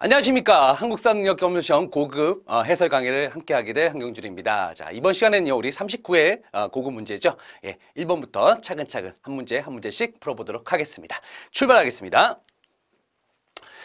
안녕하십니까. 한국사능력검정시험 고급 해설 강의를 함께하게 될 한경준입니다. 자, 이번 시간에는요, 우리 39회 고급 문제죠. 예, 1번부터 차근차근 한 문제 한 문제씩 풀어보도록 하겠습니다. 출발하겠습니다.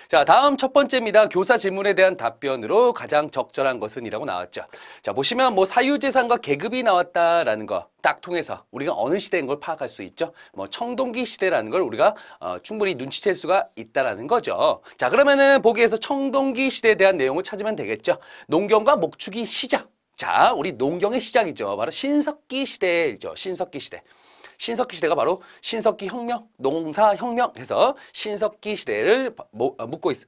자, 다음 첫 번째입니다. 교사 질문에 대한 답변으로 가장 적절한 것은 이라고 나왔죠. 자, 보시면 뭐 사유재산과 계급이 나왔다라는 거 딱 통해서 우리가 어느 시대인 걸 파악할 수 있죠. 뭐 청동기 시대라는 걸 우리가 충분히 눈치챌 수가 있다라는 거죠. 자, 그러면은 보기에서 청동기 시대에 대한 내용을 찾으면 되겠죠. 농경과 목축이 시작. 자, 우리 농경의 시작이죠. 바로 신석기 시대죠. 신석기 시대. 신석기 시대가 바로 신석기 혁명, 농사혁명 해서 신석기 시대를 묻고 있어.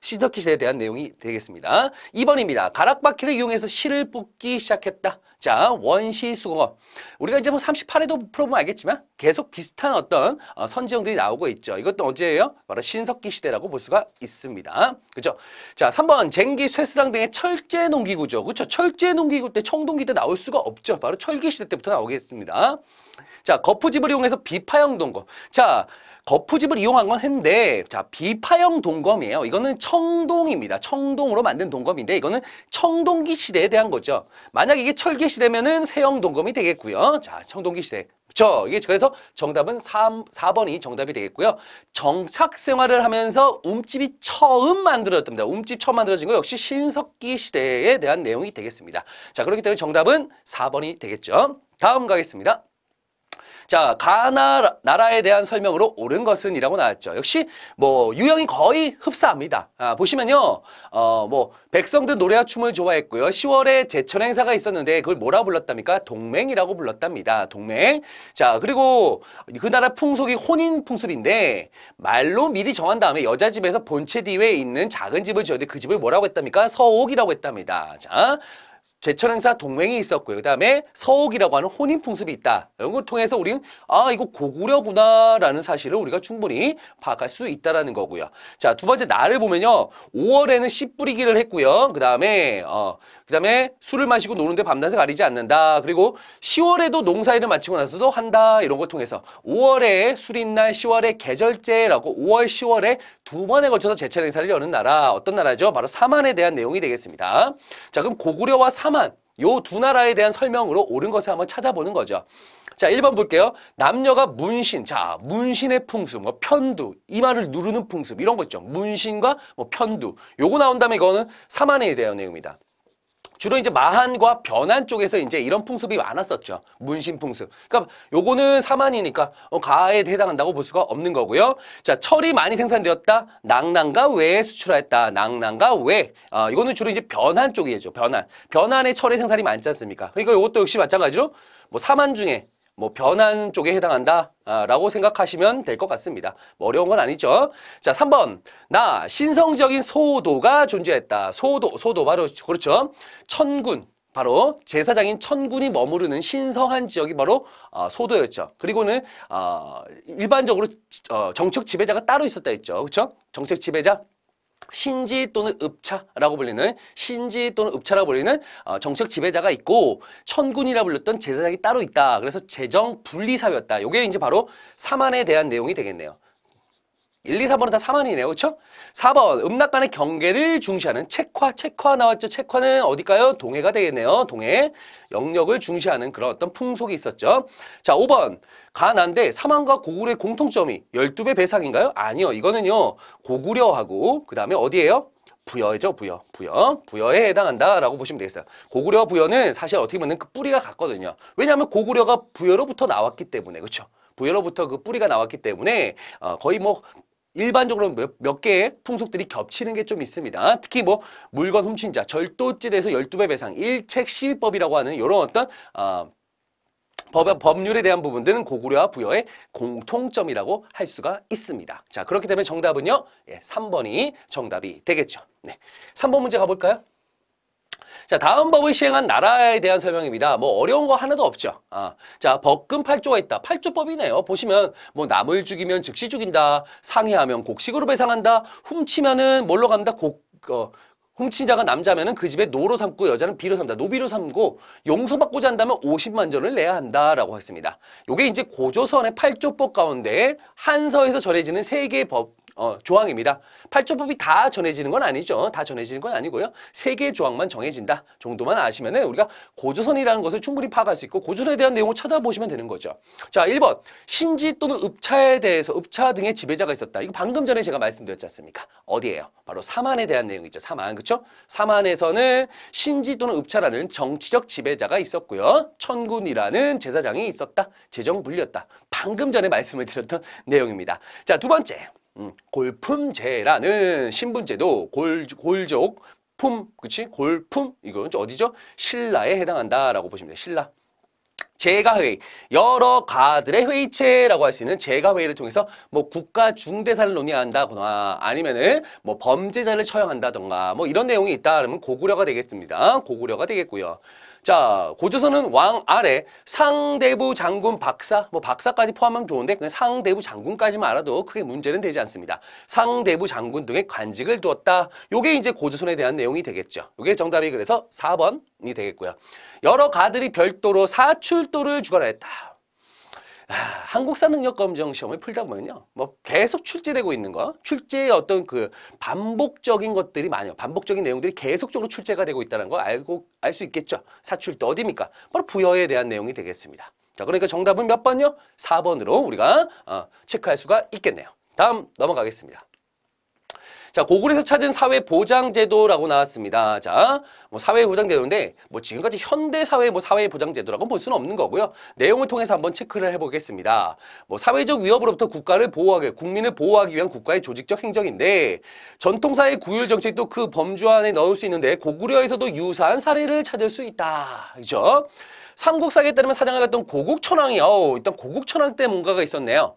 신석기 시대에 대한 내용이 되겠습니다. 2번입니다. 가락바퀴를 이용해서 실을 뽑기 시작했다. 자, 원시수공업. 우리가 이제 뭐 38회도 풀어보면 알겠지만 계속 비슷한 어떤 선지형들이 나오고 있죠. 이것도 언제예요? 바로 신석기 시대라고 볼 수가 있습니다. 그죠? 자, 3번. 쟁기, 쇠스랑 등의 철제 농기구죠. 그렇죠? 철제 농기구 때 청동기 때 나올 수가 없죠. 바로 철기 시대 때부터 나오겠습니다. 자, 거푸집을 이용해서 비파형 동검. 자, 거푸집을 이용한 건 했는데, 자, 비파형 동검이에요. 이거는 청동입니다. 청동으로 만든 동검인데, 이거는 청동기 시대에 대한 거죠. 만약 이게 철기 시대면은 세형 동검이 되겠고요. 자, 청동기 시대. 그쵸? 이게 그래서 정답은 4번이 정답이 되겠고요. 정착 생활을 하면서 움집이 처음 만들어졌답니다. 움집 처음 만들어진 거 역시 신석기 시대에 대한 내용이 되겠습니다. 자, 그렇기 때문에 정답은 4번이 되겠죠. 다음 가겠습니다. 자, 가나라에 대한 설명으로 옳은 것은 이라고 나왔죠. 역시 뭐 유형이 거의 흡사합니다. 보시면요, 뭐 백성들 노래와 춤을 좋아했고요. 10월에 제천 행사가 있었는데 그걸 뭐라 불렀답니까? 동맹이라고 불렀답니다. 동맹. 자, 그리고 그 나라 풍속이 혼인 풍습인데 말로 미리 정한 다음에 여자 집에서 본체 뒤에 있는 작은 집을 지었는데 그 집을 뭐라고 했답니까? 서옥이라고 했답니다. 자. 제천행사 동맹이 있었고요. 그 다음에 서옥이라고 하는 혼인 풍습이 있다. 이런 걸 통해서 우리는 아, 이거 고구려구나라는 사실을 우리가 충분히 파악할 수 있다라는 거고요. 자, 두 번째 날을 보면요. 5월에는 씨 뿌리기를 했고요. 그 다음에 술을 마시고 노는데 밤낮을 가리지 않는다. 그리고 10월에도 농사일을 마치고 나서도 한다. 이런 걸 통해서 5월에 술인날, 10월에 계절제라고 5월, 10월에 두 번에 걸쳐서 제천행사를 여는 나라. 어떤 나라죠? 바로 사만에 대한 내용이 되겠습니다. 자, 그럼 고구려와 사만, 요 두 나라에 대한 설명으로 옳은 것을 한번 찾아보는 거죠. 자, 1번 볼게요. 남녀가 문신, 자, 문신의 풍습, 뭐 편두, 이마를 누르는 풍습, 이런 거 있죠. 문신과 뭐 편두, 요거 나온다면 이거는 사만에 대한 내용입니다. 주로 이제 마한과 변한 쪽에서 이제 이런 풍습이 많았었죠. 문신 풍습. 그러니까 요거는 사만이니까 가에 해당한다고 볼 수가 없는 거고요. 자, 철이 많이 생산되었다. 낭랑과 외에 수출하였다. 낭랑과 외. 이거는 주로 이제 변한 쪽이죠. 변한. 변한의 철의 생산이 많지 않습니까? 그러니까 요것도 역시 마찬가지로 뭐 사만 중에 뭐 변한 쪽에 해당한다. 라고 생각하시면 될 것 같습니다. 뭐 어려운 건 아니죠. 자, 3번. 나 신성적인 소도가 존재했다. 소도 바로 그렇죠. 천군. 바로 제사장인 천군이 머무르는 신성한 지역이 바로 소도였죠. 그리고는 일반적으로 정책 지배자가 따로 있었다 했죠. 그렇죠? 정책 지배자 신지 또는 읍차라고 불리는 정책 지배자가 있고 천군이라 불렸던 제사장이 따로 있다. 그래서 재정 분리사회였다. 요게 이제 바로 사만에 대한 내용이 되겠네요. 1, 2, 3번은 다 사만이네요. 그렇죠? 4번. 음락 간의 경계를 중시하는 책화. 책화 나왔죠. 책화는 어딜까요? 동해가 되겠네요. 동해. 영역을 중시하는 그런 어떤 풍속이 있었죠. 자, 5번. 가나인데 사만과 고구려의 공통점이 12배 배상인가요? 아니요. 이거는요. 고구려하고 그다음에 어디예요? 부여죠. 부여에 해당한다라고 보시면 되겠어요. 고구려와 부여는 사실 어떻게 보면 그 뿌리가 같거든요. 왜냐하면 고구려가 부여로부터 나왔기 때문에. 그렇죠? 부여로부터 그 뿌리가 나왔기 때문에 거의 뭐 일반적으로 몇 개의 풍속들이 겹치는 게 좀 있습니다. 특히 뭐 물건 훔친 자, 절도죄에서 12배 배상, 일책시비법이라고 하는 이런 어떤 법률에 대한 부분들은 고구려와 부여의 공통점이라고 할 수가 있습니다. 자, 그렇기 때문에 정답은요. 예, 3번이 정답이 되겠죠. 네, 3번 문제 가볼까요? 자, 다음 법을 시행한 나라에 대한 설명입니다. 뭐 어려운 거 하나도 없죠. 자, 법금 8조가 있다. 8조법이네요. 보시면 뭐 남을 죽이면 즉시 죽인다. 상해하면 곡식으로 배상한다. 훔치면은 뭘로 간다? 훔친 자가 남자면은 그 집에 노로 삼고 여자는 비로 삼다. 노비로 삼고 용서받고자 한다면 50만 전을 내야 한다라고 했습니다. 요게 이제 고조선의 8조법 가운데 한서에서 전해지는 세 개의 법 조항입니다. 8조법이 다 전해지는 건 아니죠. 다 전해지는 건 아니고요. 3개의 조항만 정해진다 정도만 아시면은 우리가 고조선이라는 것을 충분히 파악할 수 있고 고조선에 대한 내용을 찾아보시면 되는 거죠. 자, 1번 신지 또는 읍차에 대해서 읍차 등의 지배자가 있었다. 이거 방금 전에 제가 말씀드렸지 않습니까? 어디예요? 바로 사만에 대한 내용이죠. 사만, 그렇죠? 사만에서는 신지 또는 읍차라는 정치적 지배자가 있었고요. 천군이라는 제사장이 있었다. 재정분리였다. 방금 전에 말씀을 드렸던 내용입니다. 자, 두 번째, 골품제라는 신분제도 골족, 품, 그치? 골품, 이건 어디죠? 신라에 해당한다라고 보시면 돼요. 신라. 제가회의, 여러 가들의 회의체라고 할 수 있는 제가회의를 통해서 뭐 국가 중대사를 논의한다거나 아니면은 뭐 범죄자를 처형한다던가 뭐 이런 내용이 있다 그러면 고구려가 되겠습니다. 고구려가 되겠고요. 자, 고조선은 왕 아래 상대부 장군 박사, 뭐 박사까지 포함하면 좋은데 그냥 상대부 장군까지만 알아도 크게 문제는 되지 않습니다. 상대부 장군 등의 관직을 두었다. 요게 이제 고조선에 대한 내용이 되겠죠. 요게 정답이 그래서 4번이 되겠고요. 여러 가들이 별도로 사출도를 주관했다. 한국사능력검정시험을 풀다 보면요, 뭐 계속 출제되고 있는 거, 출제의 어떤 그 반복적인 것들이 많아요. 반복적인 내용들이 계속적으로 출제가 되고 있다는 거 알 수 있겠죠. 사출도 어디입니까? 바로 부여에 대한 내용이 되겠습니다. 자, 그러니까 정답은 몇 번요? 4번으로 우리가 체크할 수가 있겠네요. 다음 넘어가겠습니다. 자, 고구려에서 찾은 사회보장제도라고 나왔습니다. 자, 뭐 사회보장제도인데 뭐 지금까지 현대사회 뭐 사회보장제도라고 볼 수는 없는 거고요. 내용을 통해서 한번 체크를 해보겠습니다. 뭐 사회적 위협으로부터 국가를 보호하게, 국민을 보호하기 위한 국가의 조직적 행정인데 전통사회 구율정책도 그 범주 안에 넣을 수 있는데 고구려에서도 유사한 사례를 찾을 수 있다. 그죠? 삼국사기에 따르면 사장을 갔던 고국천왕이, 일단 고국천왕 때 뭔가가 있었네요.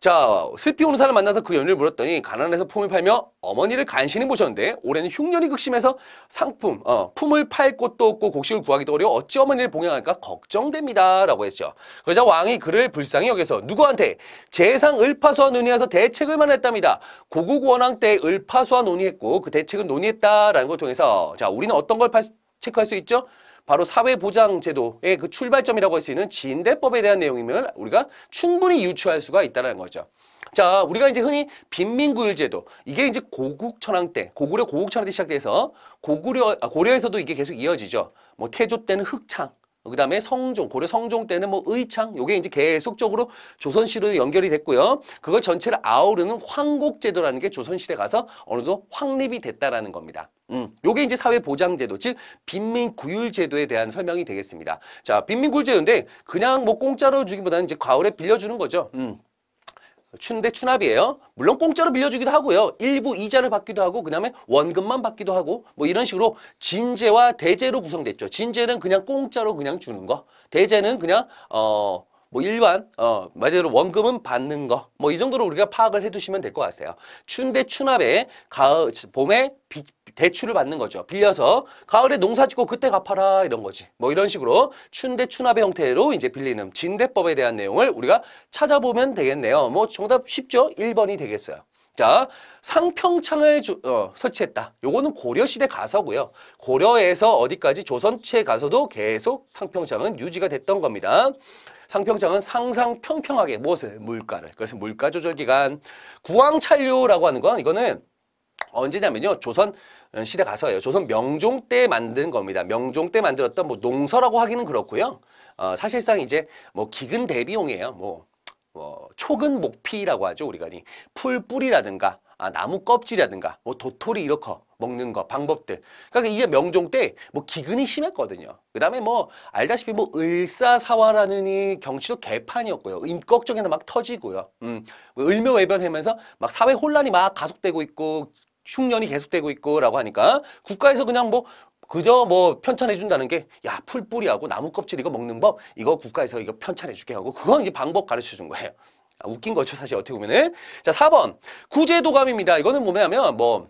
자, 슬피 오는 사람을 만나서 그 연유를 물었더니 가난해서 품을 팔며 어머니를 간신히 모셨는데 올해는 흉년이 극심해서 상품, 품을 팔 곳도 없고 곡식을 구하기도 어려워 어찌 어머니를 봉양할까 걱정됩니다. 라고 했죠. 그러자 왕이 그를 불쌍히 여겨서 누구한테? 재상 을파수와 논의해서 대책을 마련했답니다. 고국원왕 때 을파수와 논의했고 그 대책을 논의했다라는 걸 통해서 자, 우리는 어떤 걸 체크할 수 있죠? 바로 사회보장제도의 그 출발점이라고 할 수 있는 진대법에 대한 내용이면 우리가 충분히 유추할 수가 있다는 거죠. 자, 우리가 이제 흔히 빈민구율제도, 이게 이제 고국천황 때, 고구려 고국천황 때 시작돼서 고려에서도 이게 계속 이어지죠. 뭐 태조 때는 흑창, 그 다음에 성종, 고려 성종 때는 뭐 의창, 요게 이제 계속적으로 조선시로 연결이 됐고요. 그걸 전체를 아우르는 황곡제도라는 게 조선시대 가서 어느 정도 확립이 됐다라는 겁니다. 요게 이제 사회보장제도, 즉 빈민구율제도에 대한 설명이 되겠습니다. 자, 빈민구율제도인데 그냥 뭐 공짜로 주기보다는 이제 과울에 빌려주는 거죠. 춘대 추납이에요. 물론 공짜로 빌려주기도 하고요. 일부 이자를 받기도 하고 그다음에 원금만 받기도 하고 뭐 이런 식으로 진제와 대제로 구성됐죠. 진제는 그냥 공짜로 그냥 주는 거. 대제는 그냥 뭐 일반 말 그대로 원금은 받는 거. 뭐 이 정도로 우리가 파악을 해 두시면 될 것 같아요. 춘대 추납에 가을 봄에 대출을 받는 거죠. 빌려서 가을에 농사 짓고 그때 갚아라 이런 거지. 뭐 이런 식으로 춘대 추납의 형태로 이제 빌리는 진대법에 대한 내용을 우리가 찾아보면 되겠네요. 뭐 정답 쉽죠? 1번이 되겠어요. 자, 상평창을 설치했다. 요거는 고려시대 가서고요. 고려에서 어디까지 조선시대 가서도 계속 상평창은 유지가 됐던 겁니다. 상평창은 상상평평하게 무엇을? 물가를. 그래서 물가조절기간. 구왕찬료라고 하는 건 이거는 언제냐면요, 조선 시대 가서예요. 조선 명종 때 만든 겁니다. 명종 때 만들었던 뭐 농서라고 하기는 그렇고요. 사실상 이제 뭐 기근 대비용이에요. 뭐 초근 목피라고 하죠. 우리가 이 풀 뿌리라든가 나무 껍질이라든가 뭐 도토리 이렇거 먹는 거 방법들. 그러니까 이게 명종 때 뭐 기근이 심했거든요. 그다음에 뭐 알다시피 뭐 을사사화라는 이 경치도 개판이었고요. 임꺽정에는 막 터지고요. 을묘외변하면서 막 사회 혼란이 막 가속되고 있고 흉년이 계속되고 있고라고 하니까 국가에서 그냥 뭐 그저 뭐 편찬해 준다는 게 야, 풀 뿌리하고 나무 껍질 이거 먹는 법 이거 국가에서 이거 편찬해 줄게 하고 그건 이제 방법 가르쳐 준 거예요. 아, 웃긴 거죠, 사실 어떻게 보면은. 자, 4번 구제도감입니다. 이거는 뭐냐면 뭐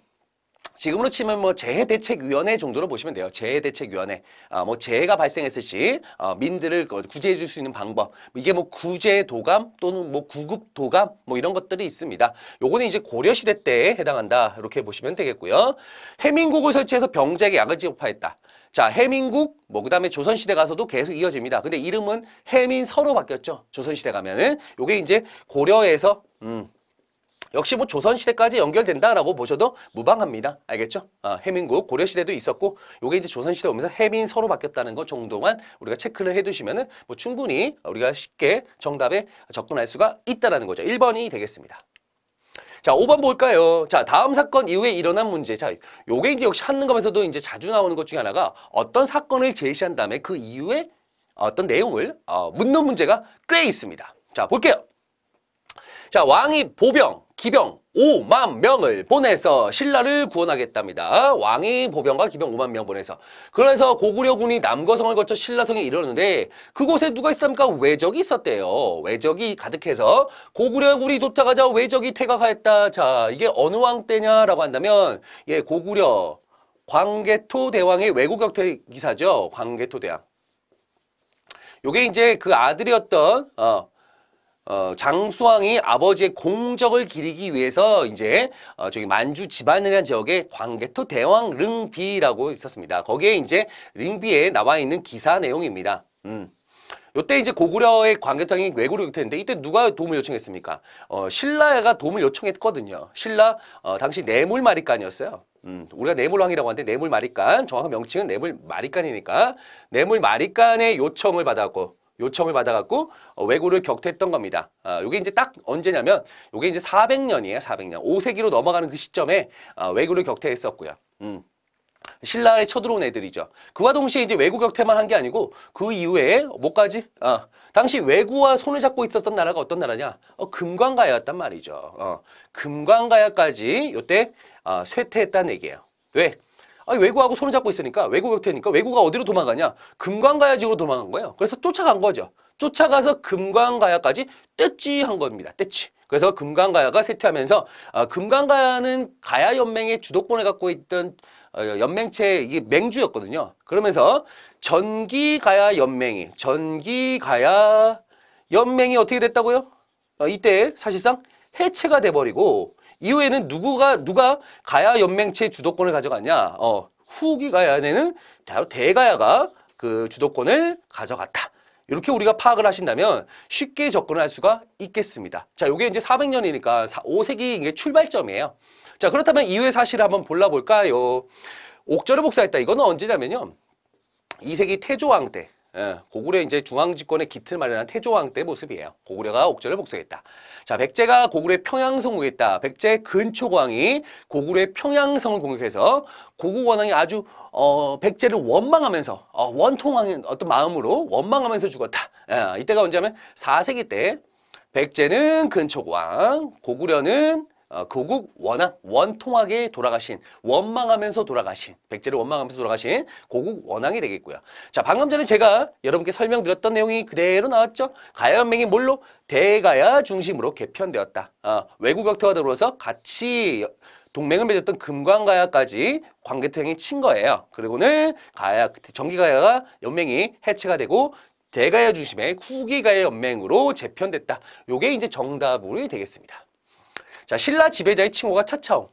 지금으로 치면 뭐 재해대책위원회 정도로 보시면 돼요. 재해대책위원회. 뭐 재해가 발생했을 시 민들을 구제해 줄 수 있는 방법. 이게 뭐 구제도감 또는 뭐 구급도감 뭐 이런 것들이 있습니다. 요거는 이제 고려시대 때에 해당한다. 이렇게 보시면 되겠고요. 해민국을 설치해서 병자에게 약을 지급하였다. 자, 해민국, 뭐 그다음에 조선시대 가서도 계속 이어집니다. 근데 이름은 해민서로 바뀌었죠. 조선시대 가면은. 요게 이제 고려에서 역시 뭐 조선시대까지 연결된다라고 보셔도 무방합니다. 알겠죠? 해민국, 고려시대도 있었고, 요게 이제 조선시대 오면서 해민서로 바뀌었다는 것 정도만 우리가 체크를 해두시면은 뭐 충분히 우리가 쉽게 정답에 접근할 수가 있다라는 거죠. 1번이 되겠습니다. 자, 5번 볼까요? 자, 다음 사건 이후에 일어난 문제. 자, 요게 이제 역시 한능검에서도 이제 자주 나오는 것 중에 하나가 어떤 사건을 제시한 다음에 그 이후에 어떤 내용을 묻는 문제가 꽤 있습니다. 자, 볼게요. 자, 왕이 보병, 기병 5만 명을 보내서 신라를 구원하겠답니다. 왕이 보병과 기병 5만 명 보내서. 그래서 고구려군이 남거성을 거쳐 신라성에 이르렀는데 그곳에 누가 있었습니까? 왜적이 있었대요. 왜적이 가득해서 고구려군이 도착하자 왜적이 퇴각하였다. 자, 이게 어느 왕 때냐라고 한다면 예, 고구려 광개토대왕의 왜곡역퇴 기사죠. 광개토대왕. 요게 이제 그 아들이었던 장수왕이 아버지의 공적을 기리기 위해서 이제 저기 만주 집안이라는 지역에 광개토 대왕 릉비라고 있었습니다. 거기에 이제 릉비에 나와 있는 기사 내용입니다. 요때 이제 고구려의 광개토왕이 왜곡을 했는데 이때 누가 도움을 요청했습니까? 신라가 도움을 요청했거든요. 신라 당시 내물마립간이었어요. 우리가 내물왕이라고 하는데 내물마립간 정확한 명칭은 내물마립간이니까 내물마립간의 요청을 받았고. 왜구를 격퇴했던 겁니다. 요게 이제 딱 언제냐면, 요게 이제 400년이에요, 400년. 5세기로 넘어가는 그 시점에 왜구를 격퇴했었고요. 신라에 쳐들어온 애들이죠. 그와 동시에 이제 왜구 격퇴만 한 게 아니고, 그 이후에, 뭐까지? 당시 왜구와 손을 잡고 있었던 나라가 어떤 나라냐? 금관가야였단 말이죠. 금관가야까지 요때 쇠퇴했다는 얘기예요. 왜? 아니, 왜구하고 손을 잡고 있으니까 왜구 격퇴니까 왜구가 어디로 도망가냐? 금관가야 지역으로 도망간 거예요. 그래서 쫓아간 거죠. 쫓아가서 금관가야까지 떼찌한 겁니다. 떼찌. 그래서 금관가야가 쇠퇴하면서 금관가야는 가야 연맹의 주도권을 갖고 있던 연맹체 이게 맹주였거든요. 그러면서 전기가야 연맹이 어떻게 됐다고요? 이때 사실상 해체가 돼버리고. 이후에는 누가 가야 연맹체의 주도권을 가져갔냐? 후기 가야에는 바로 대가야가 그 주도권을 가져갔다. 이렇게 우리가 파악을 하신다면 쉽게 접근할 수가 있겠습니다. 자, 요게 이제 400년이니까 5세기 이게 출발점이에요. 자, 그렇다면 이후의 사실을 한번 볼까요? 옥절을 복사했다. 이거는 언제냐면요. 2세기 태조왕 때. 고구려 이제 중앙집권의 기틀 마련한 태조왕 때 모습이에요. 고구려가 옥절을 복수했다. 자, 백제가 고구려의 평양성을 공격했다. 백제 근초고왕이 고구려의 평양성을 공격해서 고국원왕이 아주 백제를 원망하면서 원통한 어떤 마음으로 원망하면서 죽었다. 이때가 언제냐면 4세기 때 백제는 근초고왕, 고구려는 고국원왕, 원통하게 돌아가신, 원망하면서 돌아가신, 백제를 원망하면서 돌아가신 고국원왕이 되겠고요. 자, 방금 전에 제가 여러분께 설명드렸던 내용이 그대로 나왔죠? 가야연맹이 뭘로? 대가야 중심으로 개편되었다. 외국 격퇴와 더불어서 같이 동맹을 맺었던 금관가야까지 광개토대왕이 친 거예요. 그리고는 전기가야가 연맹이 해체가 되고 대가야 중심의 후기가야 연맹으로 재편됐다. 요게 이제 정답으로 되겠습니다. 자, 신라 지배자의 친구가 차차홍.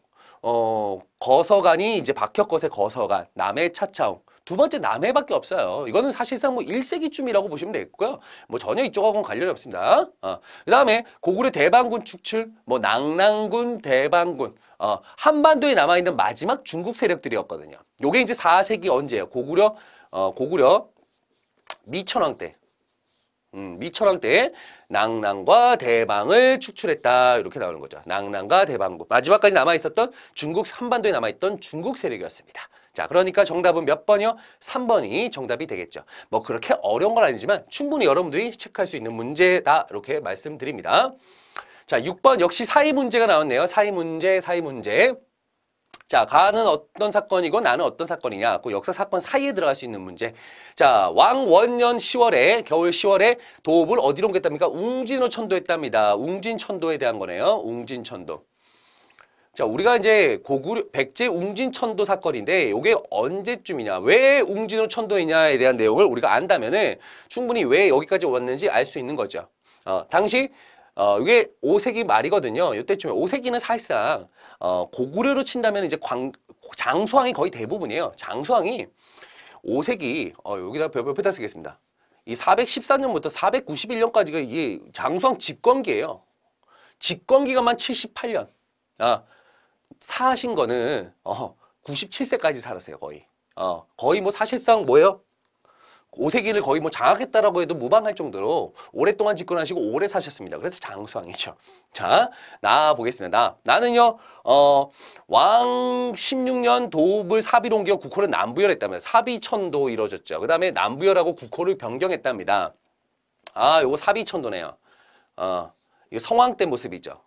거서간이 이제 박혁것의 거서간, 남해 차차홍. 두 번째 남해밖에 없어요. 이거는 사실상 뭐 1세기쯤이라고 보시면 되겠고요. 뭐 전혀 이쪽하고는 관련이 없습니다. 그 다음에 고구려 대방군 축출, 뭐 낭랑군, 대방군. 한반도에 남아있는 마지막 중국 세력들이었거든요. 요게 이제 4세기 언제예요? 고구려 미천왕 때. 미천왕 때 낭랑과 대방을 축출했다. 이렇게 나오는 거죠. 낭랑과 대방군. 마지막까지 남아있었던 중국, 한반도에 남아있던 중국 세력이었습니다. 자, 그러니까 정답은 몇 번이요? 3번이 정답이 되겠죠. 뭐 그렇게 어려운 건 아니지만 충분히 여러분들이 체크할 수 있는 문제다. 이렇게 말씀드립니다. 자, 6번 역시 사의 문제가 나왔네요. 사의 문제. 자, 가는 어떤 사건이고 나는 어떤 사건이냐. 그 역사 사건 사이에 들어갈 수 있는 문제. 자, 왕원년 10월에 겨울 10월에 도읍을 어디로 옮겼답니까? 웅진으로 천도했답니다. 웅진천도에 대한 거네요. 웅진천도. 자, 우리가 이제 고구려 백제 웅진천도 사건인데 이게 언제쯤이냐. 왜 웅진으로 천도했냐에 대한 내용을 우리가 안다면은 충분히 왜 여기까지 왔는지 알 수 있는 거죠. 당시 이게 5세기 말이거든요. 이때쯤에 5세기는 사실상 고구려로 친다면 이제 장수왕이 거의 대부분이에요. 장수왕이 5세기 여기다 옆에다 쓰겠습니다. 이 414년부터 491년까지가 이게 장수왕 집권기예요. 집권기간만 78년. 사신 거는 97세까지 살았어요. 거의. 거의 뭐 사실상 뭐예요? 5세기를 거의 뭐 장악했다라고 해도 무방할 정도로 오랫동안 집권하시고 오래 사셨습니다. 그래서 장수왕이죠. 자, 나 보겠습니다. 나는요, 왕 16년 도읍을 사비로 옮겨 국호를 남부열했다며 사비천도 이뤄졌죠. 그 다음에 남부열하고 국호를 변경했답니다. 아, 요거 사비천도네요. 이거 성왕 때 모습이죠.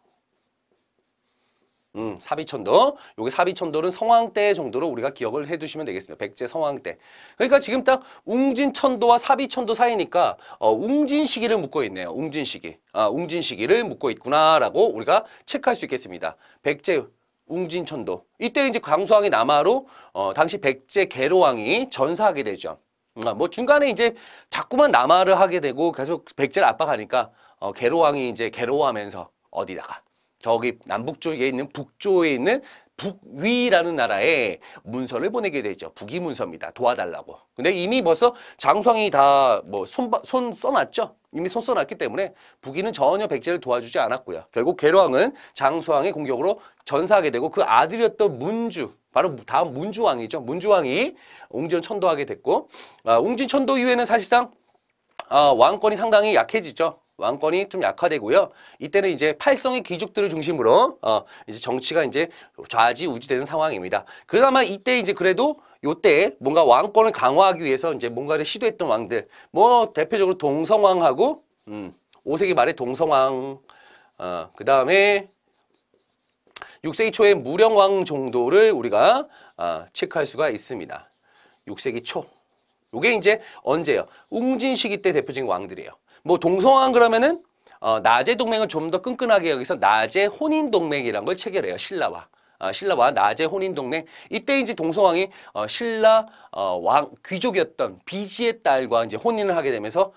사비천도. 요게 사비천도는 성왕 때 정도로 우리가 기억을 해두시면 되겠습니다. 백제 성왕 때. 그러니까 지금 딱 웅진천도와 사비천도 사이니까 웅진 시기를 묶고 있네요. 웅진 시기. 웅진 시기를 묶고 있구나라고 우리가 체크할 수 있겠습니다. 백제 웅진천도. 이때 이제 광수왕이 남하로 당시 백제 계로왕이 전사하게 되죠. 뭐 중간에 이제 자꾸만 남하를 하게 되고 계속 백제를 압박하니까 계로왕이 이제 계로하면서 어디다가 저기 남북 쪽에 있는 북조에 있는 북위라는 나라에 문서를 보내게 되죠. 북위 문서입니다. 도와달라고. 근데 이미 벌써 장수왕이 다 뭐 손 써놨죠. 이미 손 써놨기 때문에 북위는 전혀 백제를 도와주지 않았고요. 결국 계로왕은 장수왕의 공격으로 전사하게 되고 그 아들이었던 문주, 바로 다음 문주왕이죠. 문주왕이 웅진천도하게 됐고 웅진천도 이후에는 사실상 왕권이 상당히 약해지죠. 왕권이 좀 약화되고요. 이때는 이제 팔성의 귀족들을 중심으로 이제 정치가 이제 좌지우지되는 상황입니다. 그나마 이때 이제 그래도 요때 뭔가 왕권을 강화하기 위해서 이제 뭔가를 시도했던 왕들, 뭐 대표적으로 동성왕하고 5세기 말에 동성왕, 그 다음에 6세기 초에 무령왕 정도를 우리가 체크할 수가 있습니다. 6세기 초. 요게 이제 언제요? 웅진 시기 때 대표적인 왕들이에요. 뭐 동성왕 그러면은 낮의 동맹을 좀 더 끈끈하게 여기서 낮의 혼인 동맹이란 걸 체결해요. 신라와 신라와 낮의 혼인 동맹. 이때 이제 동성왕이 신라 왕 귀족이었던 비지의 딸과 이제 혼인을 하게 되면서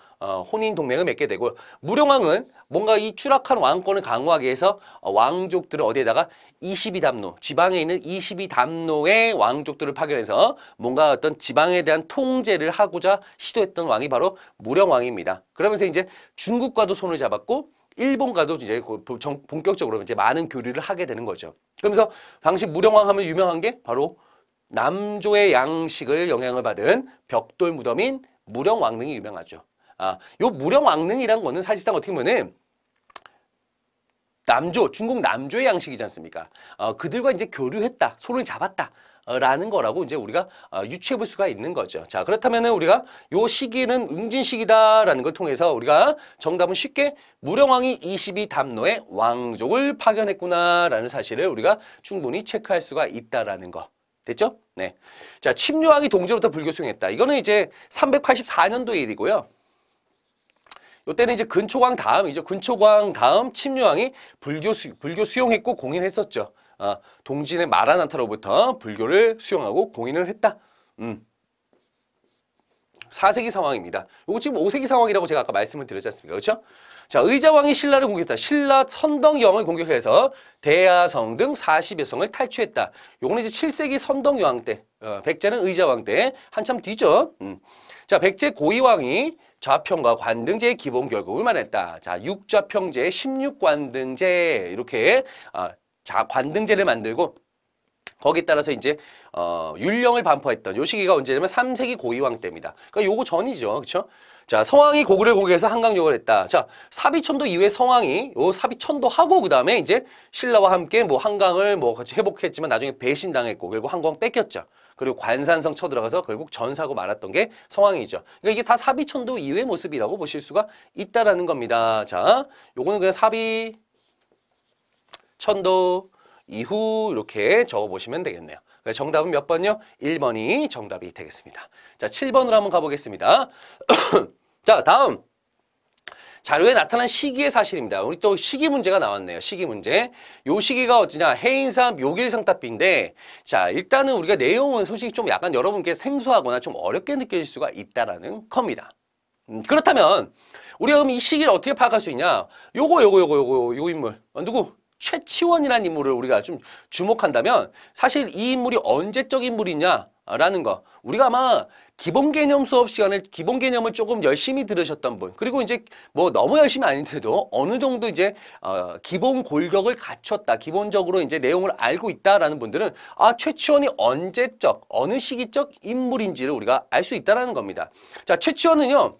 혼인 동맹을 맺게 되고 무령왕은 뭔가 이 추락한 왕권을 강화하기 위해서 왕족들을 어디에다가 22담로, 지방에 있는 22담로의 왕족들을 파견해서 뭔가 어떤 지방에 대한 통제를 하고자 시도했던 왕이 바로 무령왕입니다. 그러면서 이제 중국과도 손을 잡았고 일본과도 이제 본격적으로 이제 많은 교류를 하게 되는 거죠. 그러면서 당시 무령왕 하면 유명한 게 바로 남조의 양식을 영향을 받은 벽돌 무덤인 무령왕릉이 유명하죠. 요 무령왕릉이란 거는 사실상 어떻게 보면은 남조, 중국 남조의 양식이지 않습니까? 그들과 이제 교류했다, 손을 잡았다. 라는 거라고 이제 우리가 유추해 볼 수가 있는 거죠. 자, 그렇다면은 우리가 요 시기는 웅진 시기다라는 걸 통해서 우리가 정답은 쉽게 무령왕이 22담로에 왕족을 파견했구나라는 사실을 우리가 충분히 체크할 수가 있다라는 거. 됐죠? 네. 자, 침묘왕이 동제부터 불교 수행했다. 이거는 이제 384년도 일이고요. 요때는 이제 근초고왕 다음이죠. 근초고왕 다음 침묘왕이 불교 수용했고 공인했었죠. 동진의 마라나타로부터 불교를 수용하고 공인을 했다. 4세기 상황입니다. 요거 지금 5세기 상황이라고 제가 아까 말씀을 드렸지 않습니까? 그렇죠? 자, 의자왕이 신라를 공격했다. 신라 선덕여왕을 공격해서 대야성 등 40여 성을 탈취했다. 요거는 이제 7세기 선덕여왕 때, 백제는 의자왕 때 한참 뒤죠. 자, 백제 고이왕이 좌평과 관등제의 기본 결급을 마련했다. 자, 육좌평제, 16관등제 이렇게 관등제를 만들고 거기에 따라서 이제 율령을 반포했던 요 시기가 언제냐면 3세기 고이왕 때입니다. 그러니까 요거 전이죠. 그렇죠? 자, 성왕이 고구려를 공격해서 한강욕을 했다. 자, 사비천도 이후에 성왕이 요 사비천도 하고 그다음에 이제 신라와 함께 뭐 한강을 뭐 같이 회복했지만 나중에 배신당했고 결국 한강 뺏겼죠. 그리고 관산성 쳐들어가서 결국 전사하고 말았던 게 성왕이죠. 그러니까 이게 다 사비천도 이후의 모습이라고 보실 수가 있다라는 겁니다. 자, 요거는 그냥 사비천도 이후 이렇게 적어보시면 되겠네요. 그래서 정답은 몇 번요? 1번이 정답이 되겠습니다. 자, 7번으로 한번 가보겠습니다. 자, 다음. 자료에 나타난 시기의 사실입니다. 우리 또 시기 문제가 나왔네요. 시기 문제. 요 시기가 어찌냐? 해인사 묘길상탑비인데, 자, 일단은 우리가 내용은 솔직히 좀 약간 여러분께 생소하거나 좀 어렵게 느껴질 수가 있다라는 겁니다. 그렇다면 우리가 그럼 이 시기를 어떻게 파악할 수 있냐? 요 인물. 누구? 최치원이라는 인물을 우리가 좀 주목한다면 사실 이 인물이 언제적 인물이냐라는 거. 우리가 아마 기본 개념 수업 시간에 기본 개념을 조금 열심히 들으셨던 분, 그리고 이제 뭐 너무 열심히 아닌데도 어느 정도 이제 기본 골격을 갖췄다, 기본적으로 이제 내용을 알고 있다라는 분들은 아, 최치원이 언제적, 어느 시기적 인물인지를 우리가 알 수 있다라는 겁니다. 자, 최치원은요,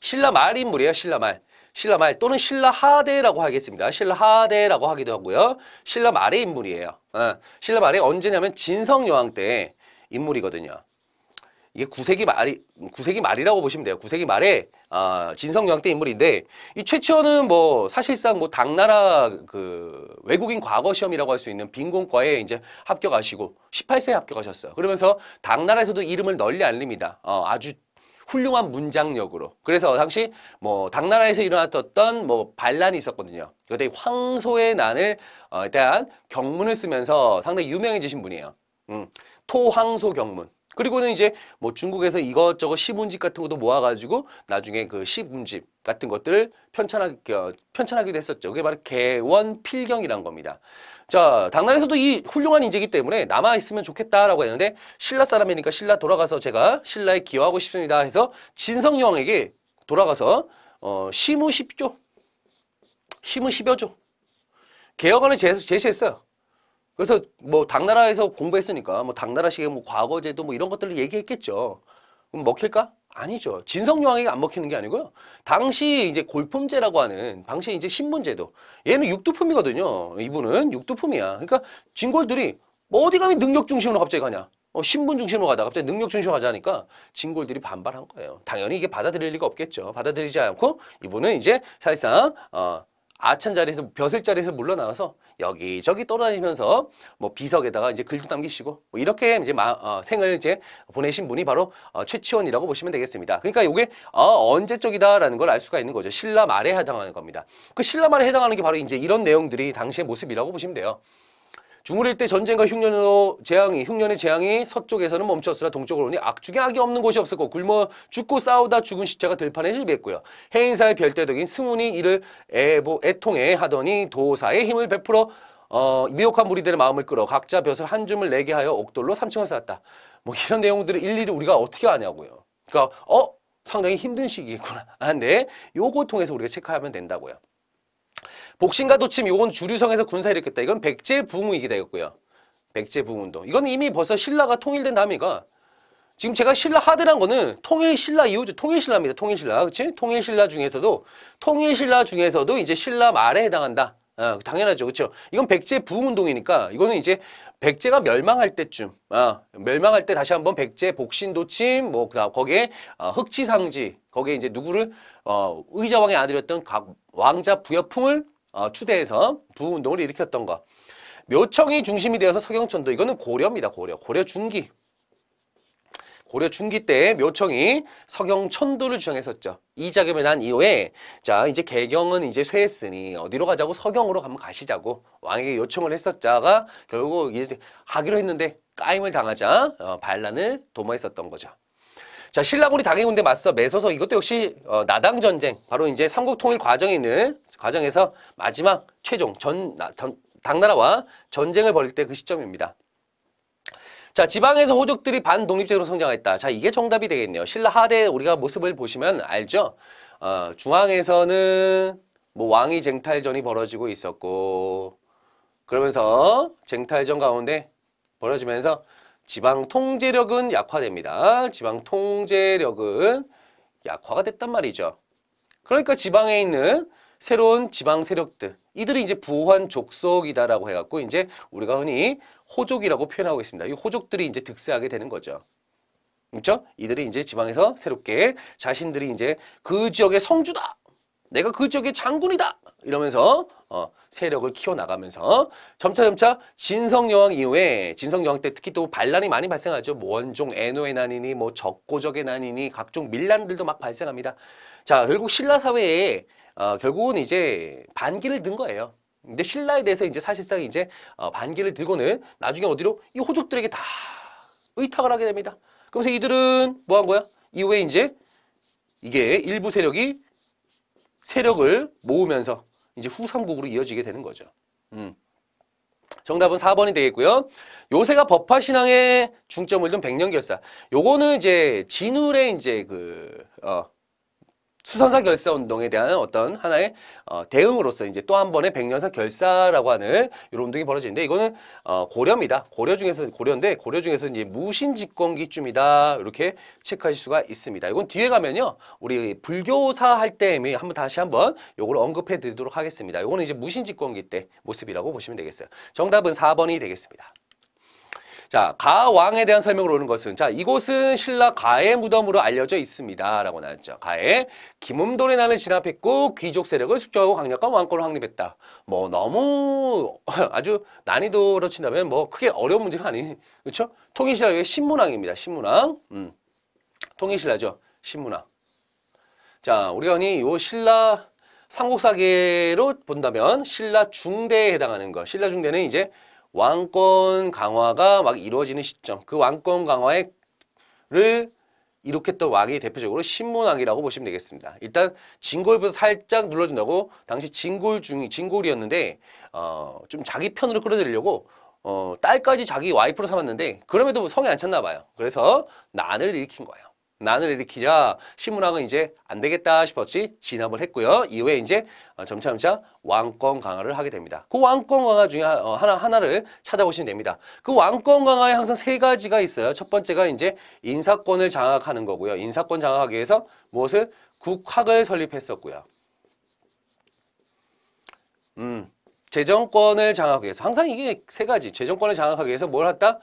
신라 말 인물이에요, 신라 말. 신라 말 또는 신라 하대라고 하겠습니다. 신라 하대라고 하기도 하고요. 신라 말의 인물이에요. 신라 말이 언제냐면 진성여왕 때 인물이거든요. 이게 9세기 말이라고 보시면 돼요. 9세기 말에 진성여왕 때 인물인데, 이 최치원은 뭐 사실상 뭐 당나라 그 외국인 과거 시험이라고 할 수 있는 빈공과에 이제 합격하시고 18세에 합격하셨어요. 그러면서 당나라에서도 이름을 널리 알립니다. 아주 훌륭한 문장력으로. 그래서 당시 뭐 당나라에서 일어났던 뭐 반란이 있었거든요. 그때 황소의 난을 대한 경문을 쓰면서 상당히 유명해지신 분이에요. 토황소 경문. 그리고는 이제 뭐 중국에서 이것저것 시문집 같은 것도 모아가지고 나중에 그 시문집 같은 것들을 편찬하기도 했었죠. 그게 바로 개원필경이란 겁니다. 자, 당나라에서도 이 훌륭한 인재이기 때문에 남아있으면 좋겠다라고 했는데, 신라 사람이니까 신라 돌아가서 제가 신라에 기여하고 싶습니다 해서 진성여왕에게 돌아가서 시무십조, 시무십여조 개혁안을 제시했어요. 그래서 뭐 당나라에서 공부했으니까 뭐 당나라식의 뭐 과거제도 뭐 이런 것들을 얘기했겠죠. 그럼 먹힐까? 아니죠. 진성여왕에게 안 먹히는 게 아니고요. 당시 이제 골품제라고 하는 당시 이제 신분제도, 얘는 육두품이거든요. 이분은 육두품이야. 그러니까 진골들이 뭐 어디 가면 능력 중심으로 갑자기 가냐? 신분 중심으로 가다가 갑자기 능력 중심으로 가자니까 진골들이 반발한 거예요. 당연히 이게 받아들일 리가 없겠죠. 받아들이지 않고 이분은 이제 사실상 아찬 자리에서, 벼슬 자리에서 물러나와서 여기저기 떠다니면서 뭐 비석에다가 이제 글도 남기시고 뭐 이렇게 이제 생을 이제 보내신 분이 바로 최치원이라고 보시면 되겠습니다. 그러니까 이게 언제적이다라는 걸 알 수가 있는 거죠. 신라 말에 해당하는 겁니다. 그 신라 말에 해당하는 게 바로 이제 이런 내용들이 당시의 모습이라고 보시면 돼요. 중후일 때 전쟁과 흉년의 재앙이 서쪽에서는 멈췄으나 동쪽으로 오니 악중에 악이 없는 곳이 없었고 굶어 죽고 싸우다 죽은 시체가 들판에 즐비했고요. 해인사의 별대덕인 승훈이 이를 애통해 하더니 도사의 힘을 베풀어 미혹한 무리들의 마음을 끌어 각자 벼슬 한 줌을 내게 하여 옥돌로 3층을 쌓았다. 뭐 이런 내용들을 일일이 우리가 어떻게 아냐고요. 그러니까 상당히 힘든 시기겠구나. 근데 요거 통해서 우리가 체크하면 된다고요. 복신과 도침, 요건 주류성에서 군사 일으켰다. 이건 백제부흥이게 되겠고요. 백제부흥운동. 이건 이미 벌써 신라가 통일된 다음이가, 지금 제가 신라 하드란 거는 통일신라 이후죠. 통일신라입니다. 통일신라. 그치? 통일신라 중에서도 이제 신라 말에 해당한다. 당연하죠. 그렇죠? 이건 백제부흥운동이니까 이거는 이제 백제가 멸망할 때쯤, 멸망할 때 다시 한번 백제 복신도침, 뭐 거기에 흑치상지, 거기에 이제 누구를 의자왕의 아들이었던 각 왕자 부여풍을 추대해서 부흥운동을 일으켰던 거. 묘청이 중심이 되어서 서경천도, 이거는 고려입니다. 고려 중기. 고려 중기 때 묘청이 서경천도를 주장했었죠. 이자겸의 난 이후에, 자, 이제 개경은 이제 쇠했으니 어디로 가자고, 서경으로 가면 가시자고 왕에게 요청을 했었다가 결국 이제 하기로 했는데 까임을 당하자 반란을 도모했었던 거죠. 자, 신라군이 당해군대 맞서 매소서, 이것도 역시 나당 전쟁, 바로 이제 삼국통일 과정에서 마지막 최종 당나라와 전쟁을 벌일 때 그 시점입니다. 자, 지방에서 호족들이 반독립적으로 성장했다. 자, 이게 정답이 되겠네요. 신라 하대 우리가 모습을 보시면 알죠? 중앙에서는 뭐 왕위 쟁탈전이 벌어지고 있었고, 그러면서 쟁탈전 가운데 벌어지면서 지방 통제력은 약화됩니다. 지방 통제력은 약화가 됐단 말이죠. 그러니까 지방에 있는 새로운 지방 세력들, 이들이 이제 부환 족속이다라고 해갖고 이제 우리가 흔히 호족이라고 표현하고 있습니다. 이 호족들이 이제 득세하게 되는 거죠. 그렇죠? 이들이 이제 지방에서 새롭게 자신들이 이제 그 지역의 성주다, 내가 그 지역의 장군이다 이러면서 세력을 키워나가면서 점차점차 진성여왕 이후에, 진성여왕 때 특히 또 반란이 많이 발생하죠. 뭐 원종 애노의 난이니 뭐 적고적의 난이니 각종 밀란들도 막 발생합니다. 자, 결국 신라 사회에 결국은 이제 반기를 든 거예요. 근데 신라에 대해서 이제 사실상 이제 반기를 들고는 나중에 어디로, 이 호족들에게 다 의탁을 하게 됩니다. 그래서 이들은 뭐 한 거야? 이후에 이제 이게 일부 세력이 세력을 모으면서 이제 후삼국으로 이어지게 되는 거죠. 정답은 4번이 되겠고요. 요새가 법화신앙에 중점을 둔 백년결사. 요거는 이제 진울의 이제 수선사 결사 운동에 대한 어떤 하나의 대응으로서 이제 또 한 번의 백년사 결사라고 하는 이런 운동이 벌어지는데, 이거는 고려입니다. 고려 중에서 이제 무신집권기쯤이다 이렇게 체크하실 수가 있습니다. 이건 뒤에 가면요 우리 불교사 할 때 다시 한번 요걸 언급해 드리도록 하겠습니다. 요거는 이제 무신집권기 때 모습이라고 보시면 되겠어요. 정답은 4번이 되겠습니다. 자, 가왕에 대한 설명으로 오는 것은, 자, 이곳은 신라 가의 무덤으로 알려져 있습니다 라고 나왔죠. 가에 김음돈의 난을 진압했고 귀족 세력을 숙제하고 강력한 왕권을 확립했다. 뭐 너무 아주 난이도로 친다면 뭐 크게 어려운 문제가 아닌, 그렇죠? 통일신라의 신문왕입니다. 신문왕, 통일신라죠. 신문왕. 자, 우리가 흔히 요 신라 삼국사계로 본다면 신라 중대에 해당하는 거. 신라 중대는 이제 왕권 강화가 막 이루어지는 시점, 그 왕권 강화를 일으켰던 왕이 대표적으로 신문왕이라고 보시면 되겠습니다. 일단 진골부터 살짝 눌러준다고, 당시 진골이었는데 좀 자기 편으로 끌어들이려고 딸까지 자기 와이프로 삼았는데 그럼에도 성이 안 찼나 봐요. 그래서 난을 일으킨 거예요. 난을 일으키자 신문왕은 이제 안 되겠다 싶었지 진압을 했고요. 이후에 이제 점차점차 왕권 강화를 하게 됩니다. 그 왕권 강화 중에 하나를 찾아보시면 됩니다. 그 왕권 강화에 항상 세 가지가 있어요. 첫 번째가 이제 인사권을 장악하는 거고요. 인사권 장악하기 위해서 무엇을? 국학을 설립했었고요. 재정권을 장악하기 위해서, 항상 이게 세 가지, 재정권을 장악하기 위해서 뭘 했다?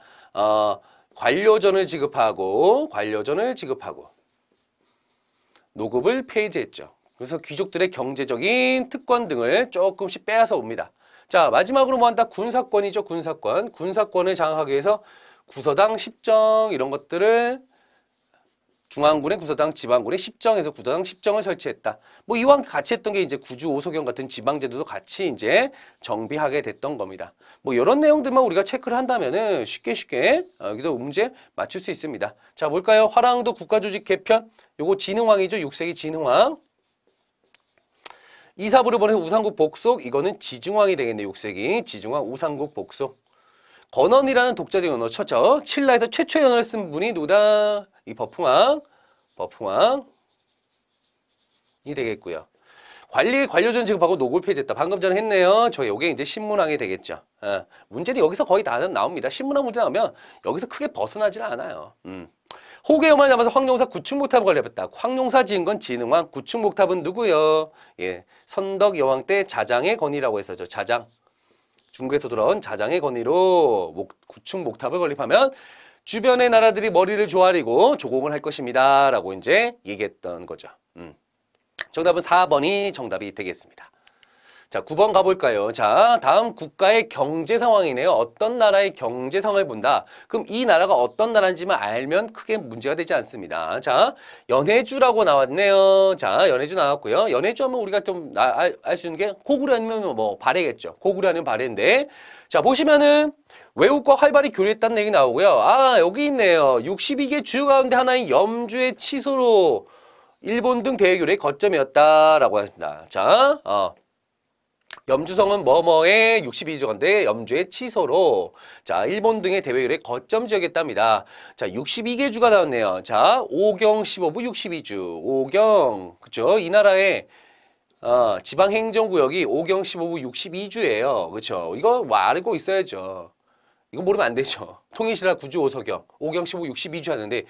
관료전을 지급하고 노급을 폐지했죠. 그래서 귀족들의 경제적인 특권 등을 조금씩 빼앗아 옵니다. 자, 마지막으로 뭐 한다? 군사권이죠. 군사권을 장악하기 위해서 구서당, 십정 이런 것들을, 중앙군의 구서당, 지방군의 십정에서 구서당, 십정을 설치했다. 뭐 이왕 같이 했던 게 이제 구주 오소경 같은 지방제도도 같이 이제 정비하게 됐던 겁니다. 뭐 이런 내용들만 우리가 체크를 한다면은 쉽게 여기도 문제 맞출 수 있습니다. 자, 뭘까요? 화랑도 국가조직 개편. 요거 진흥왕이죠. 6세기 진흥왕. 이사부를 보내서 우산국 복속. 이거는 지중왕이 되겠네요. 6세기 지중왕, 우산국 복속. 건언이라는 독자적인 언어 쳤죠. 신라에서 최초의 언어를 쓴 분이 누구다? 이 법흥왕이 되겠고요. 관료전 지급하고 노골 폐지했다. 방금 전에 했네요. 저 요게 이제 신문왕이 되겠죠. 문제는 여기서 거의 다 나옵니다. 신문왕 문제 나오면 여기서 크게 벗어나질 않아요. 호계여만 남아서 황룡사 구축목탑을 건립했다. 황룡사 지은 건 진흥왕, 구축목탑은 누구요? 예, 선덕여왕 때 자장의 건의라고 했었죠. 자장. 중국에서 돌아온 자장의 건의로 구축목탑을 건립하면 주변의 나라들이 머리를 조아리고 조공을 할 것입니다 라고 이제 얘기했던 거죠. 정답은 4번이 정답이 되겠습니다. 자, 9번 가볼까요? 자, 다음 국가의 경제 상황이네요. 어떤 나라의 경제 상황을 본다. 그럼 이 나라가 어떤 나라인지만 알면 크게 문제가 되지 않습니다. 자, 연해주라고 나왔네요. 자, 연해주 나왔고요. 연해주 하면 우리가 좀 알 수 있는 게 고구려 아니면 뭐 발해겠죠. 고구려 아니면 발해인데, 자, 보시면은 외국과 활발히 교류했다는 얘기 나오고요. 아, 여기 있네요. 62개 주요 가운데 하나인 염주의 치소로 일본 등 대외교류의 거점이었다라고 합니다. 자, 염주성은 뭐뭐의 62조건데 염주의 치소로, 자, 일본 등의 대외교류의 거점 지역이었답니다. 자, 62개 주가 나왔네요. 자, 오경 15부 62주. 오경, 그쵸? 이 나라의 지방행정구역이 오경 15부 62주예요. 그쵸? 이거 알고 있어야죠. 이거 모르면 안 되죠. 통일신라 구주 오서경, 오경 15부 62주 하는데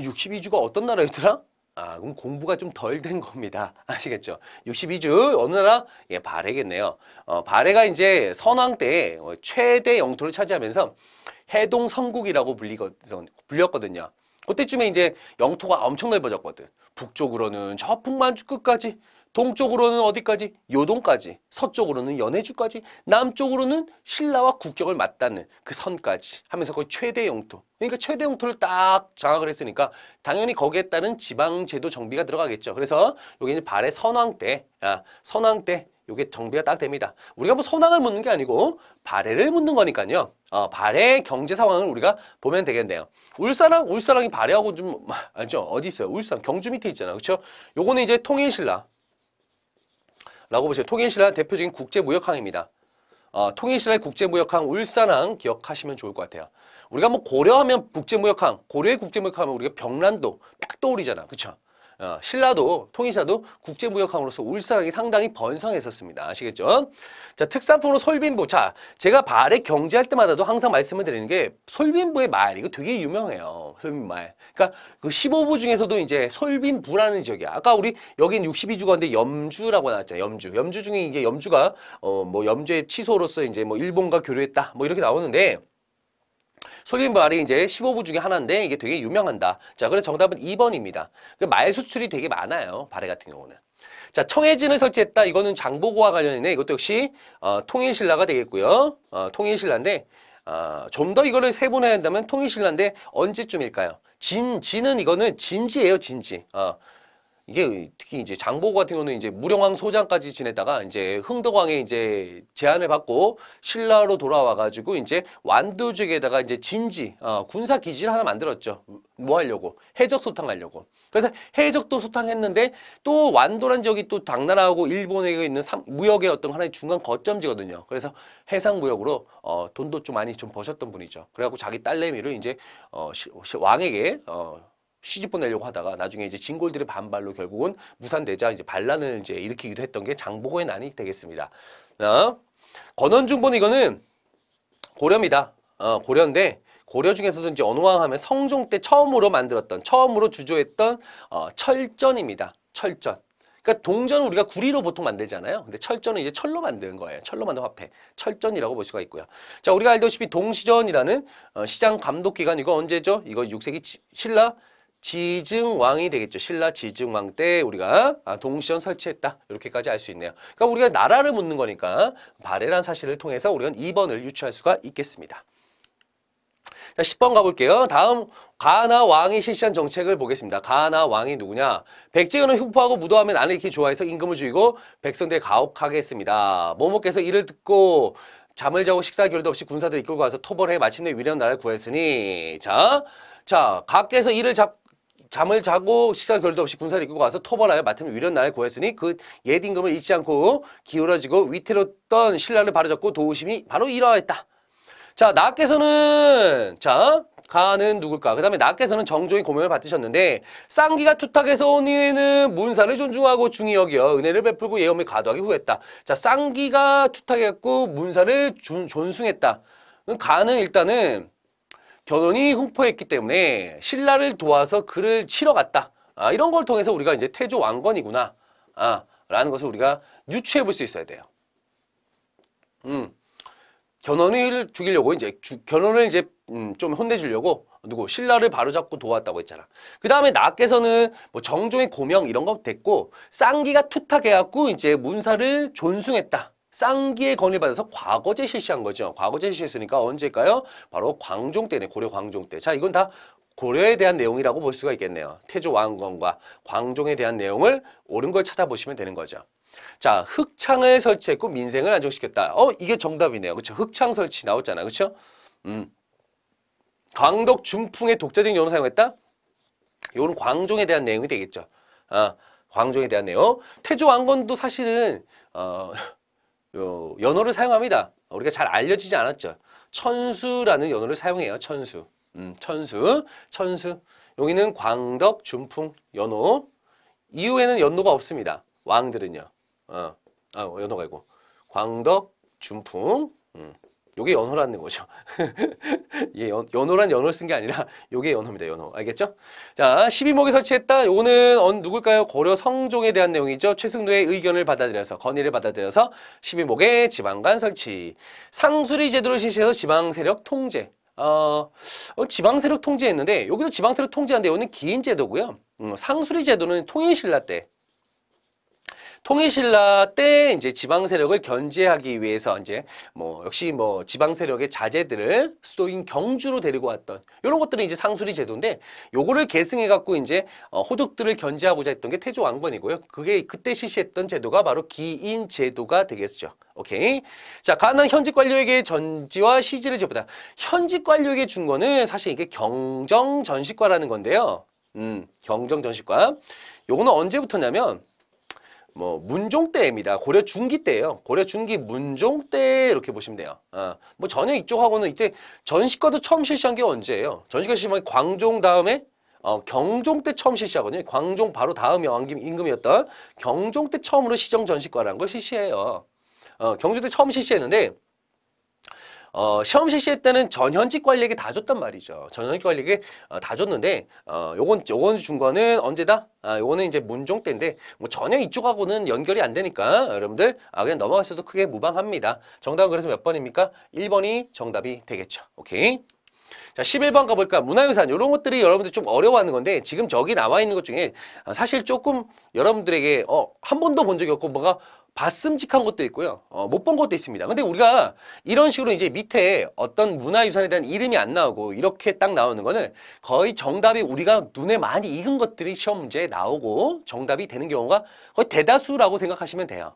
62주가 어떤 나라였더라? 아, 그럼 공부가 좀 덜 된 겁니다. 아시겠죠? 62주 어느 나라? 예, 발해겠네요. 발해가 이제 선왕 때 최대 영토를 차지하면서 해동 성국이라고 불렸거든요. 그때쯤에 이제 영토가 엄청 넓어졌거든. 북쪽으로는 저 북만주 끝까지, 동쪽으로는 어디까지? 요동까지, 서쪽으로는 연해주까지, 남쪽으로는 신라와 국격을 맞닿는 그 선까지 하면서 거의 최대 영토. 그러니까 최대 영토를 딱 장악을 했으니까 당연히 거기에 따른 지방제도 정비가 들어가겠죠. 그래서 여기 이제 발해 선왕 때, 요게 정비가 딱 됩니다. 우리가 뭐 선왕을 묻는 게 아니고 발해를 묻는 거니까요. 발해 경제 상황을 우리가 보면 되겠네요. 울산이 발해하고 좀 알죠? 어디 있어요? 울산, 경주 밑에 있잖아. 그렇죠? 요거는 이제 통일신라 라고 보시면, 통일신라 대표적인 국제무역항입니다. 통일시대 국제무역항 울산항 기억하시면 좋을 것 같아요. 우리가 뭐 고려하면 국제무역항, 고려의 국제무역항하면 우리가 병란도 딱 떠오르잖아. 그쵸? 신라도, 통일시도 국제무역항으로서 울산항이 상당히 번성했었습니다. 아시겠죠? 자, 특산품으로 솔빈부. 자, 제가 발에 경제할 때마다도 항상 말씀을 드리는 게 솔빈부의 말, 이거 되게 유명해요. 솔빈부 말. 그러니까 그 15부 중에서도 이제 솔빈부라는 지역이야. 아까 우리 여긴 62주가 있는데 염주라고 나왔잖아요. 염주. 염주 중에 이게 염주가 뭐 염주의 치소로서 이제 뭐 일본과 교류했다. 뭐 이렇게 나오는데 솔빈부 말이 이제 15부 중에 하나인데 이게 되게 유명한다. 자, 그래서 정답은 2번입니다. 말 수출이 되게 많아요. 발해 같은 경우는. 자, 청해진을 설치했다. 이거는 장보고와 관련이네. 이것도 역시 통일신라가 되겠고요. 통일신라인데 좀 더 이거를 세분화해야 한다면 통일신라인데 언제쯤일까요? 진은 이거는 진지예요. 진지. 이게 특히 이제 장보고 같은 경우는 이제 무령왕 소장까지 지내다가 이제 흥덕왕의 이제 제안을 받고 신라로 돌아와가지고 이제 완도지역에다가 이제 진지, 군사 기지를 하나 만들었죠. 뭐 하려고? 해적 소탕하려고. 그래서 해적도 소탕했는데 또 완도란 지역이 또 당나라하고 일본에 있는 무역의 어떤 하나의 중간 거점지거든요. 그래서 해상 무역으로 돈도 좀 많이 좀 버셨던 분이죠. 그래갖고 자기 딸내미를 이제 왕에게 시집 보내려고 하다가 나중에 이제 진골들의 반발로 결국은 무산되자 이제 반란을 이제 일으키기도 했던 게 장보고의 난이 되겠습니다. 건원중본 이거는 고려입니다. 고려인데 고려 중에서도 이제 언왕 하면 성종 때 처음으로 주조했던 철전입니다. 철전. 그러니까 동전은 우리가 구리로 보통 만들잖아요. 근데 철전은 이제 철로 만든 거예요. 철로 만든 화폐. 철전이라고 볼 수가 있고요. 자, 우리가 알다시피 동시전이라는 시장 감독기관 이거 언제죠? 이거 6세기 신라 지증왕이 되겠죠. 신라 지증왕 때 우리가 동시전 설치했다. 이렇게까지 알 수 있네요. 그러니까 우리가 나라를 묻는 거니까 발해란 사실을 통해서 우리가 2번을 유추할 수가 있겠습니다. 자, 10번 가볼게요. 다음 가나 왕이 실시한 정책을 보겠습니다. 가나 왕이 누구냐? 백제군을 흉포하고 무도하면 안을 익히 좋아해서 임금을 죽이고 백성들에 가혹하게 했습니다. 모모께서 이를 듣고 잠을 자고 식사 교류도 없이 군사들을 이끌고 와서 토벌해 마침내 위대한 나라를 구했으니 자 각께서 이를 잡고 잠을 자고 식사 결도 없이 군사를 이끌고 가서 토벌하여 마침 위련 나라를 구했으니 그 옛 임금을 잊지 않고 기울어지고 위태로웠던 신라를 바로잡고 도우심이 바로 이러했다. 자, 나께서는 가는 누굴까? 그 다음에 나께서는 정종의 고명을 받으셨는데 쌍기가 투탁해서 온 이에는 문사를 존중하고 중히 여기어 은혜를 베풀고 예험을 과도하게 후했다. 자, 쌍기가 투탁해갖고 문사를 존중했다. 가는 일단은 견훤이 흉포했기 때문에 신라를 도와서 그를 치러 갔다. 이런 걸 통해서 우리가 이제 태조 왕건이구나. 라는 것을 우리가 유추해 볼 수 있어야 돼요. 견훤을 죽이려고 이제 견훤을 이제 좀 혼내주려고 신라를 바로잡고 도왔다고 했잖아. 그 다음에 나께서는 뭐 정종의 고명 이런 거 됐고 쌍기가 투탁해갖고 이제 문사를 존숭했다. 쌍기의 건을 받아서 과거제 실시한 거죠. 과거제 실시했으니까 언제일까요? 바로 광종 때네. 고려 광종 때. 자, 이건 다 고려에 대한 내용이라고 볼 수가 있겠네요. 태조 왕건과 광종에 대한 내용을 옳은 걸 찾아보시면 되는 거죠. 자, 흑창을 설치했고 민생을 안정시켰다. 이게 정답이네요. 그렇죠? 흑창 설치 나왔잖아. 그렇죠? 광덕 중풍의 독자적인 용어를 사용했다? 요건 광종에 대한 내용이 되겠죠. 광종에 대한 내용. 태조 왕건도 사실은 연호를 사용합니다. 우리가 잘 알려지지 않았죠. 천수라는 연호를 사용해요. 천수. 천수. 여기는 광덕, 준풍, 연호. 이후에는 연호가 없습니다. 왕들은요. 연호가 있고. 광덕, 준풍. 요게 연호라는 거죠. 예, 연호란 연호를 쓴 게 아니라 요게 연호입니다. 연호. 알겠죠? 자, 12목에 설치했다. 요거는 누굴까요? 고려 성종에 대한 내용이죠. 최승도의 의견을 받아들여서 건의를 받아들여서 12목에 지방관 설치. 상수리 제도를 실시해서 지방세력 통제. 지방세력 통제했는데 여기도 지방세력 통제하는데 요거는 기인 제도고요. 상수리 제도는 통일신라 때 이제 지방 세력을 견제하기 위해서 이제 역시 지방 세력의 자제들을 수도인 경주로 데리고 왔던 이런 것들은 이제 상수리 제도인데 요거를 계승해 갖고 이제 호족들을 견제하고자 했던 게 태조 왕건이고요. 그게 그때 실시했던 제도가 바로 기인 제도가 되겠죠. 오케이. 자, 가난 현직 관료에게 전지와 시지를 지어보다. 현직 관료에게 준 거는 사실 이게 경정전식과라는 건데요. 경정전식과. 요거는 언제부터냐면 뭐 문종 때입니다. 고려 중기 때예요. 고려 중기 문종 때 이렇게 보시면 돼요. 뭐 전혀 이쪽하고는 이때 전시과도 처음 실시한 게 언제예요? 전시과 실시한 게 광종 다음에 경종 때 처음 실시하거든요. 광종 바로 다음 여왕김 임금이었던 경종 때 처음으로 시정 전시과라는 걸 실시해요. 경종 때 처음 실시했는데 시험 실시할 때는 전현직 관리에게 다 줬단 말이죠. 전현직 관리에게 다 줬는데 요건 준 거는 언제다? 요거는 이제 문종 때인데 뭐 전혀 이쪽하고는 연결이 안 되니까 여러분들 그냥 넘어가셔도 크게 무방합니다. 정답은 그래서 몇 번입니까? 1번이 정답이 되겠죠. 오케이. 자, 11번 가볼까? 문화유산 이런 것들이 여러분들 좀 어려워하는 건데 지금 저기 나와 있는 것 중에 사실 조금 여러분들에게 한 번도 본 적이 없고 뭐가 봤음직한 것도 있고요. 못 본 것도 있습니다. 근데 우리가 이런 식으로 이제 밑에 어떤 문화유산에 대한 이름이 안 나오고 이렇게 딱 나오는 거는 거의 정답이 우리가 눈에 많이 익은 것들이 시험 문제에 나오고 정답이 되는 경우가 거의 대다수라고 생각하시면 돼요.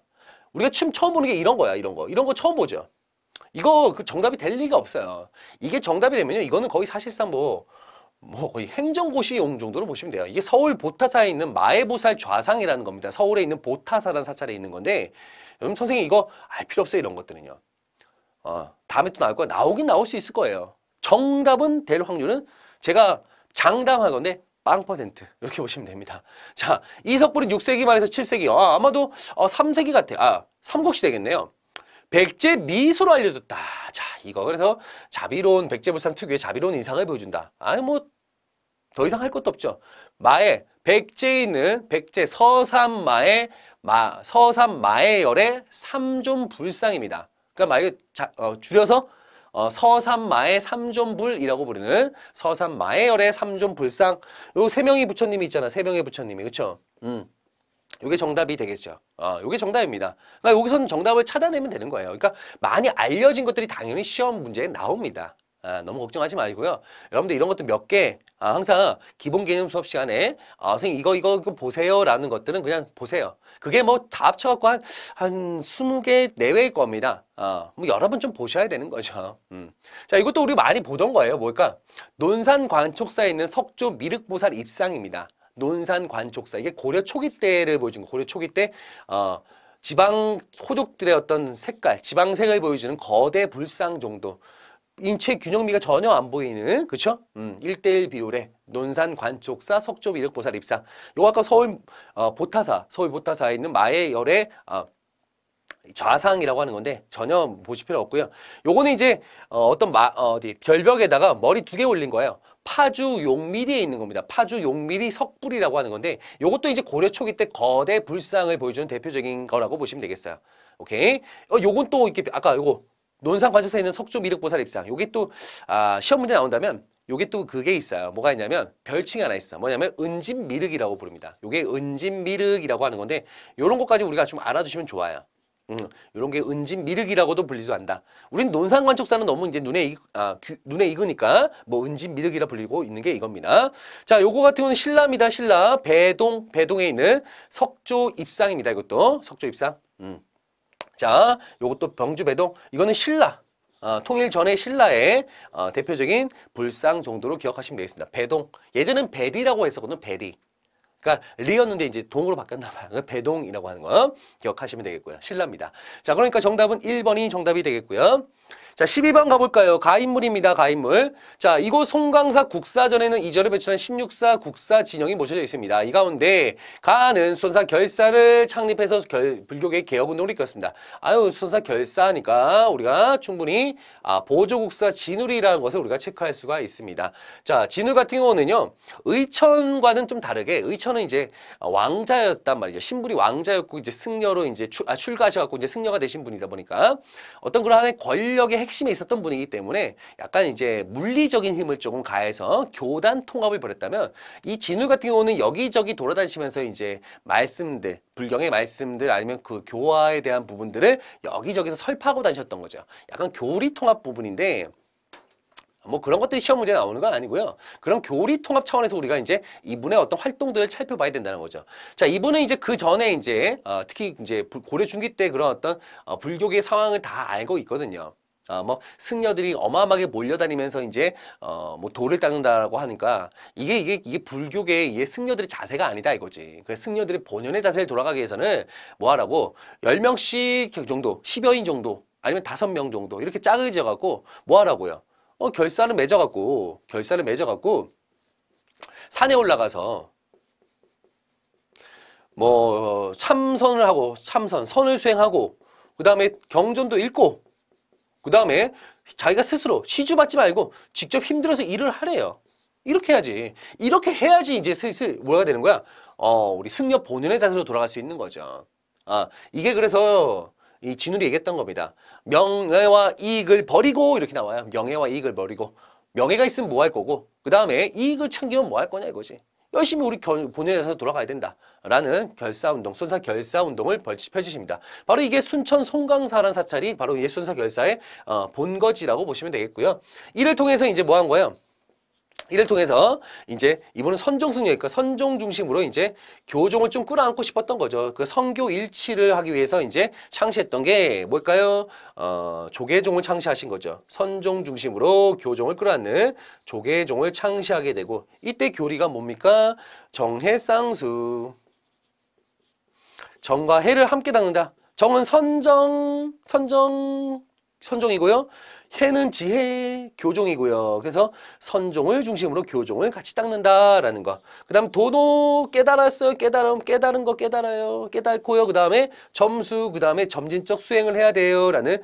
우리가 처음 보는 게 이런 거야. 이런 거 처음 보죠. 이거 그 정답이 될 리가 없어요. 이게 정답이 되면요. 이거는 거의 사실상 뭐 거의 행정고시용 정도로 보시면 돼요. 이게 서울 보타사에 있는 마애보살 좌상이라는 겁니다. 서울에 있는 보타사라는 사찰에 있는 건데 여러분 선생님 이거 알 필요 없어요. 이런 것들은요. 다음에 또 나올 거야. 나오긴 나올 수 있을 거예요. 정답은 될 확률은 제가 장담할 건데 0% 이렇게 보시면 됩니다. 자, 이석불은 6세기 말에서 7세기 아마도 3세기 같아요. 삼국시 되겠네요. 백제 미소로 알려졌다. 자, 이거 그래서 자비로운 백제불상 특유의 자비로운 인상을 보여준다. 뭐 더 이상 할 것도 없죠. 마에 백제에 있는 백제 서산마의 서산마의열의 삼존불상입니다. 그러니까 줄여서 서산마의 삼존불이라고 부르는 서산마의열의 삼존불상. 요 세 명의 부처님이 있잖아. 세 명의 부처님이 그렇죠. 요게 정답이 되겠죠. 요게 정답입니다. 그러니까 여기서는 정답을 찾아내면 되는 거예요. 그러니까 많이 알려진 것들이 당연히 시험 문제에 나옵니다. 너무 걱정하지 말고요. 여러분들 이런 것도 몇 개 항상 기본 개념 수업 시간에 선생님 이거 보세요 라는 것들은 그냥 보세요. 그게 뭐 다 합쳐갖고 한 20개 내외일 겁니다. 뭐 여러 번 좀 보셔야 되는 거죠. 자, 이것도 우리 많이 보던 거예요. 뭘까? 논산 관촉사에 있는 석조 미륵보살 입상입니다. 논산 관촉사. 이게 고려 초기 때를 보여준 거. 고려 초기 때 지방 호족들의 어떤 색깔, 지방색을 보여주는 거대 불상 정도. 인체 균형미가 전혀 안 보이는, 그쵸? 1:1 비율의 논산 관촉사 석조 미륵보살 입상. 요거 아까 서울 보타사에 있는 마의 열의 좌상이라고 하는 건데 전혀 보실 필요 없고요. 요거는 이제 별벽에다가 머리 2개 올린 거예요. 파주 용미리에 있는 겁니다. 파주 용미리 석불이라고 하는 건데 요것도 이제 고려 초기 때 거대 불상을 보여주는 대표적인 거라고 보시면 되겠어요. 오케이. 요건 또 이렇게 아까 요거 논산 관청사에 있는 석조 미륵보살 입상. 요게 또 시험 문제 나온다면 요게 또 그게 있어요. 뭐가 있냐면 별칭이 하나 있어. 뭐냐면 은진미륵이라고 부릅니다. 요게 은진미륵이라고 하는 건데 요런 것까지 우리가 좀 알아두시면 좋아요. 이런 게 은진 미륵이라고도 불리도 한다. 우린 논산 관촉사는 너무 이제 눈에 익으니까 뭐 은진 미륵이라 불리고 있는 게 이겁니다. 자, 요거 같은 경우는 신라입니다. 신라 배동에 있는 석조 입상입니다. 이것도 석조 입상. 자, 요것도 병주 배동. 이거는 신라. 통일 전에 신라의 대표적인 불상 정도로 기억하시면 되겠습니다. 배동. 예전엔 배리라고 했었거든요. 배리. 그러니까 리였는데 이제 동으로 바뀌었나 봐요. 배동이라고 하는 거 기억하시면 되겠고요. 신라입니다. 자, 그러니까 정답은 1번이 정답이 되겠고요. 자, 12번 가볼까요? 가인물입니다. 가인물. 자, 이곳 송강사 국사전에는 2절을 배출한 16사 국사 진영이 모셔져 있습니다. 이 가운데 가는 수선사 결사를 창립해서 불교계 개혁운동을 이끌었습니다. 수선사 결사니까 우리가 충분히 보조국사 진울이라는 것을 우리가 체크할 수가 있습니다. 자, 진울 같은 경우는요. 의천과는 좀 다르게 의천은 이제 왕자였단 말이죠. 신분이 왕자였고 이제 승려로 이제 출가하셔갖고 이제 승려가 되신 분이다 보니까 어떤 그런 하나의 권력의 핵심에 있었던 분이기 때문에 약간 이제 물리적인 힘을 조금 가해서 교단 통합을 벌였다면 이 진울 같은 경우는 여기저기 돌아다니시면서 이제 말씀들, 불경의 말씀들 아니면 그 교화에 대한 부분들을 여기저기서 설파하고 다니셨던 거죠. 약간 교리 통합 부분인데 뭐 그런 것들이 시험 문제에 나오는 건 아니고요. 그런 교리 통합 차원에서 우리가 이제 이분의 어떤 활동들을 살펴봐야 된다는 거죠. 자, 이분은 이제 그 전에 이제 특히 이제 고려 중기 때 그런 어떤 불교계의 상황을 다 알고 있거든요. 뭐 승려들이 어마어마하게 몰려다니면서 이제 뭐 돌을 닦는다라고 하니까 이게 불교계의 승려들의 자세가 아니다 이거지. 그래서 승려들의 본연의 자세를 돌아가기 위해서는 뭐 하라고 10명씩 정도, 10여인 정도, 아니면 5명 정도 이렇게 짝을 지어 갖고 뭐 하라고요? 결사를 맺어 갖고 산에 올라가서 뭐 참선을 하고 선을 수행하고 그다음에 경전도 읽고 그다음에 자기가 스스로 시주받지 말고 직접 힘들어서 일을 하래요. 이렇게 해야지. 이렇게 해야지 이제 슬슬 뭐가 되는 거야? 우리 승려 본연의 자세로 돌아갈 수 있는 거죠. 이게 그래서 이 진울이 얘기했던 겁니다. 명예와 이익을 버리고 이렇게 나와요. 명예와 이익을 버리고 명예가 있으면 뭐 할 거고 그 다음에 이익을 챙기면 뭐 할 거냐 이거지. 열심히 우리 본연의 자세로 돌아가야 된다라는 결사운동, 순사 결사운동을 펼치십니다. 바로 이게 순천 송강사라는 사찰이 바로 이 순사 결사의 본거지라고 보시면 되겠고요. 이를 통해서 이제 뭐 한 거예요? 이를 통해서 이제 이분은 선종승려니까 선종 중심으로 이제 교종을 좀 끌어안고 싶었던 거죠. 그 선교 일치를 하기 위해서 이제 창시했던 게 뭘까요? 조계종을 창시하신 거죠. 선종 중심으로 교종을 끌어안는 조계종을 창시하게 되고 이때 교리가 뭡니까? 정해쌍수. 정과 해를 함께 닦는다. 정은 선종이고요. 해는 지혜, 교종이고요. 그래서 선종을 중심으로 교종을 같이 닦는다라는 거. 그 다음 도도 깨달았어요. 깨달은 거 깨달아요. 깨달고요. 그 다음에 점수, 그 다음에 점진적 수행을 해야 돼요. 라는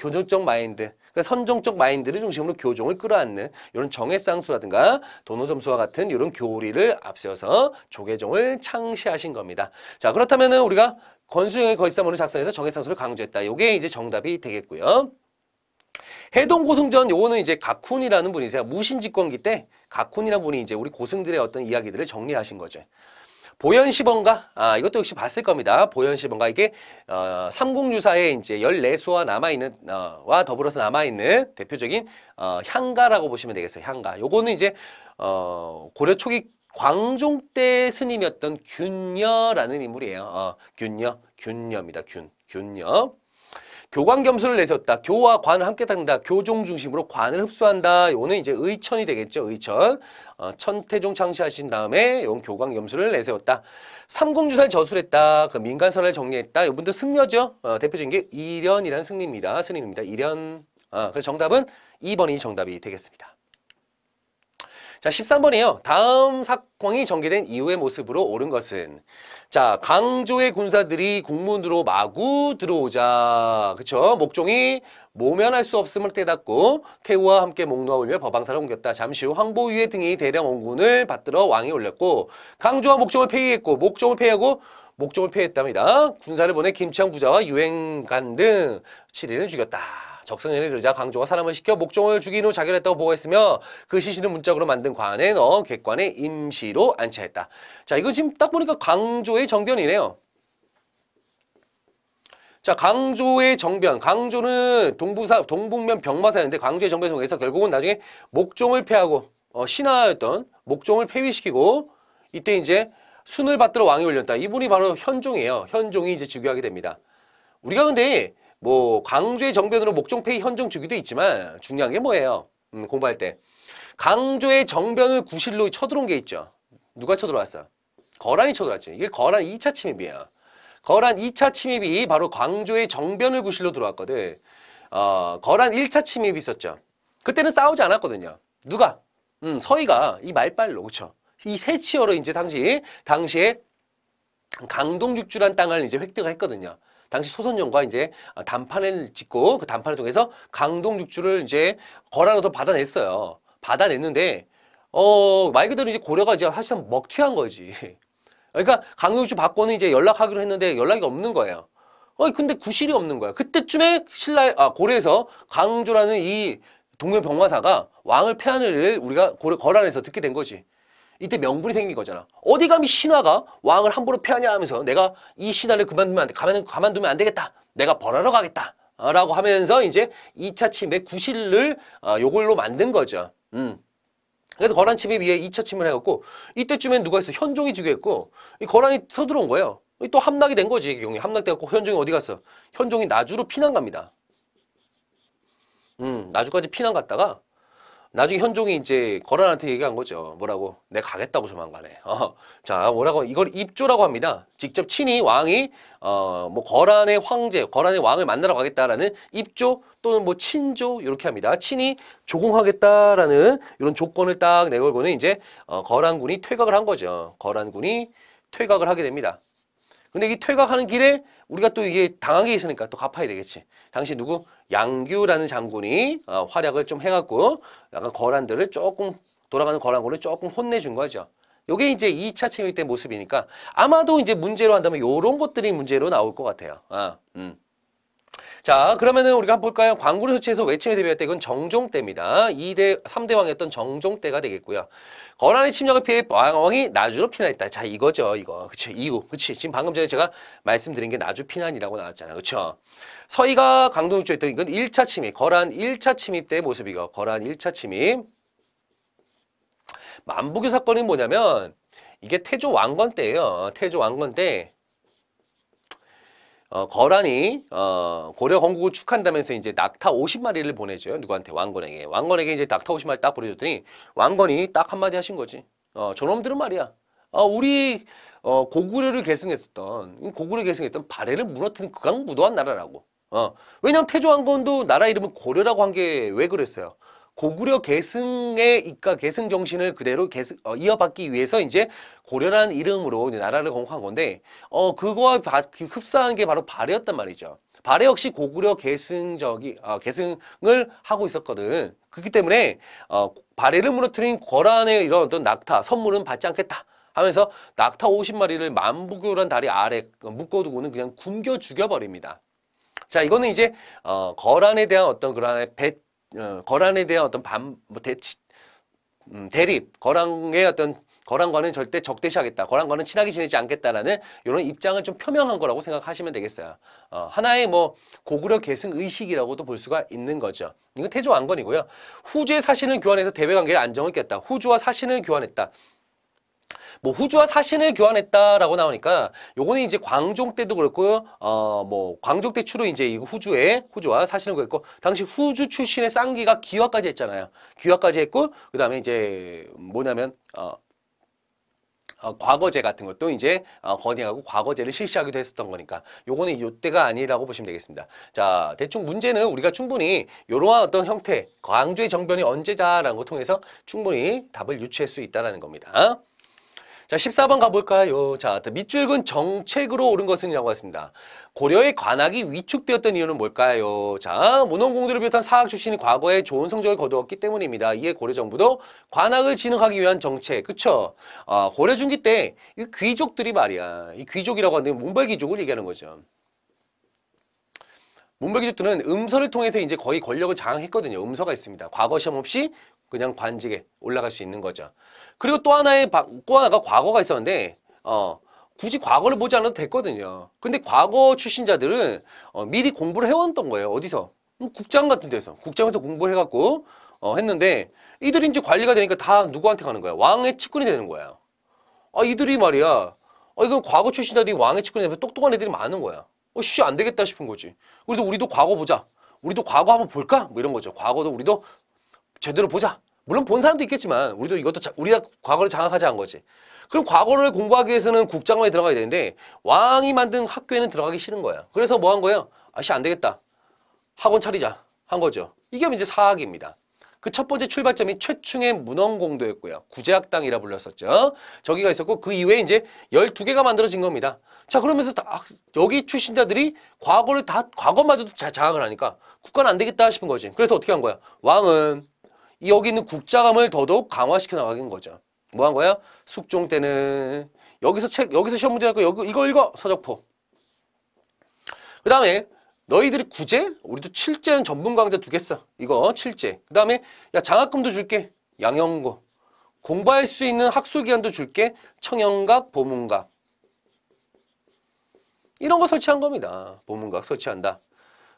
교종적 마인드. 그러니까 선종적 마인드를 중심으로 교종을 끌어안는 이런 정해쌍수라든가 도노점수와 같은 이런 교리를 앞세워서 조계종을 창시하신 겁니다. 자, 그렇다면은 우리가 권수영의 거짓사문을 작성해서 정해쌍수를 강조했다. 이게 이제 정답이 되겠고요. 해동고승전 요거는 이제 가쿤이라는 분이세요. 무신집권기 때 가쿤이라는 분이 이제 우리 고승들의 어떤 이야기들을 정리하신 거죠. 보현시범가 이것도 역시 봤을 겁니다. 보현시범가 이게 삼국유사의 이제 14수와 남아있는 와 더불어서 남아있는 대표적인 향가라고 보시면 되겠어요. 향가. 요거는 이제 고려 초기 광종 때 스님이었던 균녀라는 인물이에요. 균녀입니다. 균녀. 교관겸수를 내세웠다. 교와 관을 함께 닦는다. 교종 중심으로 관을 흡수한다. 요거는 이제 의천이 되겠죠. 의천. 천태종 창시하신 다음에 요건 교관겸수를 내세웠다. 삼국유사를 저술했다. 그 민간설을 정리했다. 요분도 승려죠. 대표적인 게 이련이라는 스님입니다. 이련. 그래서 정답은 2번이 정답이 되겠습니다. 자, 13번이에요. 다음 사건이 전개된 이후의 모습으로 옳은 것은. 자, 강조의 군사들이 국문으로 마구 들어오자. 그쵸? 목종이 모면할 수 없음을 깨닫고 태우와 함께 목놓아 울며 법왕사를 옮겼다. 잠시 후 황보위의 등이 대량 온군을 받들어 왕이 올렸고 강조와 목종을 폐위했고 목종을 폐위했답니다. 군사를 보내 김치왕 부자와 유행간 등 7인을 죽였다. 적성연에 이르자 강조가 사람을 시켜 목종을 죽인 후 자결했다고 보고했으며 그 시신을 문짝으로 만든 관에 넣어 객관에 임시로 안치했다. 자, 이거 지금 딱 보니까 강조의 정변이네요. 자, 강조의 정변. 강조는 동북면 병마사였는데 강조의 정변을 통해서 결국은 나중에 목종을 폐하고 신하였던 목종을 폐위시키고 이때 이제 순을 받들어 왕이 올렸다. 이분이 바로 현종이에요. 현종이 이제 즉위하게 됩니다. 우리가 근데 뭐 강조의 정변으로 목종 폐위 현종 즉위도 있지만 중요한 게 뭐예요? 공부할 때 강조의 정변을 구실로 쳐들어온 게 있죠. 누가 쳐들어왔어? 거란이 쳐들어왔죠. 이게 거란 2차 침입이에요. 거란 2차 침입이 바로 강조의 정변을 구실로 들어왔거든. 거란 1차 침입이 있었죠. 그때는 싸우지 않았거든요. 누가? 서희가 이 말빨로, 그쵸? 이 세치어로 이제 당시에 강동육주란 땅을 이제 획득을 했거든요. 당시 소선영과 이제 단판을 짓고 그 단판을 통해서 강동육주를 이제 거란으로 받아냈어요. 받아냈는데 말 그대로 이제 고려가 이제 사실상 먹튀한 거지. 그러니까 강동육주 받고는 이제 연락하기로 했는데 연락이 없는 거예요. 근데 구실이 없는 거야. 그때쯤에 고려에서 강조라는 이 동면 병마사가 왕을 폐한 일을 우리가 거란에서 듣게 된 거지. 이때 명분이 생긴 거잖아. 어디 감히 신하가 왕을 함부로 폐하냐 하면서 내가 이 신하를 가만두면 안 되겠다. 내가 벌하러 가겠다. 라고 하면서 이제 2차 침입의 구실을 요걸로 만든 거죠. 그래서 거란 침입 위에 2차 침입을 해갖고 이때쯤엔 누가 있어? 현종이 즉위했고 이 거란이 서들어온 거예요. 또 함락이 된 거지. 경이 함락돼갖고 현종이 어디 갔어? 현종이 나주로 피난 갑니다. 나주까지 피난 갔다가 나중에 현종이 이제 거란한테 얘기한 거죠. 뭐라고? 내가 가겠다고 조만간에. 자, 뭐라고? 이걸 입조라고 합니다. 직접 친히 왕이 뭐 거란의 황제, 거란의 왕을 만나러 가겠다라는 입조 또는 뭐 친조 이렇게 합니다. 친히 조공하겠다라는 이런 조건을 딱 내걸고는 이제 거란군이 퇴각을 한 거죠. 거란군이 퇴각을 하게 됩니다. 근데 이 퇴각하는 길에 우리가 또 이게 당한 게 있으니까 또 갚아야 되겠지. 당시 누구? 양규라는 장군이 활약을 좀 해갖고 약간 거란들을 조금 돌아가는 거란군을 조금 혼내준 거죠. 요게 이제 2차 침입 때 모습이니까 아마도 이제 문제로 한다면 요런 것들이 문제로 나올 것 같아요. 자, 그러면은 우리가 한번 볼까요? 광구를 설치해서 외침에 대비할 때 이건 정종 때입니다. 2대, 3대 왕이었던 정종 때가 되겠고요. 거란의 침략을 피해 왕이 나주로 피난했다. 자, 이거죠, 이거. 그치, 이유. 그치. 지금 방금 전에 제가 말씀드린 게 나주 피난이라고 나왔잖아요. 그쵸? 서희가 강동육조였던 이건 1차 침입. 거란 1차 침입 때의 모습이고, 거란 1차 침입. 만부교 사건이 뭐냐면, 이게 태조 왕건 때예요. 태조 왕건 때. 거란이 고려 건국을 축한다면서 이제 낙타 50마리를 보내줘요. 누구한테? 왕건에게. 왕건에게 이제 낙타 50마리 딱 보내줬더니 왕건이 딱 한마디 하신 거지. 저놈들은 말이야. 우리 고구려를 계승했었던 발해를 무너뜨린 극악무도한 나라라고. 왜냐면 태조 왕건도 나라 이름을 고려라고 한 게 왜 그랬어요? 고구려 계승의 이가 계승 정신을 그대로 이어받기 위해서 이제 고려라는 이름으로 이제 나라를 건국한 건데 그거와 흡사한 게 바로 발해였단 말이죠. 발해 역시 고구려 계승을 하고 있었거든. 그렇기 때문에 발해를 무너뜨린 거란의 이런 어떤 낙타 선물은 받지 않겠다 하면서 낙타 50마리를 만부교란 다리 아래 묶어두고는 그냥 굶겨 죽여버립니다. 자, 이거는 이제 거란에 대한 어떤 그런 거란에 대한 어떤 대립, 거란의 어떤 거란과는 절대 적대시하겠다, 거란과는 친하게 지내지 않겠다라는 이런 입장을 좀 표명한 거라고 생각하시면 되겠어요. 하나의 뭐 고구려 계승 의식이라고도 볼 수가 있는 거죠. 이건 태조 왕건이고요. 후주의 사신을 교환해서 대외관계에 안정을 깼다. 후주와 사신을 교환했다. 뭐 후주와 사신을 교환했다라고 나오니까 요거는 이제 광종 때도 그렇고 뭐 광종 때 추로 이제 이 후주와 사신을 구했고 당시 후주 출신의 쌍기가 귀화까지 했잖아요. 귀화까지 했고 그다음에 이제 뭐냐면 과거제 같은 것도 이제 건의하고 과거제를 실시하기도 했었던 거니까 요거는 요때가 아니라고 보시면 되겠습니다. 자, 대충 문제는 우리가 충분히 요러한 어떤 형태 광주의 정변이 언제자라는 걸 통해서 충분히 답을 유추할 수 있다라는 겁니다. 자, 14번 가볼까요? 자, 밑줄 근 정책으로 옳은 것은 이라고 했습니다. 고려의 관학이 위축되었던 이유는 뭘까요? 자, 문헌공들을 비롯한 사학 출신이 과거에 좋은 성적을 거두었기 때문입니다. 이에 고려 정부도 관학을 진흥하기 위한 정책, 그쵸? 고려 중기 때 이 귀족들이 말이야. 이 귀족이라고 하는데 문벌귀족을 얘기하는 거죠. 문벌귀족들은 음서를 통해서 이제 거의 권력을 장악했거든요. 음서가 있습니다. 과거 시험 없이 그냥 관직에 올라갈 수 있는 거죠. 그리고 또 하나가 과거가 있었는데 굳이 과거를 보지 않아도 됐거든요. 근데 과거 출신자들은 미리 공부를 해왔던 거예요. 어디서? 국장 같은 데서. 국장에서 공부를 해갖고 했는데 이들이 이제 관리가 되니까 다 누구한테 가는 거야? 왕의 측근이 되는 거야. 이들이 말이야. 이건 과거 출신자들이 왕의 측근이 되면서 똑똑한 애들이 많은 거야. 씨, 안 되겠다 싶은 거지. 그래도 우리도 과거 보자. 우리도 과거 한번 볼까? 뭐 이런 거죠. 과거도 우리도 제대로 보자. 물론 본 사람도 있겠지만 우리도 우리가 과거를 장악하자 한 거지. 그럼 과거를 공부하기 위해서는 국장원에 들어가야 되는데 왕이 만든 학교에는 들어가기 싫은 거야. 그래서 뭐 한 거예요? 아씨, 안 되겠다. 학원 차리자 한 거죠. 이게 이제 사학입니다. 그 첫 번째 출발점이 최충의 문헌공도였고요. 구제학당이라 불렸었죠. 저기가 있었고 그 이후에 이제 12개가 만들어진 겁니다. 자, 그러면서 여기 출신자들이 과거를 과거마저도 장악을 하니까 국가는 안 되겠다 싶은 거지. 그래서 어떻게 한 거야? 왕은 여기 있는 국자감을 더더욱 강화시켜 나가긴 거죠. 뭐 한 거야? 숙종 때는 여기서 시험 문제 나고 이거 읽어 서적포. 그 다음에 너희들이 구제? 우리도 칠제는 전문 강좌 두겠어. 이거 칠제. 그 다음에 야, 장학금도 줄게. 양형고. 공부할 수 있는 학술기관도 줄게. 청영각, 보문각. 이런 거 설치한 겁니다. 보문각 설치한다.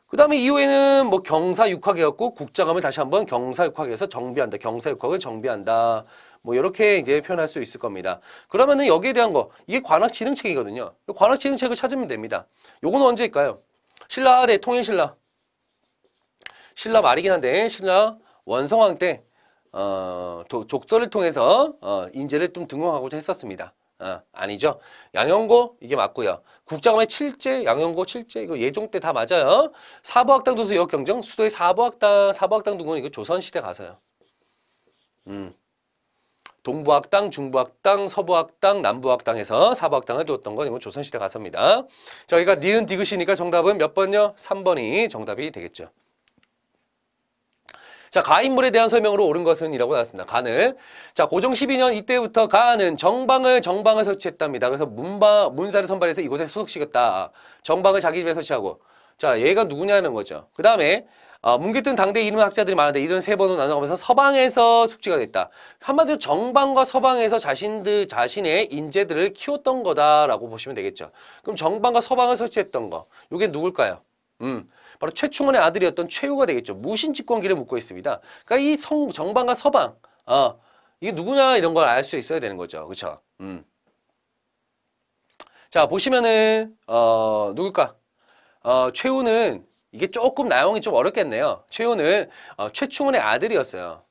그 다음에 이후에는 뭐 경사육학이었고 국자감을 다시 한번 경사육학에서 정비한다. 경사육학을 정비한다. 뭐 이렇게 이제 표현할 수 있을 겁니다. 그러면은 여기에 대한 거 이게 관학지능책이거든요. 관학지능책을 찾으면 됩니다. 요건 언제일까요? 신라대 통일신라. 신라 말이긴 한데 신라 원성왕 때 족서를 통해서 인재를 좀 등용하고자 했었습니다. 아니죠. 양형고 이게 맞고요. 국자감의 7제, 양형고 7제 이거 예종 때 다 맞아요. 사부학당 도서 역경정 수도의 사부학당 등은 이거 조선시대 가서요. 동부학당, 중부학당, 서부학당, 남부학당에서 사부학당을 두었던 건 이건 조선시대 가서입니다. 저희가 니은 디귿이니까 정답은 몇 번요? 3번이 정답이 되겠죠. 자, 가인물에 대한 설명으로 옳은 것은 이라고 나왔습니다. 가는. 자, 고종 12년 이때부터 가는 정방을 설치했답니다. 그래서 문사를 선발해서 이곳에 소속시켰다. 정방을 자기 집에 설치하고. 자, 얘가 누구냐는 거죠. 그 다음에 문기뜬 당대 이름 학자들이 많은데 이들은 세 번으로 나눠가면서 서방에서 숙지가 됐다. 한마디로 정방과 서방에서 자신의 인재들을 키웠던 거다라고 보시면 되겠죠. 그럼 정방과 서방을 설치했던 거. 요게 누굴까요? 바로 최충원의 아들이었던 최후가 되겠죠. 무신집권기를 묻고 있습니다. 그러니까 이 정방과 서방, 이게 누구냐 이런 걸 알 수 있어야 되는 거죠. 그렇죠? 자, 보시면은 누굴까? 최후는 이게 조금 나용이 좀 어렵겠네요. 최후는 최충원의 아들이었어요.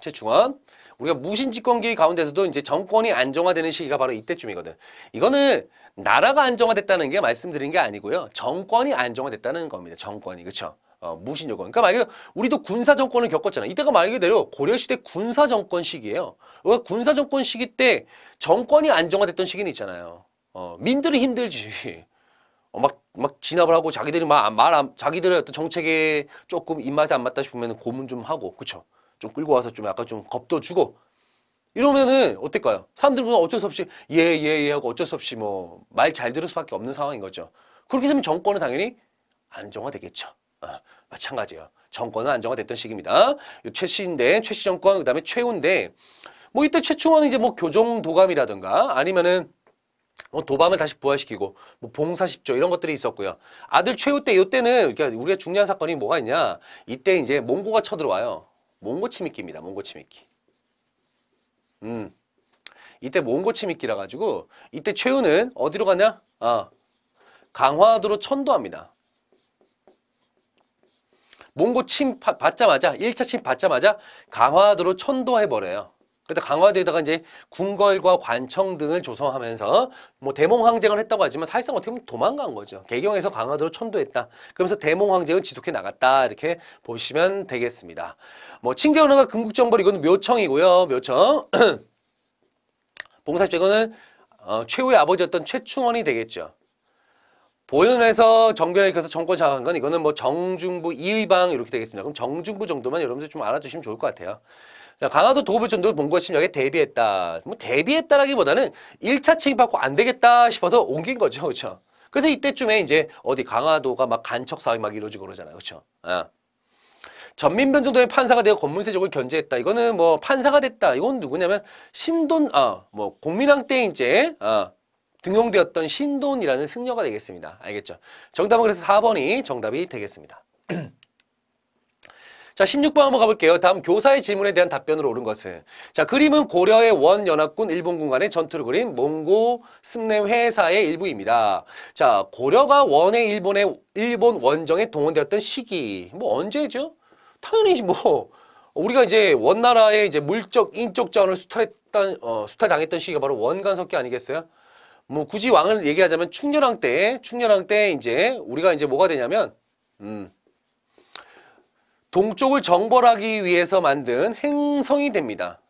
최충원. 우리가 무신집권기 가운데서도 이제 정권이 안정화되는 시기가 바로 이때쯤이거든. 이거는 나라가 안정화됐다는 게 말씀드린 게 아니고요. 정권이 안정화됐다는 겁니다. 정권이. 그렇죠? 무신여권. 그러니까 만약에 우리도 군사정권을 겪었잖아요. 이때가 말 그대로 고려시대 군사정권 시기예요. 우리가 군사정권 시기 때 정권이 안정화됐던 시기는 있잖아요. 민들이 힘들지. 막 진압을 하고 자기들이 자기들의 어떤 정책에 조금 입맛에 안 맞다 싶으면 고문 좀 하고. 그렇죠? 좀 끌고 와서 좀 약간 좀 겁도 주고 이러면은 어떨까요? 사람들은 어쩔 수 없이 예 하고 어쩔 수 없이 뭐 말 잘 들을 수밖에 없는 상황인 거죠. 그렇게 되면 정권은 당연히 안정화되겠죠. 마찬가지예요. 정권은 안정화됐던 시기입니다. 최씨인데 최씨 정권 그다음에 최후인데 뭐 이때 최충원은 이제 뭐 교종 도감이라든가 아니면은 뭐 도밤을 다시 부활시키고 뭐 봉사십조 이런 것들이 있었고요. 아들 최후 때 이때는 그러니까 우리가 중요한 사건이 뭐가 있냐? 이때 이제 몽고가 쳐들어와요. 몽고 침입기입니다. 몽고 침입기. 이때 몽고 침입기라 가지고 이때 최후는 어디로 가냐? 강화도로 천도합니다. 몽고 침입 받자마자 1차 침입 받자마자 강화도로 천도해 버려요. 그래서 강화도에다가 이제 궁궐과 관청 등을 조성하면서 뭐 대몽황쟁을 했다고 하지만 사실상 어떻게 보면 도망간 거죠. 개경에서 강화도로 천도했다. 그러면서 대몽황쟁은 지속해 나갔다. 이렇게 보시면 되겠습니다. 뭐 칭제원화가 금국정벌 이건 묘청이고요. 묘청. 봉사십조 이거는 최후의 아버지였던 최충원이 되겠죠. 보현에서 정변을 익혀서 정권 장악한 건 이거는 뭐 정중부 이의방 이렇게 되겠습니다. 그럼 정중부 정도만 여러분들 좀 알아주시면 좋을 것 같아요. 자, 강화도 도읍을전도 몽고 침략에 대비했다. 뭐 대비했다라기보다는 1차 침입받고 안 되겠다 싶어서 옮긴 거죠. 그렇죠? 그래서 이때쯤에 이제 어디 강화도가 막 간척 사업이 막 이루어지고 그러잖아요. 그렇죠? 전민변 정도의 판사가 되어 권문세족을 견제했다. 이거는 뭐 판사가 됐다. 이건 누구냐면 신돈 뭐 공민왕 때 이제 등용되었던 신돈이라는 승려가 되겠습니다. 알겠죠? 정답은 그래서 4번이 정답이 되겠습니다. 자, 16번 한번 가볼게요. 다음 교사의 질문에 대한 답변으로 옳은 것은. 자, 그림은 고려의 원연합군 일본군 간의 전투를 그린 몽고 승례회사의 일부입니다. 자, 고려가 일본 원정에 동원되었던 시기. 뭐 언제죠? 당연히 뭐 우리가 이제 원나라의 이제 물적 인적 자원을 수탈당했던 시기가 바로 원간섭기 아니겠어요? 뭐 굳이 왕을 얘기하자면 충렬왕 때 이제 우리가 이제 뭐가 되냐면 동쪽을 정벌하기 위해서 만든 행성이 됩니다.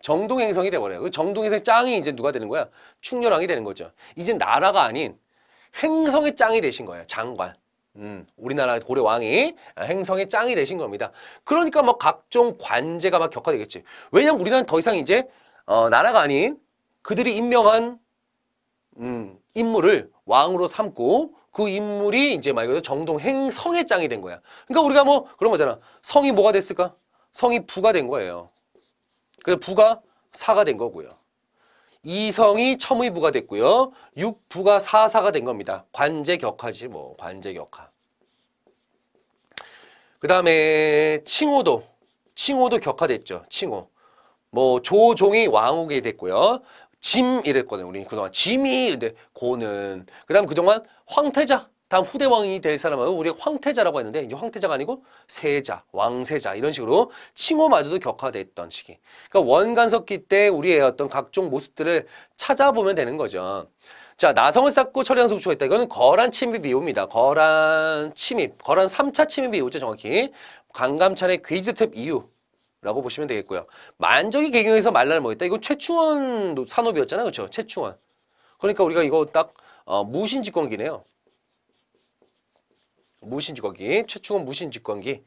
정동행성이 돼버려요. 그 정동행성 짱이 이제 누가 되는 거야? 충렬왕이 되는 거죠. 이제 나라가 아닌 행성의 짱이 되신 거예요. 장관. 우리나라 고려 왕이 행성의 짱이 되신 겁니다. 그러니까 막 각종 관제가 막 격화되겠지. 왜냐면 우리나라는 더 이상 이제 나라가 아닌 그들이 임명한 인물을 왕으로 삼고 그 인물이 이제 말 그대로 정동행 성의 짱이 된 거야. 그러니까 우리가 뭐 그런 거잖아. 성이 뭐가 됐을까? 성이 부가 된 거예요. 그래서 부가 사가 된 거고요. 이성이 첨의 부가 됐고요. 육부가 사사가 된 겁니다. 관제 격화지 뭐. 관제 격화. 그 다음에 칭호도 격화됐죠. 칭호. 뭐 조종이 왕후게 됐고요. 짐 이랬거든. 우리 그동안 짐이 근데 고는 그다음 그동안 황태자 다음 후대왕이 될 사람은 우리가 황태자라고 했는데 이제 황태자가 아니고 세자, 왕세자 이런 식으로 칭호마저도 격화됐던 시기. 그러니까 원간석기 때 우리의 어떤 각종 모습들을 찾아보면 되는 거죠. 자, 나성을 쌓고 철양성 구축했다. 이거는 거란 침입 이후입니다. 거란 3차 침입 이후죠, 정확히. 강감찬의 귀지탭 이후라고 보시면 되겠고요. 만족이 개경에서 말란을 먹였다. 이건 최충원 산업이었잖아요, 그렇죠? 최충원. 그러니까 우리가 이거 딱 무신집권기네요. 무신집권기, 최충원 무신집권기.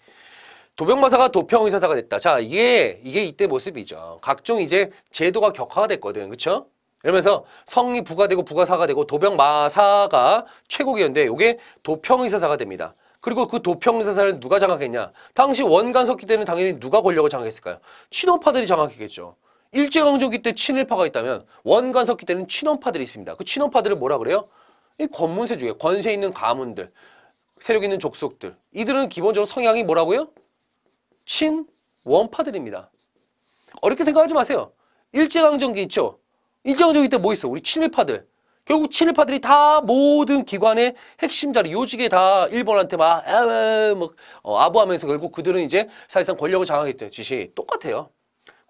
도병마사가 도평의사사가 됐다. 자, 이게 이때 모습이죠. 각종 이제 제도가 격화가 됐거든, 그렇죠? 이러면서 성이 부가 되고 부가사가 되고 도병마사가 최고기였는데 이게 도평의사사가 됩니다. 그리고 그 도평의사사를 누가 장악했냐? 당시 원간석기 때는 당연히 누가 권력을 장악했을까요? 친원파들이 장악했겠죠. 일제강점기 때 친일파가 있다면 원간석기 때는 친원파들이 있습니다. 그 친원파들을 뭐라 그래요? 이 권문세 중에 권세 있는 가문들, 세력 있는 족속들, 이들은 기본적으로 성향이 뭐라고요? 친원파들입니다. 어렵게 생각하지 마세요. 일제강점기 있죠? 일제강점기 때 뭐 있어? 우리 친일파들. 결국 친일파들이 다 모든 기관의 핵심자리, 요직에 다 일본한테 아부하면서 결국 그들은 이제 사실상 권력을 장악했대요. 짓이 똑같아요.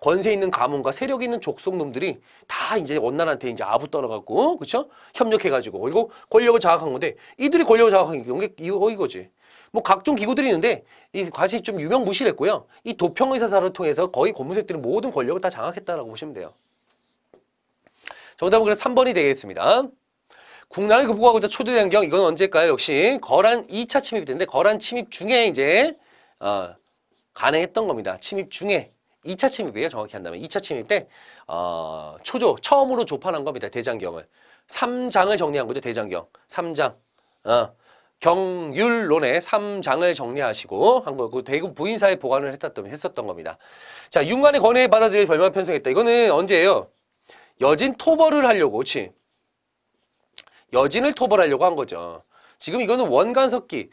권세 있는 가문과 세력 있는 족속놈들이 다 이제 원난한테 이제 아부 떠나갖고, 그쵸? 협력해가지고 결국 권력을 장악한 건데, 이들이 권력을 장악한 게 이거지. 뭐 각종 기구들이 있는데 이 사실 좀 유명무실했고요. 이 도평의사사를 통해서 거의 권문색들이 모든 권력을 다 장악했다라고 보시면 돼요. 정답은 그래서 3번이 되겠습니다. 국난을 극복하고자 초대된 경, 이건 언제일까요? 역시 거란 2차 침입이 되는데, 거란 침입 중에 이제 가능했던 겁니다. 침입 중에 2차 침입이에요. 정확히 한다면 2차 침입 때 초조, 처음으로 조판한 겁니다. 대장경을. 3장을 정리한 거죠. 대장경 3장. 경률론의 3장을 정리하시고 한국 대군 부인사에 보관을 했었던 겁니다. 자, 윤관의 권해에 받아들여 별만 편성했다. 이거는 언제예요? 여진 토벌을 하려고, 그치? 여진을 토벌하려고 한 거죠. 지금 이거는 원간석기,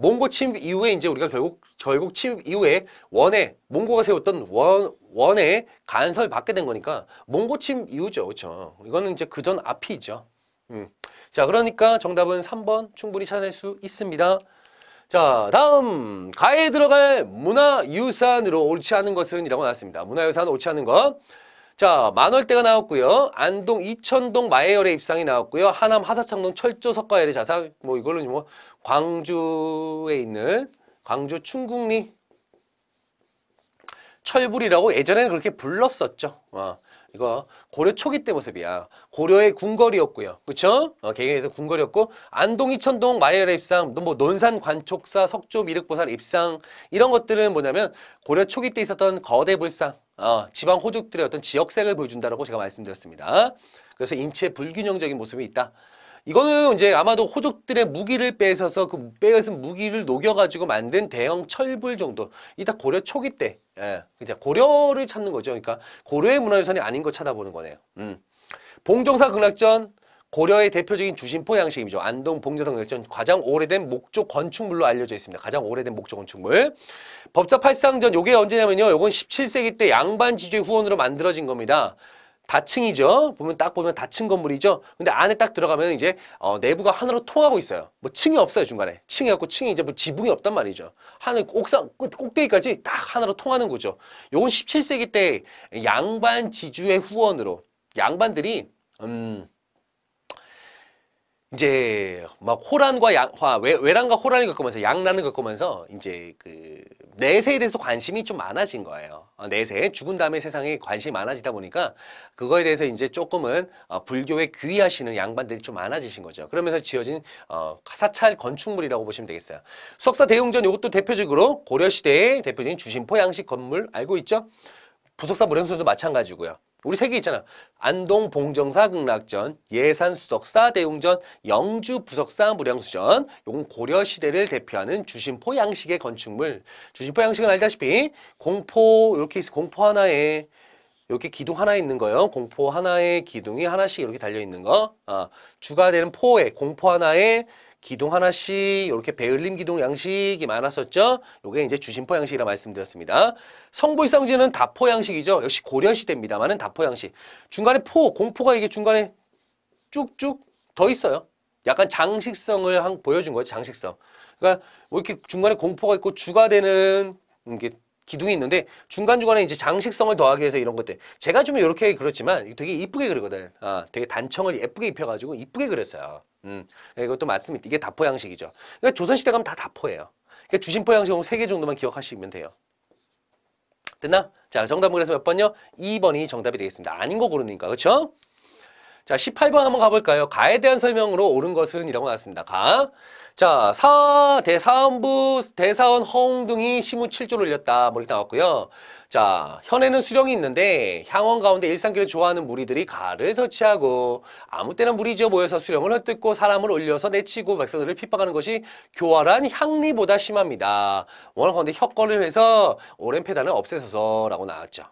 몽고 침입 이후에 이제 우리가 결국 침입 이후에 원에, 몽고가 세웠던 원에 간섭을 받게 된 거니까 몽고 침입 이후죠, 그쵸? 이거는 이제 그전 앞이죠. 자, 그러니까 정답은 3번 충분히 찾아낼 수 있습니다. 자, 다음 가에 들어갈 문화유산으로 옳지 않은 것은 이라고 나왔습니다. 문화유산 옳지 않은 것. 자, 만월대가 나왔고요. 안동 이천동 마해열의 입상이 나왔고요. 하남 하사창동 철조 석가열의 자상, 뭐 이걸로는 뭐 광주에 있는 광주 충궁리 철불이라고 예전에는 그렇게 불렀었죠. 이거 고려 초기 때 모습이야. 고려의 궁궐이었고요, 그쵸? 개경에서 궁궐이었고, 안동 이천동 마해열의 입상, 뭐 논산 관촉사 석조 미륵보살 입상, 이런 것들은 뭐냐면 고려 초기 때 있었던 거대 불상, 지방 호족들의 어떤 지역색을 보여준다라고 제가 말씀드렸습니다. 그래서 인체 불균형적인 모습이 있다. 이거는 이제 아마도 호족들의 무기를 빼앗아서 그 빼앗은 무기를 녹여가지고 만든 대형 철불 정도. 이따 고려 초기 때, 그냥 고려를 찾는 거죠. 그러니까 고려의 문화유산이 아닌 거 찾아보는 거네요. 봉정사 극락전, 고려의 대표적인 주심포 양식이죠. 안동 봉정사 극락전, 가장 오래된 목조 건축물로 알려져 있습니다. 가장 오래된 목조 건축물. 법사 팔상전, 요게 언제냐면요. 요건 17세기 때 양반 지주의 후원으로 만들어진 겁니다. 다층이죠. 딱 보면 다층 건물이죠. 근데 안에 딱 들어가면 이제 내부가 하나로 통하고 있어요. 뭐 층이 없어요, 중간에. 층이 없고 층이 이제 뭐 지붕이 없단 말이죠. 하늘 옥상 꼭대기까지 딱 하나로 통하는 거죠. 요건 17세기 때 양반 지주의 후원으로 양반들이 이제 막 호란과 외란과 호란을 겪으면서 양란을 겪으면서 이제 그 내세에 대해서 관심이 좀 많아진 거예요. 내세, 죽은 다음에 세상에 관심이 많아지다 보니까 그거에 대해서 이제 조금은 불교에 귀의하시는 양반들이 좀 많아지신 거죠. 그러면서 지어진 사찰 건축물이라고 보시면 되겠어요. 석사 대웅전, 이것도 대표적으로 고려시대의 대표적인 주심포 양식 건물 알고 있죠? 부석사 무령선도 마찬가지고요. 우리 세 개 있잖아. 안동 봉정사 극락전, 예산 수석사 대웅전, 영주 부석사 무량수전. 요건 고려시대를 대표하는 주심포 양식의 건축물. 주심포 양식은 알다시피 공포 이렇게 있어. 공포 하나에 이렇게 기둥 하나 있는 거예요. 공포 하나에 기둥이 하나씩 이렇게 달려 있는 거. 주가 되는 포에 공포 하나에 기둥 하나씩 이렇게 배을림 기둥 양식이 많았었죠. 요게 이제 주심포 양식이라 말씀드렸습니다. 성불상제는 다포 양식이죠. 역시 고려시대입니다만은 다포 양식. 중간에 공포가 이게 중간에 쭉쭉 더 있어요. 약간 장식성을 한 보여준 거예요. 장식성. 그러니까 뭐 이렇게 중간에 공포가 있고 주가 되는 이게 기둥이 있는데 중간중간에 이제 장식성을 더하기 위해서 이런 것들. 제가 좀 이렇게 그렇지만 되게 이쁘게 그리거든. 아, 되게 단청을 예쁘게 입혀가지고 이쁘게 그렸어요. 이것도 맞습니다. 이게 다포 양식이죠. 그러니까 조선시대 가면 다 다포예요. 그러니까 주심포 양식으로 3개 정도만 기억하시면 돼요. 됐나? 자, 정답은 그래서 몇 번요? 2번이 정답이 되겠습니다. 아닌 거 고르니까. 그렇죠? 자, 18번 한번 가볼까요? 가에 대한 설명으로 옳은 것은 이라고 나왔습니다. 가. 자, 대사원부, 대사원 허웅 등이 시무 7조를 올렸다. 뭐 이렇게 나왔고요. 자, 현에는 수령이 있는데 향원 가운데 일상길을 좋아하는 무리들이 가를 설치하고 아무 때나 무리지어 모여서 수령을 헐뜯고 사람을 올려서 내치고 백성들을 핍박하는 것이 교활한 향리보다 심합니다. 원어 가운데 협거를 해서 오랜 폐단을 없애서서 라고 나왔죠.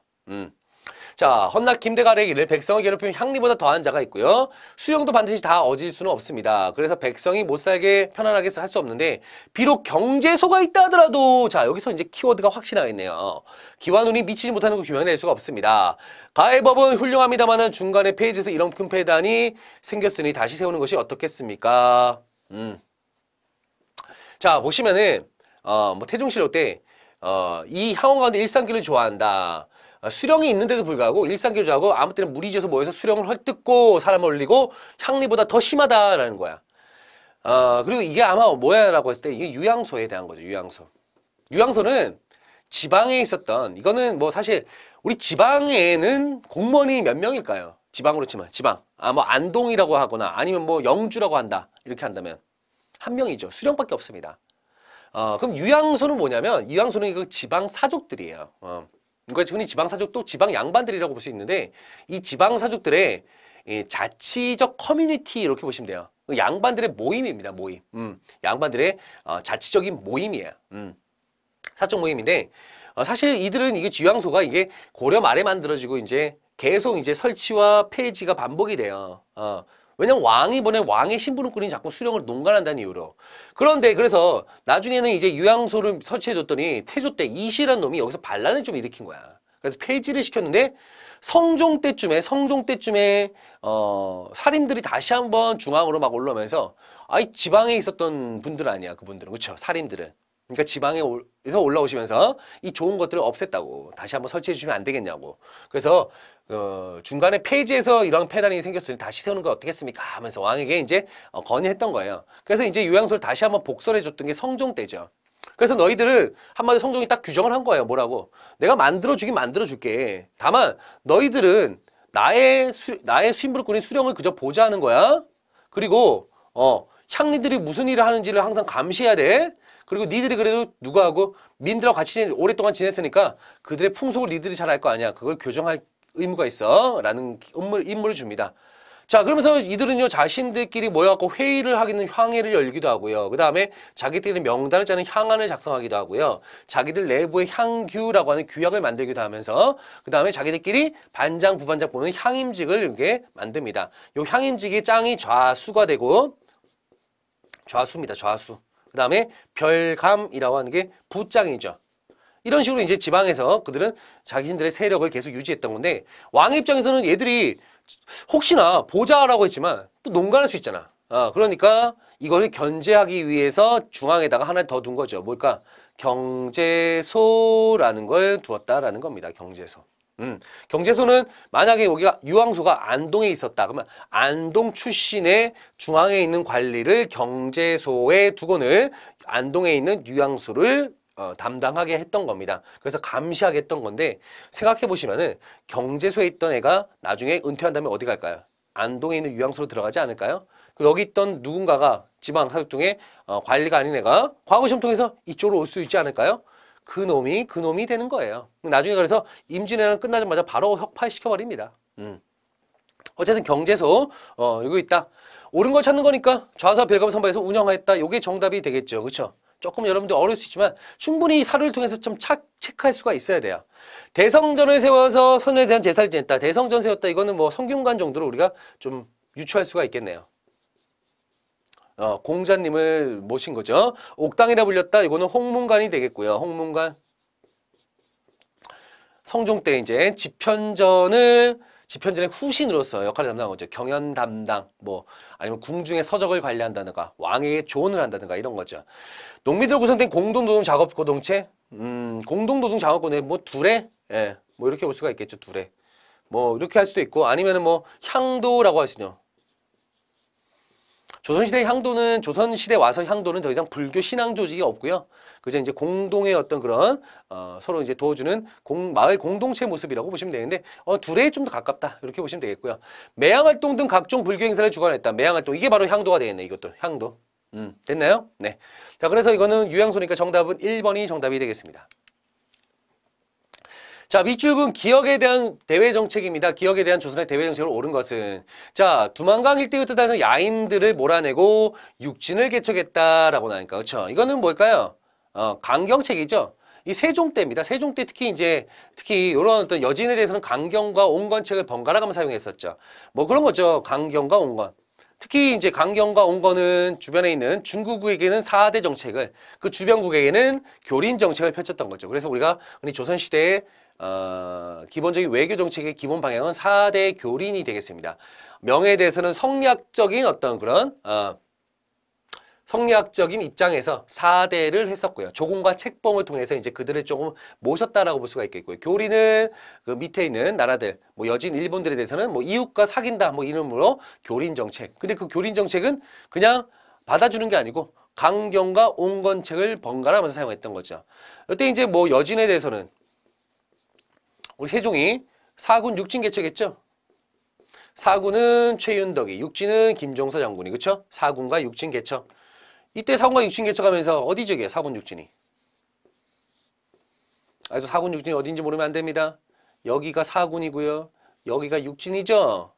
자, 헌납 김대가래기를 백성을 괴롭히면 향리보다 더한 자가 있고요. 수령도 반드시 다 어질 수는 없습니다. 그래서 백성이 못 살게 편안하게 할 수 없는데 비록 경제소가 있다 하더라도, 자, 여기서 이제 키워드가 확실하겠네요. 기와 눈이 미치지 못하는 걸 규명해낼 수가 없습니다. 가의 법은 훌륭합니다만은 중간에 페이지에서 이런 큰 폐단이 생겼으니 다시 세우는 것이 어떻겠습니까? 자, 보시면은 뭐 태종실록 때 이 향원 가운데 일상길을 좋아한다. 수령이 있는데도 불구하고 일상교조하고 아무 때나 무리지어서 모여서 수령을 헐뜯고 사람을 올리고 향리보다 더 심하다라는 거야. 그리고 이게 아마 뭐야라고 했을 때 이게 유양소에 대한 거죠. 유양소. 유양소는 지방에 있었던, 이거는 뭐 사실 우리 지방에는 공무원이 몇 명일까요? 지방으로 치면 지방. 뭐 안동이라고 하거나 아니면 뭐 영주라고 한다. 이렇게 한다면 한 명이죠. 수령밖에 없습니다. 그럼 유양소는 뭐냐면 유양소는 이거 지방 사족들이에요. 그러니까 흔히 지방사족도 지방 양반들이라고 볼 수 있는데 이 지방사족들의 자치적 커뮤니티 이렇게 보시면 돼요. 양반들의 모임입니다. 모임. 양반들의 자치적인 모임이에요. 사적 모임인데 사실 이들은 이게 유양소가 이게 고려 말에 만들어지고 이제 계속 이제 설치와 폐지가 반복이 돼요. 왜냐면 왕이 보낸 왕의 신부름꾼이 자꾸 수령을 농간한다는 이유로. 그런데 그래서 나중에는 이제 유양소를 설치해줬더니 태조 때 이시라는 놈이 여기서 반란을 좀 일으킨 거야. 그래서 폐지를 시켰는데 성종 때쯤에 사림들이 다시 한번 중앙으로 막 올라오면서 아이 지방에 있었던 분들 아니야 그분들은, 그렇죠? 사림들은. 그러니까 지방에서 올라오시면서 이 좋은 것들을 없앴다고 다시 한번 설치해 주시면 안 되겠냐고. 그래서 중간에 폐지에서 이런 폐단이 생겼으니 다시 세우는 거 어떻겠습니까 하면서 왕에게 이제 건의했던 거예요. 그래서 이제 유양소를 다시 한번 복설해 줬던 게 성종 때죠. 그래서 너희들은 한마디 성종이 딱 규정을 한 거예요. 뭐라고? 내가 만들어주긴 만들어줄게. 다만 너희들은 나의 수임부꾼인 수령을 그저 보좌하는 거야. 그리고 향리들이 무슨 일을 하는지를 항상 감시해야 돼. 그리고 니들이 그래도 누구하고 민들하고 같이 오랫동안 지냈으니까 그들의 풍속을 니들이 잘 알 거 아니야. 그걸 교정할 의무가 있어. 라는 임무를 줍니다. 자, 그러면서 이들은요, 자신들끼리 모여갖고 회의를 하기는 향회를 열기도 하고요. 그 다음에 자기들끼리 명단을 짜는 향안을 작성하기도 하고요. 자기들 내부의 향규라고 하는 규약을 만들기도 하면서 그 다음에 자기들끼리 반장, 부반장 보는 향임직을 이렇게 만듭니다. 요 향임직이 짱이 좌수가 되고 좌수입니다. 좌수. 그 다음에 별감이라고 하는 게 부장이죠. 이런 식으로 이제 지방에서 그들은 자신들의 세력을 계속 유지했던 건데 왕의 입장에서는 얘들이 혹시나 보좌라고 했지만 또 농간할 수 있잖아. 그러니까 이걸 견제하기 위해서 중앙에다가 하나 더 둔 거죠. 뭘까? 경제소라는 걸 두었다라는 겁니다. 경제소. 경제소는 만약에 여기가 유황소가 안동에 있었다 그러면 안동 출신의 중앙에 있는 관리를 경제소에 두고는 안동에 있는 유황소를 담당하게 했던 겁니다. 그래서 감시하게 했던 건데 생각해 보시면은 경제소에 있던 애가 나중에 은퇴한 다음에 어디 갈까요? 안동에 있는 유황소로 들어가지 않을까요? 여기 있던 누군가가 지방 사족 중에 관리가 아닌 애가 과거시험 통해서 이쪽으로 올 수 있지 않을까요? 그놈이 되는 거예요. 나중에 그래서 임진왜란 끝나자마자 바로 혁파시켜버립니다. 어쨌든 경제소 이거 있다. 옳은 걸 찾는 거니까 좌사 별감 선발해서 운영하였다. 이게 정답이 되겠죠. 그렇죠? 조금 여러분들 어려울 수 있지만 충분히 사료를 통해서 좀 체크할 수가 있어야 돼요. 대성전을 세워서 선에 대한 제사를 지냈다. 대성전 세웠다. 이거는 뭐 성균관 정도로 우리가 좀 유추할 수가 있겠네요. 공자님을 모신 거죠. 옥당이라 불렸다. 이거는 홍문관이 되겠고요. 홍문관. 성종 때 이제 집현전의 후신으로서 역할을 담당하고 있죠. 경연 담당, 뭐 아니면 궁중의 서적을 관리한다든가, 왕에게 조언을 한다든가 이런 거죠. 농민들로 구성된 공동노동작업노동체, 공동노동작업권에 뭐 둘에, 예, 뭐 이렇게 볼 수가 있겠죠. 둘에, 뭐 이렇게 할 수도 있고, 아니면은 뭐 향도라고 할 수 있죠. 조선시대 향도는, 조선시대 와서 향도는 더 이상 불교 신앙 조직이 없고요. 그저 이제 공동의 어떤 그런 서로 이제 도와주는 마을 공동체 모습이라고 보시면 되는데, 둘에 좀 더 가깝다 이렇게 보시면 되겠고요. 매양활동 등 각종 불교 행사를 주관했다. 매양활동, 이게 바로 향도가 되겠네. 이것도 향도. 됐나요? 네. 자, 그래서 이거는 유양소니까 정답은 1번이 정답이 되겠습니다. 자, 밑줄은 기역에 대한 대외 정책입니다. 기역에 대한 조선의 대외 정책으로 옳은 것은, 자, 두만강 일대부터 다니는 야인들을 몰아내고 육진을 개척했다라고 나니까, 그렇죠? 이거는 뭘까요? 강경책이죠. 이 세종 때입니다. 세종 때 특히 이런 어떤 여진에 대해서는 강경과 온건책을 번갈아가며 사용했었죠. 뭐 그런 거죠. 강경과 온건. 특히 이제 강경과 온건은 주변에 있는 중국에게는 4대 정책을, 그 주변국에게는 교린 정책을 펼쳤던 거죠. 그래서 우리가 조선시대의 기본적인 외교 정책의 기본 방향은 4대 교린이 되겠습니다. 명에 대해서는 성리학적인 어떤 그런 성리학적인 입장에서 4대를 했었고요. 조공과 책봉을 통해서 이제 그들을 조금 모셨다라고 볼 수가 있겠고요. 교린은 그 밑에 있는 나라들, 뭐 여진 일본들에 대해서는 뭐 이웃과 사귄다 뭐 이름으로 교린 정책. 근데 그 교린 정책은 그냥 받아주는 게 아니고 강경과 온건책을 번갈아가면서 사용했던 거죠. 이때 이제 뭐 여진에 대해서는 우리 세종이 사군육진 개척했죠. 사군은 최윤덕이, 육진은 김종서 장군이, 그렇죠? 사군과 육진 개척. 이때 사군과 육진 개척하면서 어디 지역이에요? 사군육진이. 아주 사군육진이 어딘지 모르면 안 됩니다. 여기가 사군이고요. 여기가 육진이죠.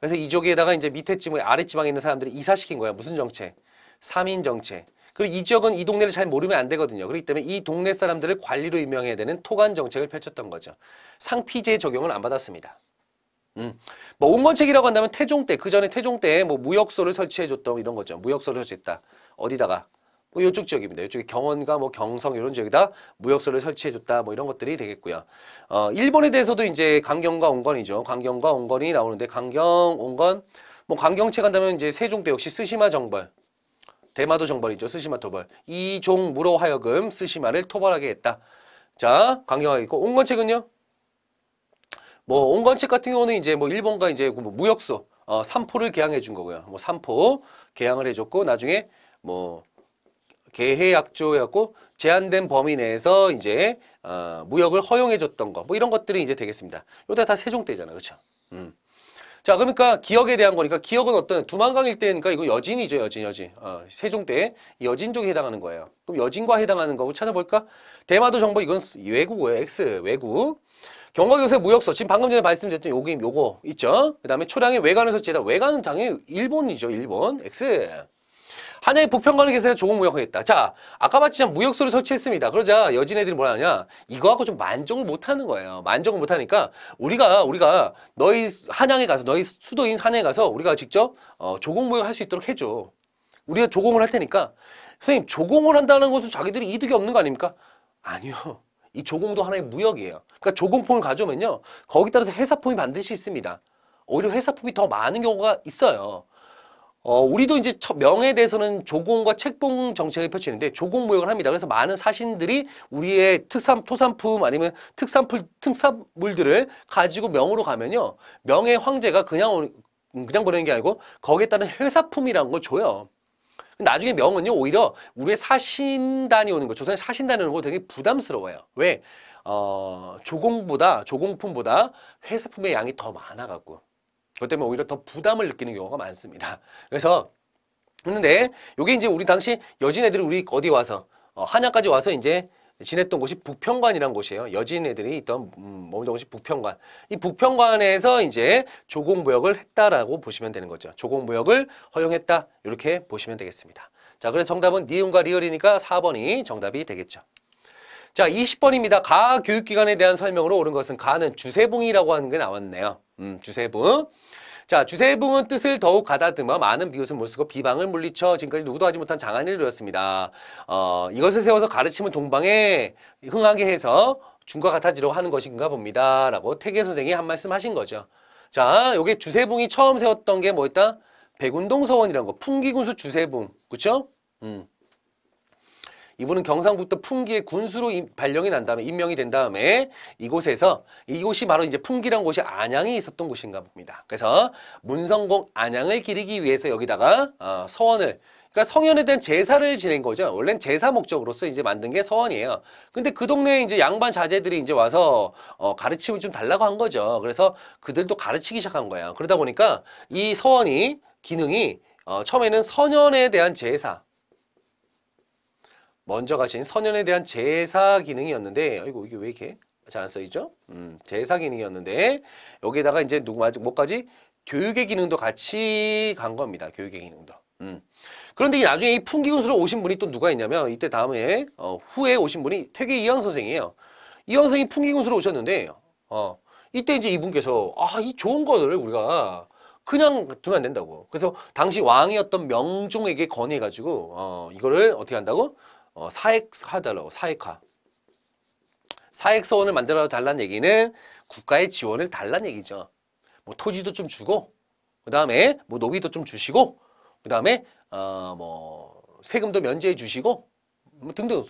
그래서 이쪽에다가 이제 밑에 지방, 아래 지방에 있는 사람들이 이사시킨 거야. 무슨 정책? 3인 정책. 그리고 이 지역은 이 동네를 잘 모르면 안 되거든요. 그렇기 때문에 이 동네 사람들을 관리로 임명해야 되는 토간 정책을 펼쳤던 거죠. 상피제 적용을 안 받았습니다. 뭐 온건책이라고 한다면 태종 때, 그 전에 태종 때 뭐 무역소를 설치해줬던 이런 거죠. 무역소를 설치했다. 어디다가? 뭐 이쪽 지역입니다. 이쪽에 경원과 뭐 경성 이런 지역에다 무역소를 설치해줬다. 뭐 이런 것들이 되겠고요. 일본에 대해서도 이제 강경과 온건이죠. 강경과 온건이 나오는데, 강경, 온건, 뭐 강경책 한다면 이제 세종 때 역시 스시마 정벌, 대마도 정벌이죠. 스시마 토벌. 이종 무로 하여금 스시마를 토벌하게 했다. 자, 강경하게 있고, 온건책은요? 뭐 온건책 같은 경우는 이제 뭐 일본과 이제 뭐 무역소, 삼포를 개항해 준 거고요. 뭐 삼포 개항을 해줬고, 나중에 뭐 개해약조 해갖고 제한된 범위 내에서 이제 무역을 허용해 줬던 거, 뭐 이런 것들이 이제 되겠습니다. 요때 다 세종 때잖아, 그렇죠? 자, 그러니까 기역에 대한 거니까, 기역은 어떤 두만강 일대니까 이거 여진이죠. 여진. 세종 때 여진 쪽에 해당하는 거예요. 그럼 여진과 해당하는 거고 찾아볼까? 대마도 정보, 이건 외국어예요. X 외국. 경과교세 무역소, 지금 방금 전에 말씀드렸던 요기, 요거 있죠. 그 다음에 초량의 외관을 설치했다. 외관은 당연히 일본이죠. 일본. X. 한양의 북평간을 개선해서 조공 무역하겠다. 자, 아까 봤지, 무역소를 설치했습니다. 그러자 여진 애들이 뭐라 하냐, 이거하고 좀 만족을 못하는 거예요. 만족을 못하니까 우리가 너희 한양에 가서, 너희 수도인 한양에 가서 우리가 직접 조공 무역할 수 있도록 해줘. 우리가 조공을 할 테니까. 선생님, 조공을 한다는 것은 자기들이 이득이 없는 거 아닙니까? 아니요. 이 조공도 하나의 무역이에요. 그러니까 조공품을 가져오면요, 거기 따라서 해사품이 반드시 있습니다. 오히려 해사품이 더 많은 경우가 있어요. 우리도 이제 명에 대해서는 조공과 책봉 정책을 펼치는데 조공 무역을 합니다. 그래서 많은 사신들이 우리의 토산품 아니면 특산물들을 가지고 명으로 가면요, 명의 황제가 그냥 보내는 게 아니고 거기에 따른 해사품이라는 걸 줘요. 나중에 명은요, 오히려 우리의 사신단이 오는 거, 조선의 사신단이 오는 거 되게 부담스러워요. 왜? 조공품보다 해사품의 양이 더 많아갖고. 그것 때문에 오히려 더 부담을 느끼는 경우가 많습니다. 그래서, 근데, 요게 이제 우리 당시 여진 애들이 우리 어디 와서, 한양까지 와서 이제 지냈던 곳이 북평관이란 곳이에요. 여진 애들이 있던, 머물던 곳이 북평관. 이 북평관에서 이제 조공무역을 했다라고 보시면 되는 거죠. 조공무역을 허용했다. 이렇게 보시면 되겠습니다. 자, 그래서 정답은 니은과 리을이니까 4번이 정답이 되겠죠. 자, 20번입니다. 가 교육기관에 대한 설명으로 옳은 것은, 가는 주세붕이라고 하는 게 나왔네요. 주세붕. 자, 주세붕은 뜻을 더욱 가다듬어 많은 비웃음을 못 쓰고 비방을 물리쳐 지금까지 누구도 하지 못한 장안일을 이뤘습니다. 이것을 세워서 가르침을 동방에 흥하게 해서 중과 같아지려고 하는 것인가 봅니다. 라고 태계 선생이 한 말씀 하신 거죠. 자, 요게 주세붕이 처음 세웠던 게 뭐였다? 백운동서원이라는 거. 풍기군수 주세붕. 그쵸? 이분은 경상북도 풍기의 군수로 발령이 난 다음에, 임명이 된 다음에 이곳에서, 이곳이 바로 이제 풍기란 곳이 안양에 있었던 곳인가 봅니다. 그래서 문성공 안양을 기리기 위해서 여기다가 서원을, 그러니까 성현에 대한 제사를 지낸 거죠. 원래는 제사 목적으로서 이제 만든 게 서원이에요. 근데 그 동네에 이제 양반 자제들이 이제 와서 가르침을 좀 달라고 한 거죠. 그래서 그들도 가르치기 시작한 거야. 그러다 보니까 이 서원이 기능이 처음에는 선현에 대한 제사, 먼저 가신 선현에 대한 제사 기능이었는데, 아이고 이게 왜 이렇게 잘 안 써있죠? 제사 기능이었는데 여기에다가 이제 누구 아직 뭐까지 교육의 기능도 같이 간 겁니다. 교육의 기능도. 그런데 나중에 이 풍기군수로 오신 분이 또 누가 있냐면, 이때 다음에 후에 오신 분이 퇴계 이황 선생이에요. 이황 선생이 풍기군수로 오셨는데 이때 이제 이분께서 이 좋은 거를 우리가 그냥 두면 안 된다고. 그래서 당시 왕이었던 명종에게 건의해가지고 이거를 어떻게 한다고? 사액화달라고. 사액화. 사액서원을 만들어 달라는 얘기는 국가의 지원을 달라는 얘기죠. 뭐 토지도 좀 주고, 그 다음에 뭐 노비도 좀 주시고, 그 다음에 뭐 세금도 면제해 주시고 뭐 등등,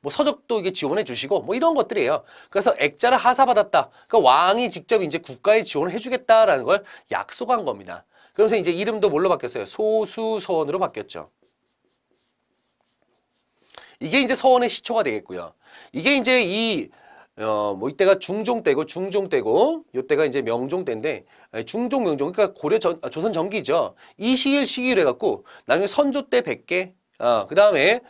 뭐 서적도 이게 지원해 주시고 뭐 이런 것들이에요. 그래서 액자를 하사받았다. 그러니까 왕이 직접 이제 국가에 지원을 해주겠다라는 걸 약속한 겁니다. 그러면서 이제 이름도 뭘로 바뀌었어요? 소수서원으로 바뀌었죠. 이게 이제 서원의 시초가 되겠고요. 이게 이제 이 뭐 이때가 중종 때고 요때가 이제 명종 때인데, 중종 명종 그러니까 조선 전기죠. 이 시기를 해갖고 나중에 선조 때 100개, 그 다음에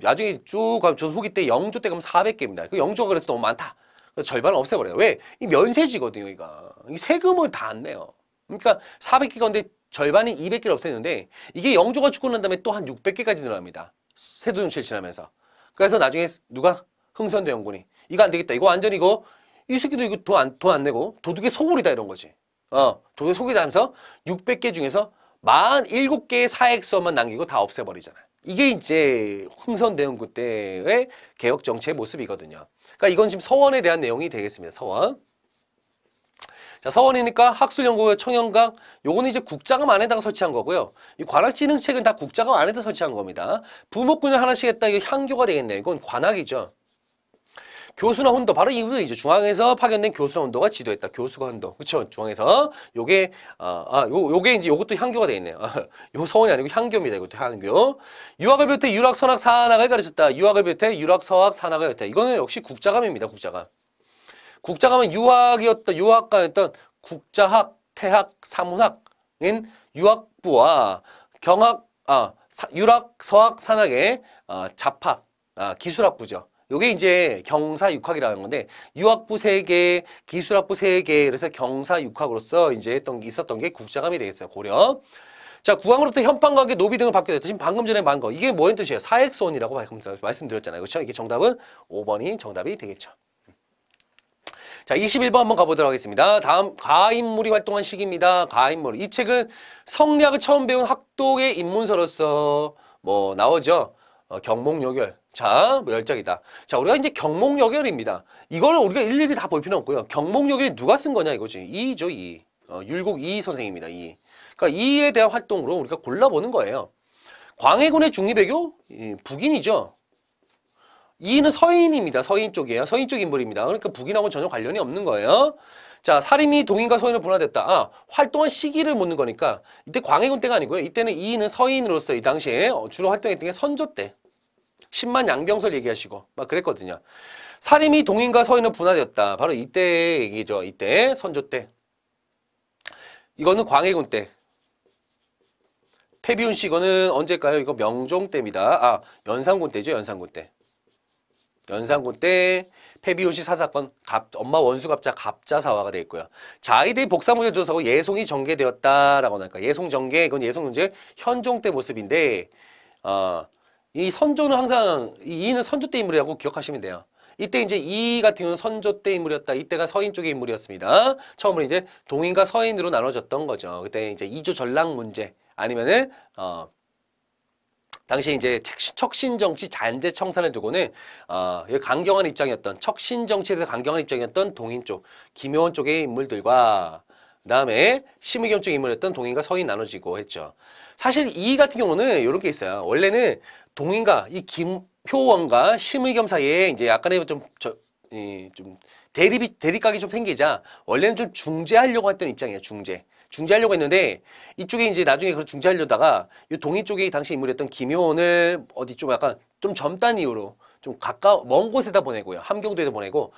나중에 쭉 조선 후기 때 영조 때 가면 400개입니다. 그 영조가 그래서 너무 많다. 그래서 절반을 없애버려요. 왜? 이 면세지거든요. 여기가 세금을 다 안 내요. 그러니까 400개가 근데 절반인 200개를 없앴는데, 이게 영조가 죽고 난 다음에 또 한 600개까지 늘어납니다. 세도정치를 지나면서. 그래서 나중에 누가? 흥선대원군이 이거 안 되겠다. 이거 완전히 이거 이 새끼도 이거 돈 안 내고 도둑의 소굴이다 이런 거지. 도둑의 소굴이다 하면서 600개 중에서 47개의 사액서만 남기고 다 없애버리잖아요. 이게 이제 흥선대원군 때의 개혁정치의 모습이거든요. 그러니까 이건 지금 서원에 대한 내용이 되겠습니다. 서원. 자, 서원이니까 학술연구회 청년각, 요거는 이제 국자감 안에다가 설치한 거고요. 이 관학진흥책은 다 국자감 안에다 설치한 겁니다. 부목군을 하나씩 했다. 이거 향교가 되겠네. 이건 관학이죠. 교수나 혼도, 바로 이분이죠. 중앙에서 파견된 교수나 혼도가 지도했다. 교수가 혼도. 그쵸? 중앙에서. 요게, 요게 이제 요것도 향교가 되어있네요. 요 서원이 아니고 향교입니다. 이것도 향교. 유학을 비롯해 유락, 선학, 산학을 가르쳤다. 유학을 비롯해 유락, 서학, 산학을 가르쳤다. 이거는 역시 국자감입니다. 국자감. 국자감은 유학과였던 국자학, 태학, 사문학인 유학부와 경학, 유락, 서학, 산학의 잡학, 기술학부죠. 요게 이제 경사육학이라는 건데, 유학부 3개, 기술학부 3개, 그래서 경사육학으로서 이제 했던 게 있었던 게 국자감이 되겠어요. 고려. 자, 국왕으로부터 현판과의 노비 등을 받게 됐다. 지금 방금 전에 말한 거. 이게 뭐의 뜻이에요? 사액서원이라고 말씀드렸잖아요. 그렇죠? 이게 정답은 5번이 정답이 되겠죠. 자, 21번 한번 가보도록 하겠습니다. 다음, 가인물이 활동한 시기입니다. 가인물. 이 책은 성리학을 처음 배운 학독의 입문서로서 뭐 나오죠. 경목여결. 자, 뭐 10장이다. 자, 우리가 이제 경목여결입니다. 이걸 우리가 일일이 다 볼 필요는 없고요. 경목여결이 누가 쓴 거냐 이거지. 이죠, 이. 율곡 이 선생입니다. 이. 그러니까 이에 대한 활동으로 우리가 골라보는 거예요. 광해군의 중립외교? 북인이죠. 이는 서인입니다. 서인 쪽이에요. 서인 쪽 인물입니다. 그러니까 북인하고는 전혀 관련이 없는 거예요. 자, 사림이 동인과 서인으로 분화됐다. 활동한 시기를 묻는 거니까 이때 광해군 때가 아니고요. 이때는 이는 서인으로서 이 당시에 주로 활동했던 게 선조 때 10만 양병설 얘기하시고 막 그랬거든요. 사림이 동인과 서인으로 분화되었다. 바로 이때 얘기죠. 이때 선조 때. 이거는 광해군 때. 패비운 씨 이거는 언제일까요? 이거 명종 때입니다. 연산군 때죠. 연산군 때. 연산군 때 패비온시 사사건, 엄마 원수 갑자 갑자사화가 되어 있고요. 자의대 복사무제 조사고 예송이 전개되었다라고 나니까 예송 전개, 이건 예송 문제 현종 때 모습인데, 이 선조는 항상 이는 선조 때 인물이라고 기억하시면 돼요. 이때 이제 이 같은 경우는 선조 때 인물이었다. 이때가 서인 쪽의 인물이었습니다. 처음으로 이제 동인과 서인으로 나눠졌던 거죠. 그때 이제 이조 전락 문제 아니면은 당시 이제 척신정치 잔재청산을 두고는 강경한 입장이었던 척신정치에서 강경한 입장이었던 동인 쪽, 김효원 쪽의 인물들과 그다음에 심의경 쪽 인물이었던 동인과 서인 나눠지고 했죠. 사실 이 같은 경우는 이런 게 있어요. 원래는 동인과 이 김효원과 심의겸 사이에 이제 약간의 좀 대립각이 좀 생기자 원래는 좀 중재하려고 했던 입장이에요. 중재하려고 했는데 이쪽에 이제 나중에 그 중재하려다가 이 동인 쪽에 당시 인물이었던 김효원을 어디 좀 약간 좀 젊단 이유로 좀 먼 곳에다 보내고요. 함경도에다 보내고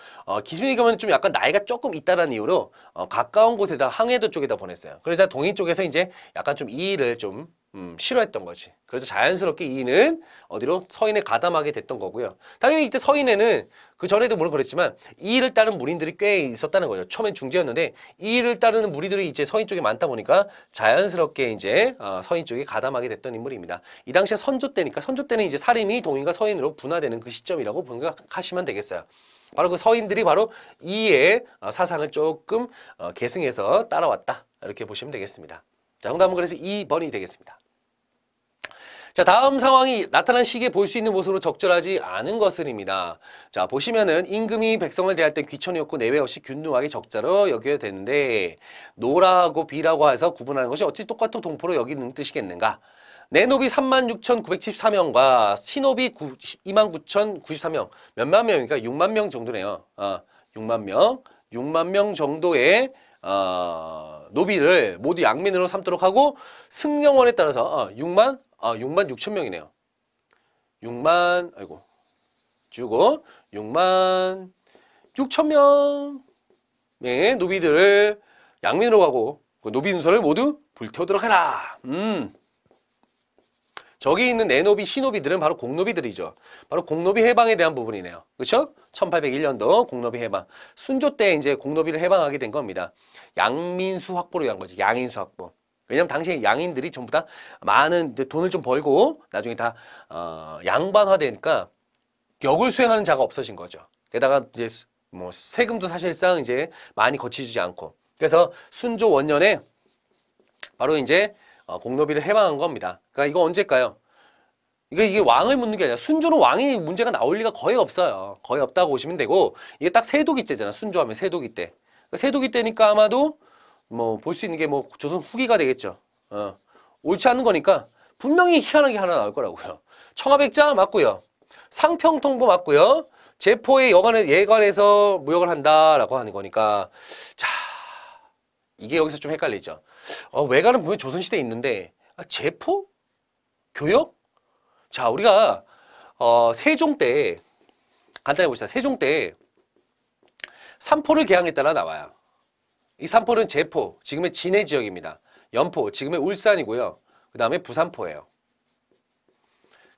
김효원은 좀 약간 나이가 조금 있다라는 이유로 가까운 곳에다 항해도 쪽에다 보냈어요. 그래서 동인 쪽에서 이제 약간 좀 이의를 좀 싫어했던 거지. 그래서 자연스럽게 이의는 어디로 서인에 가담하게 됐던 거고요. 당연히 이때 서인에는 그 전에도 물론 그랬지만 이의를 따른 무리들이 꽤 있었다는 거죠. 처음엔 중재였는데 이의를 따르는 무리들이 이제 서인 쪽에 많다 보니까 자연스럽게 이제 서인 쪽에 가담하게 됐던 인물입니다. 이 당시에 선조 때니까 선조 때는 이제 사림이 동인과 서인으로 분화되는 그 시점이라고 생각하시면 되겠어요. 바로 그 서인들이 바로 이의 사상을 조금 계승해서 따라왔다 이렇게 보시면 되겠습니다. 자, 정답은 그래서 2번이 되겠습니다. 자, 다음 상황이 나타난 시기에 볼 수 있는 모습으로 적절하지 않은 것을입니다. 자, 보시면은 임금이 백성을 대할 때 귀천이 없고 내외 없이 균등하게 적자로 여겨야 되는데 노라고 비라고 해서 구분하는 것이 어찌 똑같은 동포로 여기는 뜻이겠는가? 내노비 36,974명과 신노비 29,093명 몇만 명이니까 6만 명 정도네요. 6만 명 정도의 노비를 모두 양민으로 삼도록 하고 승령원에 따라서 6만 6천 명이네요. 6만 아이고 주고 6만 6천 명의 노비들을 양민으로 하고 그 노비 눈서를 모두 불태우도록 해라. 저기 있는 내노비, 시노비들은 바로 공노비들이죠. 바로 공노비 해방에 대한 부분이네요. 그렇죠? 1801년도 공노비 해방. 순조 때 이제 공노비를 해방하게 된 겁니다. 양민수 확보를 위한 거지. 양인수 확보. 왜냐면 당시에 양인들이 전부 다 많은 돈을 좀 벌고 나중에 다 양반화되니까 역을 수행하는 자가 없어진 거죠. 게다가 이제 뭐 세금도 사실상 이제 많이 거치지 않고. 그래서 순조 원년에 바로 이제 공노비를 해방한 겁니다. 그러니까 이거 언제일까요? 이게 왕을 묻는 게 아니라 순조는 왕이 문제가 나올 리가 거의 없어요. 거의 없다고 보시면 되고 이게 딱 세도기 때잖아. 순조하면 세도기 때. 그러니까 세도기 때니까 아마도 뭐 볼 수 있는 게 뭐 조선 후기가 되겠죠. 옳지 않은 거니까 분명히 희한한 게 하나 나올 거라고요. 청하백자 맞고요. 상평통보 맞고요. 제포의 예관에서 무역을 한다라고 하는 거니까 자 이게 여기서 좀 헷갈리죠. 외관은 분명히 조선시대에 있는데 제포? 교역? 자 우리가 세종 때 간단히 봅시다. 세종 때 삼포를 개항했다라 나와요. 이 삼포는 제포, 지금의 진해 지역입니다. 연포, 지금의 울산이고요. 그 다음에 부산포예요.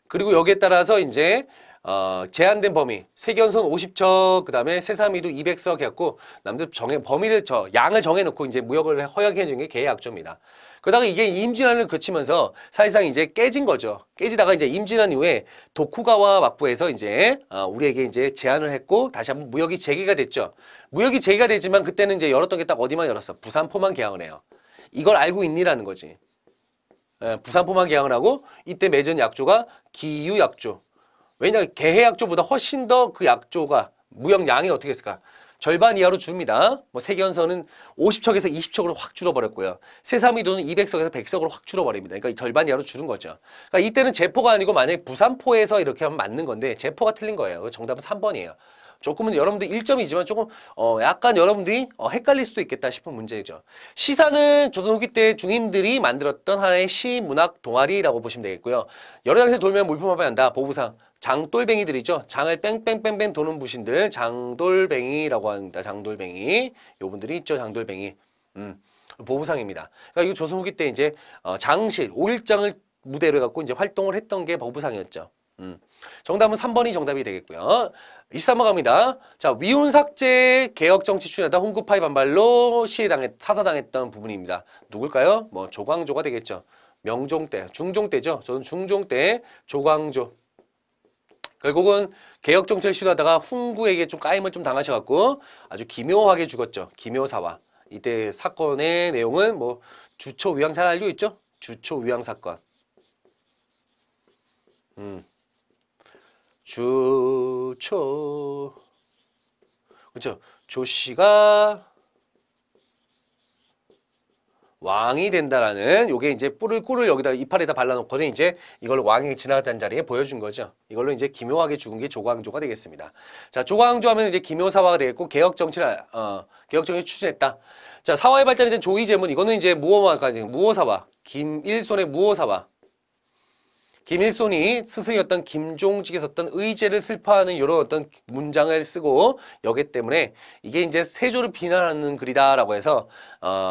그리고 여기에 따라서 이제 제한된 범위 세견선 50척 그 다음에 세삼이도 200석 해갖고 남들 범위를 양을 정해놓고 이제 무역을 허용해주는 게 계약조입니다. 그러다가 이게 임진왜란을 거치면서 사실상 이제 깨진 거죠. 깨지다가 이제 임진왜란 이후에 도쿠가와 막부에서 이제 우리에게 이제 제안을 했고 다시 한번 무역이 재개가 됐죠. 무역이 재개가 되지만 그때는 이제 열었던 게 딱 어디만 열었어? 부산포만 개항을 해요. 이걸 알고 있니라는 거지. 부산포만 개항을 하고 이때 맺은 약조가 기유약조. 왜냐 개해약조보다 훨씬 더 그 약조가 무역량이 어떻게 했을까? 절반 이하로 줍니다. 뭐 세견선은 50척에서 20척으로 확 줄어버렸고요. 세삼이도는 200석에서 100석으로 확 줄어버립니다. 그러니까 절반 이하로 줄은 거죠. 그러니까 이때는 제포가 아니고 만약에 부산포에서 이렇게 하면 맞는 건데 제포가 틀린 거예요. 정답은 3번이에요. 조금은 여러분들 1점이지만 조금 약간 여러분들이 헷갈릴 수도 있겠다 싶은 문제죠. 시사는 조선 후기 때 중인들이 만들었던 하나의 시문학 동아리라고 보시면 되겠고요. 여러 장에서 돌면 물품화만 한다. 보부상. 장돌뱅이들이죠. 장을 뺑뺑뺑뺑 도는 부신들 장돌뱅이라고 합니다. 장돌뱅이 요분들이 있죠. 장돌뱅이 보부상입니다. 그러니까 이거 조선 후기 때 이제 장실 오일장을 무대로 해갖고 이제 활동을 했던 게 보부상이었죠. 정답은 3번이 정답이 되겠고요. 23번 갑니다. 자, 위훈삭제 개혁정치 추진하다 홍구파의 반발로 사사당했던 부분입니다. 누굴까요? 뭐 조광조가 되겠죠. 명종 때, 중종 때죠. 저는 중종 때 조광조. 결국은 개혁정치를 시도하다가 훈구에게 좀 까임을 좀 당하셔갖고 아주 기묘하게 죽었죠. 기묘사화. 이때 사건의 내용은 뭐 주초위항 잘 알고 있죠? 주초위항 사건. 주초. 그렇죠. 조씨가 왕이 된다라는 요게 이제 꿀을 여기다 이파리에다 발라놓고는 이제 이걸 왕이 지나갔다는 자리에 보여준 거죠. 이걸로 이제 기묘하게 죽은 게 조광조가 되겠습니다. 자, 조광조 하면 이제 기묘사화가 되겠고 개혁정치를 추진했다. 자, 사화의 발전이 된 조이제문 이거는 이제 무어사화 김일손의 무어사화. 김일손이 스승이었던 김종직에 썼던 의제를 슬퍼하는 이런 어떤 문장을 쓰고 여기 때문에 이게 이제 세조를 비난하는 글이다라고 해서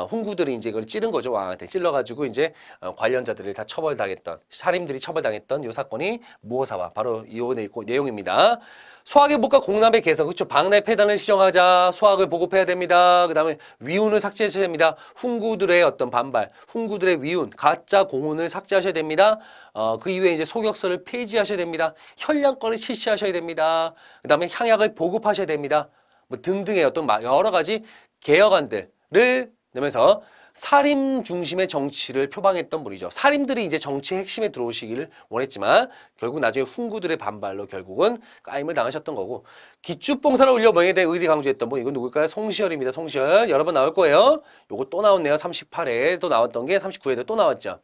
훈구들이 이제 이걸 찌른 거죠. 왕한테 찔러가지고 이제 관련자들을 다 처벌당했던 사림들이 처벌당했던 요 사건이 무어사와 바로 이온에 있고 내용입니다. 소학의 목과 공납의 개선, 그렇죠. 박내 폐단을 시정하자, 소학을 보급해야 됩니다. 그 다음에 위운을 삭제하셔야 됩니다. 훈구들의 어떤 반발, 훈구들의 위운, 가짜 공운을 삭제하셔야 됩니다. 그 이후에 이제 소격서를 폐지하셔야 됩니다. 현량권을 실시하셔야 됩니다. 그 다음에 향약을 보급하셔야 됩니다. 뭐 등등의 어떤 여러 가지 개혁안들을 내면서 사림 중심의 정치를 표방했던 분이죠. 사림들이 이제 정치의 핵심에 들어오시기를 원했지만 결국 나중에 훈구들의 반발로 결국은 까임을 당하셨던 거고, 기축봉사를 올려 명예에 대해 의리 강조했던 분 이건 누굴까요? 송시열입니다. 송시열 여러 번 나올 거예요. 요거 또 나왔네요. 38회에 또 나왔던 게 39회에도 또 나왔죠.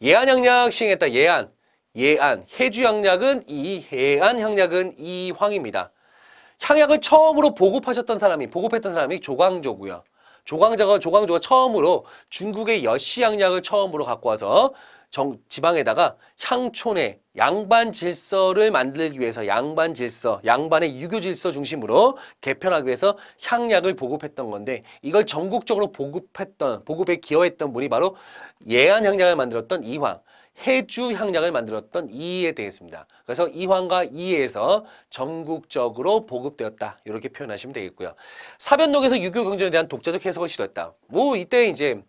예안향약 시행했다. 예안 해주향약은 이, 예안향약은 이황입니다. 향약을 처음으로 보급했던 사람이 조광조고요. 조광조가 처음으로 중국의 여시향약을 처음으로 갖고 와서 지방에다가 향촌의 양반질서를 만들기 위해서 양반의 유교질서 중심으로 개편하기 위해서 향약을 보급했던 건데 이걸 전국적으로 보급에 기여했던 분이 바로 예안향약을 만들었던 이황, 해주향약을 만들었던 이에 대했습니다. 그래서 이황과 이에서 전국적으로 보급되었다 이렇게 표현하시면 되겠고요. 사변록에서 유교 경전에 대한 독자적 해석을 시도했다. 뭐 이때 이제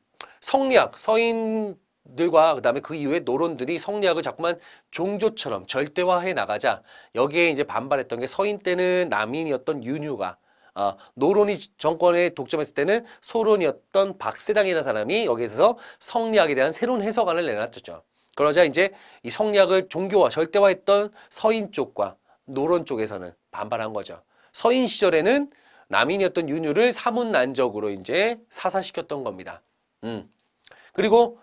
성리학 서인들과 그다음에 그 이후에 노론들이 성리학을 자꾸만 종교처럼 절대화해 나가자 여기에 이제 반발했던 게 서인 때는 남인이었던 윤유가 노론이 정권에 독점했을 때는 소론이었던 박세당이라는 사람이 여기에서 성리학에 대한 새로운 해석안을 내놨죠. 그러자 이제 이 성리학을 종교화, 절대화했던 서인 쪽과 노론 쪽에서는 반발한 거죠. 서인 시절에는 남인이었던 윤유를 사문난적으로 이제 사사시켰던 겁니다. 그리고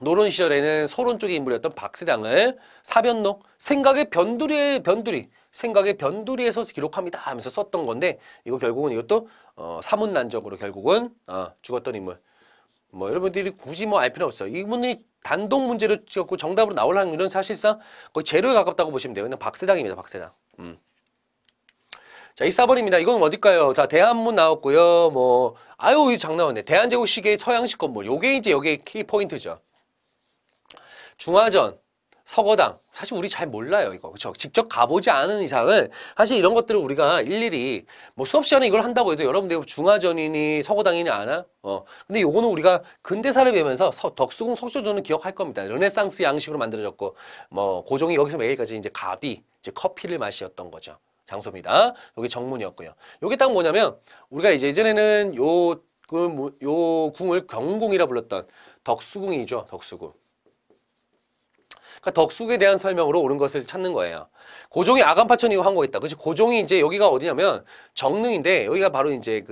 노론 시절에는 소론 쪽의 인물이었던 박세당을 사변록, 생각의 변두리에서 기록합니다 하면서 썼던 건데 이거 결국은 이것도 사문난적으로 결국은 죽었던 인물. 뭐 여러분들이 굳이 뭐 알 필요 없어요. 이분이 단독 문제로 찍었고 정답으로 나올 확률은 사실상 거의 제로에 가깝다고 보시면 돼요. 그냥 박세당입니다. 박세당. 자, 24번입니다. 이건 어딜까요? 자, 대한문 나왔고요. 뭐 아유 이 장난하네. 대한제국 시기의 서양식 건물. 요게 이제 여기 키 포인트죠. 중화전, 서거당. 사실 우리 잘 몰라요 이거. 그렇죠? 직접 가보지 않은 이상은 사실 이런 것들을 우리가 일일이 뭐 수업 시간에 이걸 한다고 해도 여러분들 중화전이니 서거당이니 아나? 근데 요거는 우리가 근대사를 배우면서 덕수궁 석조전은 기억할 겁니다. 르네상스 양식으로 만들어졌고 뭐 고종이 여기서 매일까지 이제 갑이 이제 커피를 마시었던 거죠. 장소입니다. 여기 정문이었고요. 요게 딱 뭐냐면 우리가 이제 예전에는 요 궁을 경궁이라 불렀던 덕수궁이죠. 덕수궁. 그러니까 덕수궁에 대한 설명으로 옳은 것을 찾는 거예요. 고종이 아간파천 이후 항거가 있다. 그치? 고종이 이제 여기가 어디냐면 정릉인데 여기가 바로 이제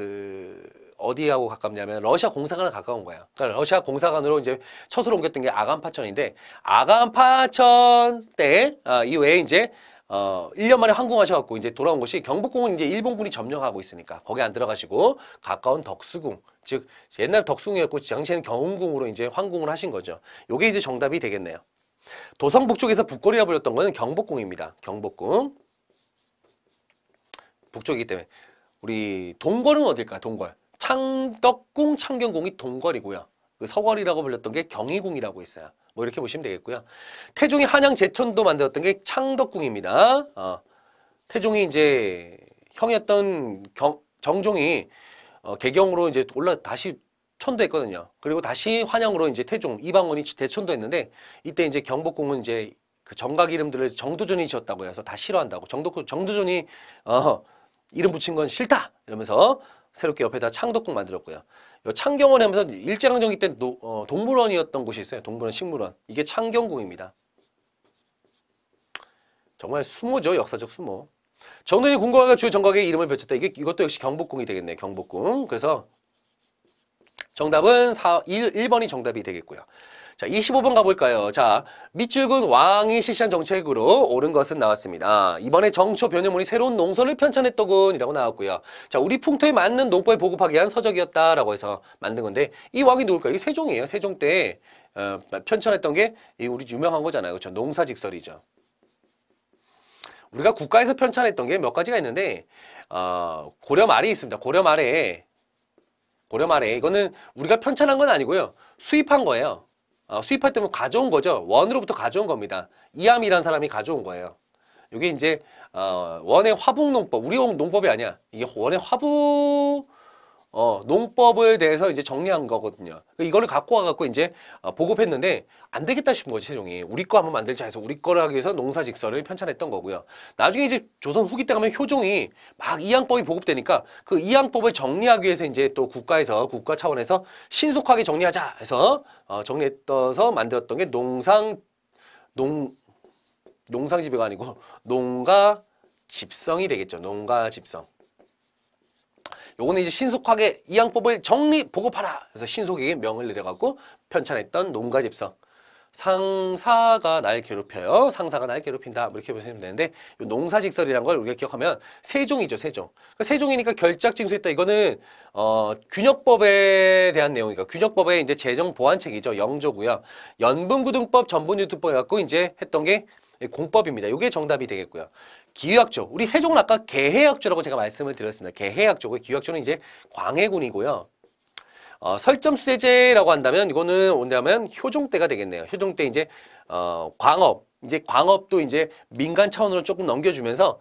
어디하고 가깝냐면 러시아 공사관에 가까운 거예요. 그러니까 러시아 공사관으로 이제 처소로 옮겼던 게 아간파천인데 아간파천 때 이외에 이제 1년 만에 항공하셔갖고 이제 돌아온 것이 경복궁은 이제 일본군이 점령하고 있으니까 거기 안 들어가시고 가까운 덕수궁, 즉 옛날 덕수궁이었고 당시에는 경운궁으로 이제 환궁을 하신 거죠. 요게 이제 정답이 되겠네요. 도성 북쪽에서 북골이라 불렸던 거는 경복궁입니다. 경복궁 북쪽이기 때문에 우리 동궐은 어딜까요? 동궐 창덕궁, 창경궁이 동궐이고요. 그 서궐이라고 불렸던 게 경희궁이라고 있어요. 뭐 이렇게 보시면 되겠고요. 태종이 한양 제천도 만들었던 게 창덕궁입니다. 태종이 이제 형이었던 정종이 개경으로 이제 다시 천도했거든요. 그리고 다시 환양으로 이제 태종 이방원이 대천도했는데 이때 이제 경복궁은 이제 그 정각 이름들을 정도전이 지었다고 해서 다 싫어한다고 정도전이 이름 붙인 건 싫다 이러면서 새롭게 옆에다 창덕궁 만들었고요. 요 창경원 하면서 일제강점기 때 동물원이었던 곳이 있어요. 동물원 식물원. 이게 창경궁입니다. 정말 수모죠. 역사적 수모. 정릉이 궁궐과 주요 정각에 이름을 붙였다. 이것도 역시 경복궁이 되겠네요. 경복궁. 그래서 정답은 1번이 정답이 되겠고요. 자, 25번 가볼까요? 자, 밑줄은 왕이 실시한 정책으로 옳은 것은 나왔습니다. 이번에 정초 변해문이 새로운 농선을 편찬했더군 이라고 나왔고요. 자, 우리 풍토에 맞는 농법에 보급하기 위한 서적이었다라고 해서 만든 건데 이 왕이 누굴까요? 이게 세종이에요. 세종 때 편찬했던 게 우리 유명한 거잖아요. 그렇죠? 농사직설이죠. 우리가 국가에서 편찬했던 게 몇 가지가 있는데 고려 말이 있습니다. 고려 말에 이거는 우리가 편찬한 건 아니고요. 수입한 거예요. 수입할 때면 가져온 거죠. 원으로부터 가져온 겁니다. 이암이라는 사람이 가져온 거예요. 이게 이제 원의 화북농법, 우리 농법이 아니야. 이게 원의 화북 농법을 대해서 이제 정리한 거거든요. 이거를 갖고 와갖고 이제 보급했는데 안 되겠다 싶은 거지 세종이. 우리 거 한번 만들자 해서 우리 거를 하기 위해서 농사직설을 편찬했던 거고요. 나중에 이제 조선 후기 때 가면 효종이 막 이항법이 보급되니까 그 이항법을 정리하기 위해서 이제 또 국가 차원에서 신속하게 정리하자 해서 정리해서 만들었던 게 농상집이가 아니고 농가집성이 되겠죠. 농가집성. 요거는 이제 신속하게 이항법을 정리 보급하라. 그래서 신속에게 명을 내려갖고 편찬했던 농가집성. 상사가 날 괴롭혀요. 상사가 날 괴롭힌다. 이렇게 보시면 되는데 요 농사직설이란 걸 우리가 기억하면 세종이죠. 세종. 세종이니까 결작징수했다. 이거는 균역법에 대한 내용이니까 균역법의 이제 재정 보완책이죠. 영조고요. 연분구등법, 전분유등법 해갖고 이제 했던 게 공법입니다. 이게 정답이 되겠고요. 기후학조. 우리 세종은 아까 개해학조라고 제가 말씀을 드렸습니다. 개해학조고 기후학조는 이제 광해군이고요. 설점수제제라고 한다면 이거는 온다면 효종 때가 되겠네요. 효종 때 이제 광업. 이제 광업도 이제 민간 차원으로 조금 넘겨주면서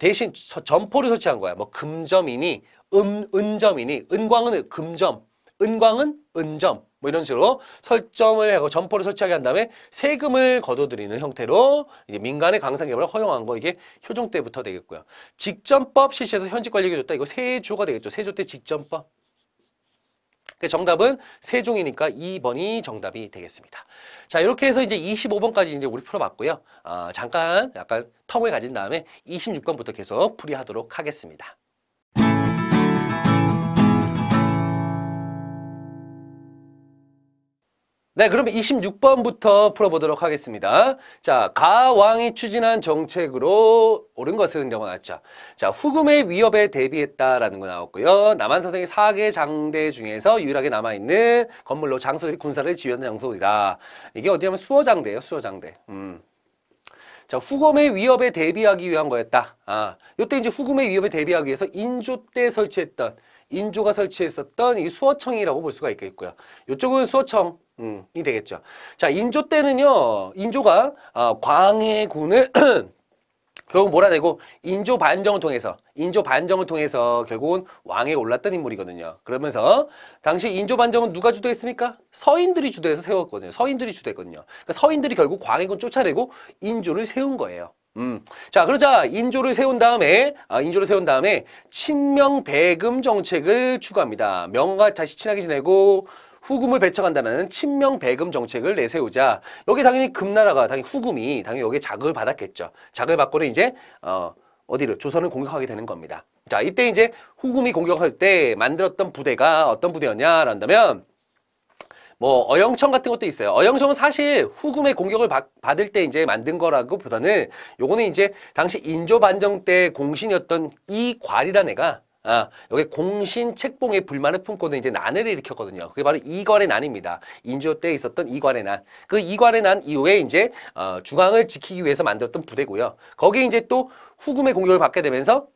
대신 점포를 설치한 거야. 뭐 금점이니 은점이니 은광은 금점, 은광은 은점. 뭐 이런 식으로 설정을 하고 점포를 설치하게 한 다음에 세금을 거둬들이는 형태로 이제 민간의 강산 개발을 허용한 거 이게 효종 때부터 되겠고요. 직전법 실시해서 현직 관리에게 줬다. 이거 세조가 되겠죠. 세조 때 직전법. 정답은 세종이니까 2번이 정답이 되겠습니다. 자, 이렇게 해서 이제 25번까지 이제 우리 풀어봤고요. 잠깐 약간 텀을 가진 다음에 26번부터 계속 풀이하도록 하겠습니다. 네, 그러면 26번부터 풀어보도록 하겠습니다. 자, 가왕이 추진한 정책으로 옳은 것은 이라고 나왔죠. 자, 후금의 위협에 대비했다라는 거 나왔고요. 남한사성의 4개 장대 중에서 유일하게 남아있는 건물로 장소들이 군사를 지휘하는 장소이다. 이게 어디냐면 수어장대예요. 수어장대. 자, 후금의 위협에 대비하기 위한 거였다. 요때 이제 후금의 위협에 대비하기 위해서 인조 때 설치했던 인조가 설치했었던 이 수어청이라고 볼 수가 있겠고요. 요쪽은 수어청. 이 되겠죠. 자, 인조 때는요, 인조가 광해군을 결국 몰아내고 인조 반정을 통해서 결국은 왕에 올랐던 인물이거든요. 그러면서 당시 인조 반정은 누가 주도했습니까? 서인들이 주도해서 세웠거든요. 그러니까 서인들이 결국 광해군 쫓아내고 인조를 세운 거예요. 자, 그러자 인조를 세운 다음에 친명배금 정책을 추구합니다. 명과 다시 친하게 지내고 후금을 배척한다는 친명배금 정책을 내세우자. 여기 당연히 금나라가 후금이 여기에 자극을 받았겠죠. 자극을 받고는 이제 어디를 조선을 공격하게 되는 겁니다. 자, 이때 이제 후금이 공격할 때 만들었던 부대가 어떤 부대였냐 한다면 뭐 어영청 같은 것도 있어요. 어영청은 사실 후금의 공격을 받을 때 이제 만든 거라고 보다는 요거는 이제 당시 인조 반정 때 공신이었던 이괄이라는 애가 여기 공신 책봉의 불만을 품고는 이제 난을 일으켰거든요. 그게 바로 이괄의 난입니다. 인조 때 있었던 이괄의 난. 그 이괄의 난 이후에 이제 중앙을 지키기 위해서 만들었던 부대고요. 거기에 이제 또 후금의 공격을 받게 되면서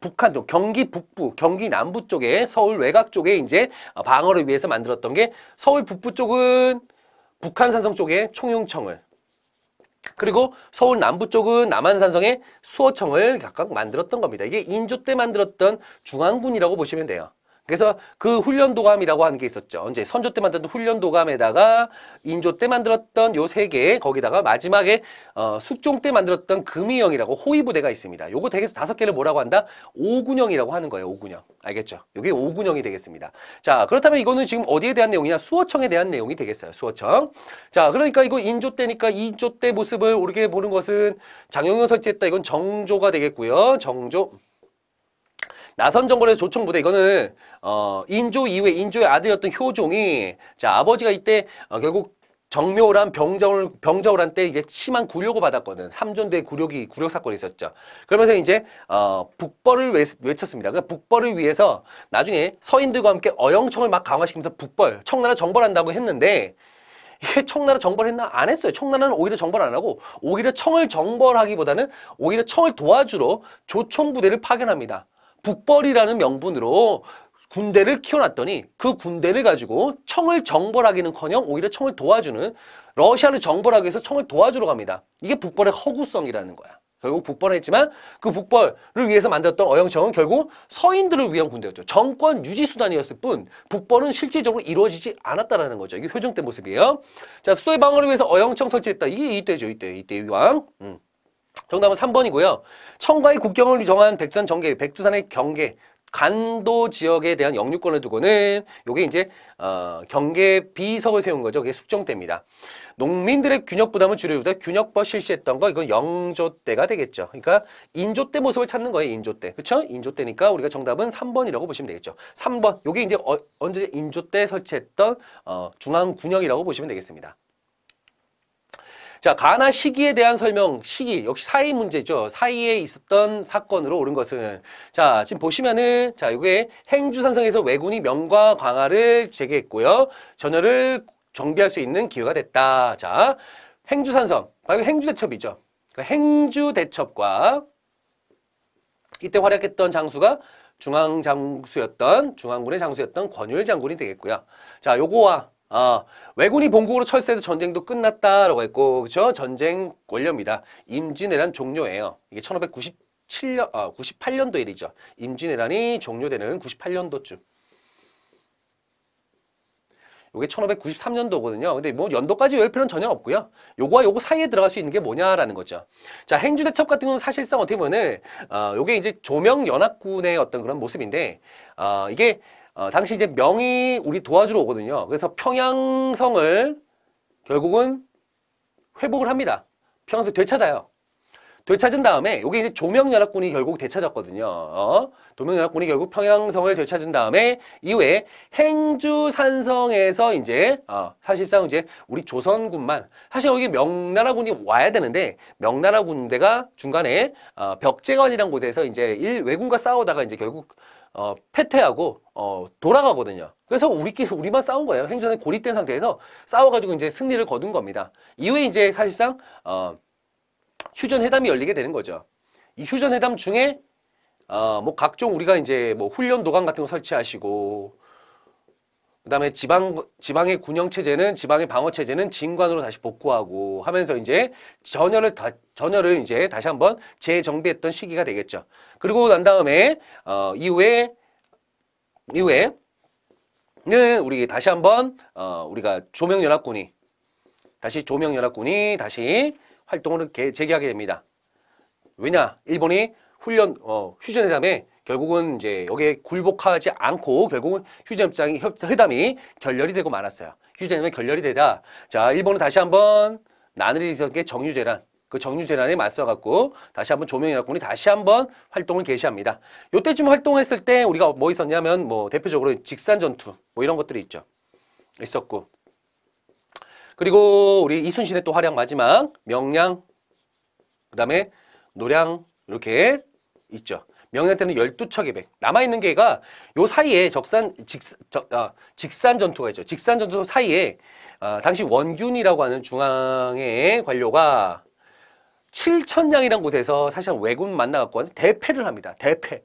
북한 쪽, 경기 북부, 경기 남부 쪽에 서울 외곽 쪽에 이제 방어를 위해서 만들었던 게 서울 북부 쪽은 북한산성 쪽에 총용청을 그리고 서울 남부 쪽은 남한산성의 수어청을 각각 만들었던 겁니다. 이게 인조 때 만들었던 중앙군이라고 보시면 돼요. 그래서 그 훈련도감이라고 하는 게 있었죠. 이제 선조 때 만들었던 훈련도감에다가 인조 때 만들었던 요 세 개, 거기다가 마지막에 숙종 때 만들었던 금의형이라고 호위부대가 있습니다. 요거 댁에서 5개를 뭐라고 한다? 오군형이라고 하는 거예요. 오군형. 알겠죠? 요게 오군형이 되겠습니다. 자, 그렇다면 이거는 지금 어디에 대한 내용이냐? 수호청에 대한 내용이 되겠어요. 수호청. 자, 그러니까 이거 인조 때니까 인조 때 모습을 우리게 보는 것은 장용영 설치했다. 이건 정조가 되겠고요. 정조. 나선정권에서 조청부대, 이거는 인조 이후에 인조의 아들이었던 효종이, 자, 아버지가 이때 결국 정묘란 병자호란 때 이게 심한 굴욕을 받았거든. 삼존대 굴욕 사건이 있었죠. 그러면서 이제 북벌을 외쳤습니다. 그러니까 북벌을 위해서 나중에 서인들과 함께 어영청을 막 강화시키면서 북벌, 청나라 정벌한다고 했는데, 이게 청나라 정벌했나? 안 했어요. 청나라는 오히려 정벌 안 하고 오히려 청을 정벌하기보다는 오히려 청을 도와주러 조총부대를 파견합니다. 북벌이라는 명분으로 군대를 키워놨더니 그 군대를 가지고 청을 정벌하기는커녕 오히려 청을 도와주는, 러시아를 정벌하기 위해서 청을 도와주러 갑니다. 이게 북벌의 허구성이라는 거야. 결국 북벌을 했지만 그 북벌을 위해서 만들었던 어영청은 결국 서인들을 위한 군대였죠. 정권 유지 수단이었을 뿐 북벌은 실질적으로 이루어지지 않았다라는 거죠. 이게 효종 때 모습이에요. 자, 수도의 방어를 위해서 어영청 설치했다. 이게 이때죠. 이때 왕. 정답은 3번이고요. 청과의 국경을 정한 백두산 정계, 백두산의 경계, 간도 지역에 대한 영유권을 두고는 요게 이제 경계 비석을 세운 거죠. 그게 숙종 때입니다. 농민들의 균역 부담을 줄여주다 균역법 실시했던 거, 이건 영조 때가 되겠죠. 그러니까 인조 때 모습을 찾는 거예요. 인조 때. 그렇죠? 인조 때니까 우리가 정답은 3번이라고 보시면 되겠죠. 3번. 요게 이제 언제 인조 때 설치했던 중앙군역이라고 보시면 되겠습니다. 자, 가나 시기에 대한 설명. 시기 역시 사이 문제죠. 사이에 있었던 사건으로 옳은 것은, 자, 지금 보시면은, 자, 이게 행주산성에서 왜군이 명과 광하를 재개했고요. 전열을 정비할 수 있는 기회가 됐다. 자, 행주산성 바로 행주대첩이죠. 그러니까 행주대첩과 이때 활약했던 장수가 중앙군의 장수였던 권율 장군이 되겠고요. 자, 요거와 왜군이 본국으로 철수해서 전쟁도 끝났다라고 했고, 그쵸? 전쟁 완료입니다. 임진왜란 종료예요. 이게 1598년도 일이죠. 임진왜란이 종료되는 98년도쯤. 요게 1593년도거든요. 근데 뭐 연도까지 외울필요는 전혀 없고요. 요거와 요거 사이에 들어갈 수 있는 게 뭐냐라는 거죠. 자, 행주대첩 같은 경우는 사실상 어떻게 보면은 요게 이제 조명연합군의 어떤 그런 모습인데, 이게 당시 이제 명이 우리 도와주러 오거든요. 그래서 평양성을 결국은 회복을 합니다. 평양성 되찾아요. 되찾은 다음에 이게 이제 조명연합군이 결국 되찾았거든요. 조명연합군이 결국 평양성을 되찾은 다음에 이후에 행주산성에서 이제 사실상 이제 우리 조선군만, 사실 여기 명나라군이 와야 되는데 명나라 군대가 중간에 벽제관이라는 곳에서 이제 일왜군과 싸우다가 이제 결국 패퇴하고 돌아가거든요. 그래서 우리만 싸운 거예요. 행주산이 고립된 상태에서 싸워가지고 이제 승리를 거둔 겁니다. 이후에 이제 사실상 휴전회담이 열리게 되는 거죠. 이 휴전회담 중에 뭐 각종 우리가 이제 뭐 훈련도감 같은 거 설치하시고, 그 다음에 지방의 군영체제는, 지방의 방어체제는 진관으로 다시 복구하고 하면서 이제 전열을 이제 다시 한번 재정비했던 시기가 되겠죠. 그리고 난 다음에, 이후에는 우리 다시 한번, 우리가 조명연합군이 다시 활동을 재개하게 됩니다. 왜냐? 일본이 휴전회담에 결국은 이제 여기에 굴복하지 않고 결국은 휴전회담이 결렬이 되고 말았어요. 휴전회담이 결렬이 되다. 자, 일본은 다시 한번 나늘이 있었던 게 정유재란. 그 정유재란에 맞서갖고 다시 한번 조명연합군이 다시 한번 활동을 개시합니다. 요때쯤 활동했을 때 우리가 뭐 있었냐면 뭐 대표적으로 직산전투 뭐 이런 것들이 있었고. 그리고 우리 이순신의 또 활약 마지막 명량, 그 다음에 노량 이렇게 있죠. 명량 때는 12척 계백. 남아있는 개가 요 사이에 직산 전투가 있죠. 직산 전투 사이에 당시 원균이라고 하는 중앙의 관료가 칠천량이란 곳에서 사실 왜군 만나갖고 대패를 합니다. 대패.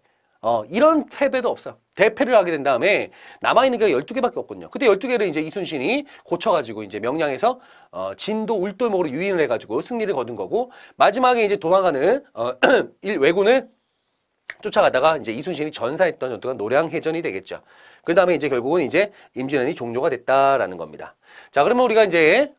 이런 패배도 없어. 대패를 하게 된 다음에 남아있는 게 12개밖에 없거든요. 그때 12개를 이제 이순신이 고쳐가지고 이제 명량에서 진도 울돌목으로 유인을 해가지고 승리를 거둔 거고, 마지막에 이제 도망가는 왜군을 쫓아가다가 이제 이순신이 전사했던 전투가 노량해전이 되겠죠. 그 다음에 이제 결국은 이제 임진왜란이 종료가 됐다라는 겁니다. 자, 그러면 우리가 이제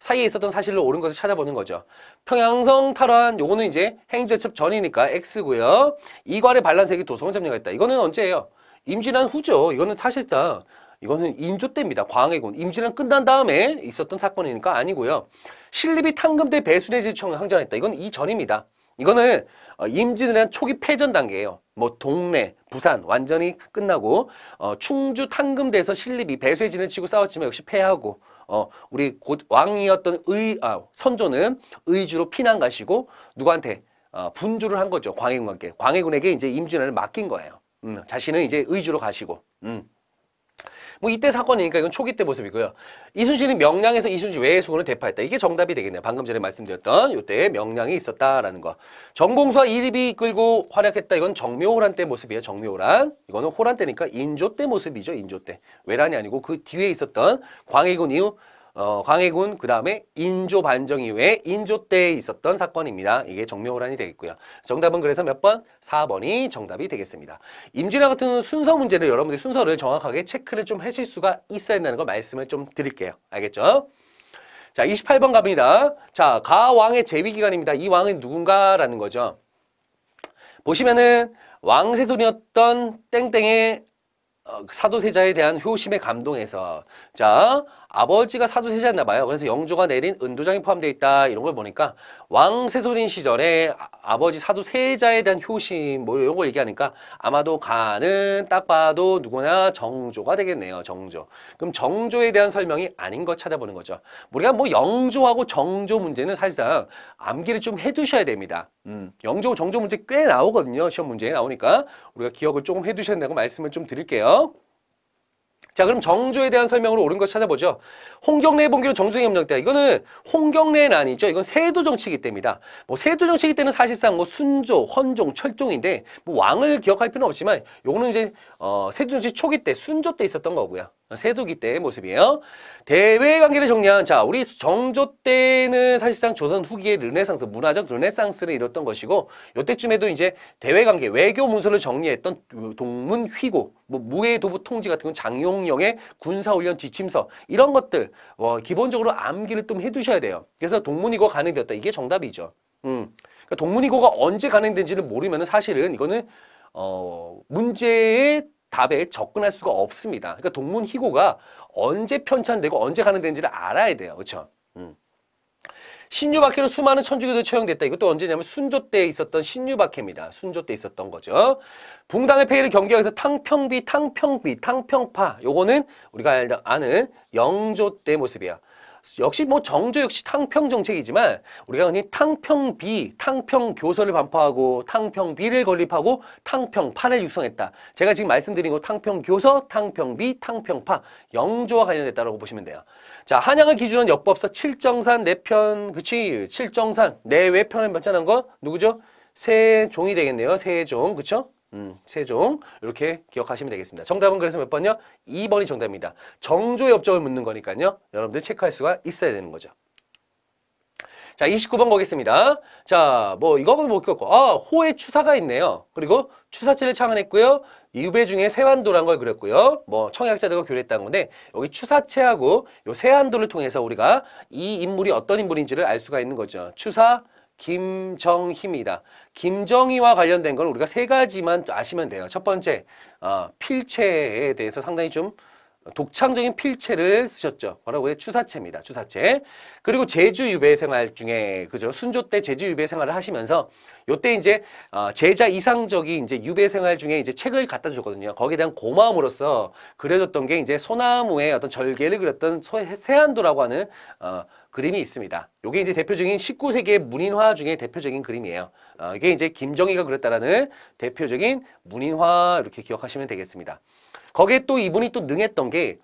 사이에 있었던 사실로 옳은 것을 찾아보는 거죠. 평양성 탈환, 요거는 이제 행주대첩 전이니까 X고요. 이괄의 반란세기 도성을 점령했다. 이거는 언제예요? 임진왜란 후죠. 이거는 사실상 이거는 인조 때입니다. 광해군. 임진왜란 끝난 다음에 있었던 사건이니까 아니고요. 신립이 탕금대 배순의 질청을 항전했다. 이건 이전입니다. 이거는 임진왜란 초기 패전 단계예요. 뭐 동래, 부산 완전히 끝나고 충주 탕금대에서 신립이 배수의 진을 치고 싸웠지만 역시 패하고 우리 곧 왕이었던 선조는 의주로 피난 가시고 누구한테 분주를 한 거죠. 광해군께. 광해군에게 이제 임진왜란을 맡긴 거예요. 자신은 이제 의주로 가시고. 뭐 이때 사건이니까 이건 초기 때 모습이고요. 이순신이 명량에서 이순신 외의 수군을 대파했다. 이게 정답이 되겠네요. 방금 전에 말씀드렸던 요때 명량이 있었다라는 거. 정봉수와 이립이 이끌고 활약했다. 이건 정묘호란 때 모습이에요. 정묘호란. 이거는 호란 때니까 인조 때 모습이죠. 인조 때. 외란이 아니고 그 뒤에 있었던 광해군 이후 광해군 그 다음에 인조 반정 이후에 인조 때에 있었던 사건입니다. 이게 정묘호란이 되겠고요. 정답은 그래서 몇 번? 4번이 정답이 되겠습니다. 임진왜란 같은 순서 문제를 여러분들이 순서를 정확하게 체크를 좀 하실 수가 있어야 한다는 걸 말씀을 좀 드릴게요. 알겠죠? 자, 28번 갑니다. 자, 가왕의 재위기간입니다. 이 왕은 누군가라는 거죠. 보시면은 왕세손이었던 땡땡의 사도세자에 대한 효심에 감동해서 자 아버지가 사도세자였나 봐요. 그래서 영조가 내린 은도장이 포함되어 있다. 이런 걸 보니까 왕세손인 시절에 아버지 사도세자에 대한 효심 뭐 이런 걸 얘기하니까 아마도 가는 딱 봐도 누구나 정조가 되겠네요. 정조. 그럼 정조에 대한 설명이 아닌 걸 찾아보는 거죠. 우리가 뭐 영조하고 정조 문제는 사실상 암기를 좀 해두셔야 됩니다. 영조 정조 문제 꽤 나오거든요. 시험 문제에 나오니까 우리가 기억을 조금 해두셔야 된다고 말씀을 좀 드릴게요. 자, 그럼 정조에 대한 설명으로 옳은 것 찾아보죠. 홍경래의 본기로 정수행협력 때. 이거는 홍경래는 아니죠. 이건 세도정치기 때입니다. 뭐 세도정치기 때는 사실상 뭐 순조, 헌종, 철종인데 뭐 왕을 기억할 필요는 없지만 요거는 이제 세도정치 초기 때, 순조 때 있었던 거고요. 세도기 때의 모습이에요. 대외 관계를 정리한 자, 우리 정조 때는 사실상 조선 후기의 르네상스, 문화적 르네상스를 이뤘던 것이고 요때쯤에도 이제 대외 관계, 외교 문서를 정리했던 동문 휘고, 뭐 무해 도부 통지 같은 건 장용영의 군사훈련 지침서 이런 것들 기본적으로 암기를 좀 해두셔야 돼요. 그래서 동문이고 간행되었다. 이게 정답이죠. 그러니까 동문이고가 언제 간행된지를 모르면 사실은 이거는 문제의 답에 접근할 수가 없습니다. 그러니까 동문희고가 언제 편찬되고 언제 간행된지를 알아야 돼요. 그렇죠? 신유박해로 수많은 천주교들이 처형됐다. 이것도 언제냐면 순조 때 있었던 신유박해입니다. 순조 때 있었던 거죠. 붕당의 폐해를 경계하기 위해서 탕평비, 탕평비, 탕평파 요거는 우리가 아는 영조 때 모습이야. 역시 뭐 정조 역시 탕평 정책이지만 우리가 흔히 탕평비, 탕평교서를 반포하고 탕평비를 건립하고 탕평파를 육성했다. 제가 지금 말씀드린 거 탕평교서, 탕평비, 탕평파 영조와 관련됐다라고 보시면 돼요. 자, 한양을 기준한 역법서 칠정산 내편, 그치? 칠정산 내외편을 발전한 거 누구죠? 세종이 되겠네요. 세종, 그쵸? 세종 이렇게 기억하시면 되겠습니다. 정답은 그래서 몇 번요? 2번이 정답입니다. 정조의 업적을 묻는 거니까요. 여러분들 체크할 수가 있어야 되는 거죠. 자, 29번 거겠습니다. 자, 뭐 이거는 못 겪고 호의 추사가 있네요. 그리고 추사체를 창안했고요. 유배 중에 세환도란 걸 그렸고요. 뭐 청약자들과 교류했다는 건데 여기 추사체하고 요 세환도를 통해서 우리가 이 인물이 어떤 인물인지를 알 수가 있는 거죠. 추사 김정희입니다. 김정희와 관련된 건 우리가 세 가지만 아시면 돼요. 첫 번째, 필체에 대해서 상당히 좀 독창적인 필체를 쓰셨죠. 뭐라고 해요? 추사체입니다. 추사체. 그리고 제주 유배 생활 중에, 그죠? 순조 때 제주 유배 생활을 하시면서, 요때 이제, 제자 이상적이 이제 유배 생활 중에 이제 책을 갖다 주거든요. 거기에 대한 고마움으로써 그려줬던 게 이제 소나무의 어떤 절개를 그렸던 세안도라고 하는, 그림이 있습니다. 요게 이제 대표적인 19세기의 문인화 중에 대표적인 그림이에요. 이게 이제 김정희가 그렸다라는 대표적인 문인화 이렇게 기억하시면 되겠습니다. 거기에 또 이분이 또 능했던 게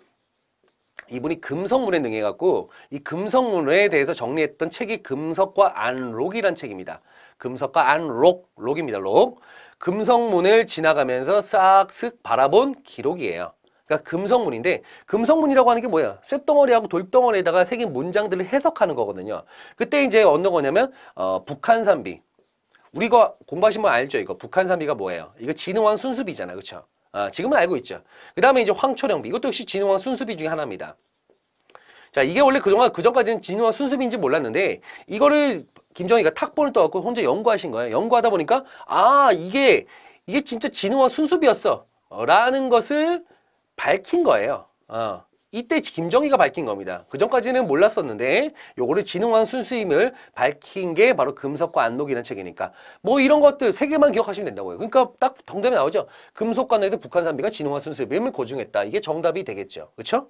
이분이 금성문에 능해갖고 이 금성문에 대해서 정리했던 책이 금석과 안록이란 책입니다. 금석과 안록, 록입니다. 록. 금성문을 지나가면서 싹쓱 바라본 기록이에요. 그러니까 금성문인데 금성문이라고 하는 게 뭐예요? 쇳덩어리하고 돌덩어리에다가 새긴 문장들을 해석하는 거거든요. 그때 이제 어느 거냐면 북한산비, 우리 이거 공부하신 분 알죠? 이거 북한산비가 뭐예요? 이거 진흥왕 순수비잖아요. 그렇죠? 지금은 알고 있죠. 그 다음에 이제 황초령비. 이것도 역시 진흥왕 순수비 중에 하나입니다. 자, 이게 원래 그동안 그전까지는 진흥왕 순수비인지 몰랐는데 이거를 김정희가 탁본을 떠갖고 혼자 연구하신 거예요. 연구하다 보니까 아, 이게 진짜 진흥왕 순수비였어 라는 것을 밝힌 거예요. 이때 김정희가 밝힌 겁니다. 그전까지는 몰랐었는데 요거를 진흥왕 순수임을 밝힌 게 바로 금속과 안록이라는 책이니까 뭐 이런 것들 세 개만 기억하시면 된다고요. 그러니까 딱 정답이 나오죠. 금속과 안록에도 북한산비가 진흥왕 순수임을 고증했다. 이게 정답이 되겠죠. 그렇죠?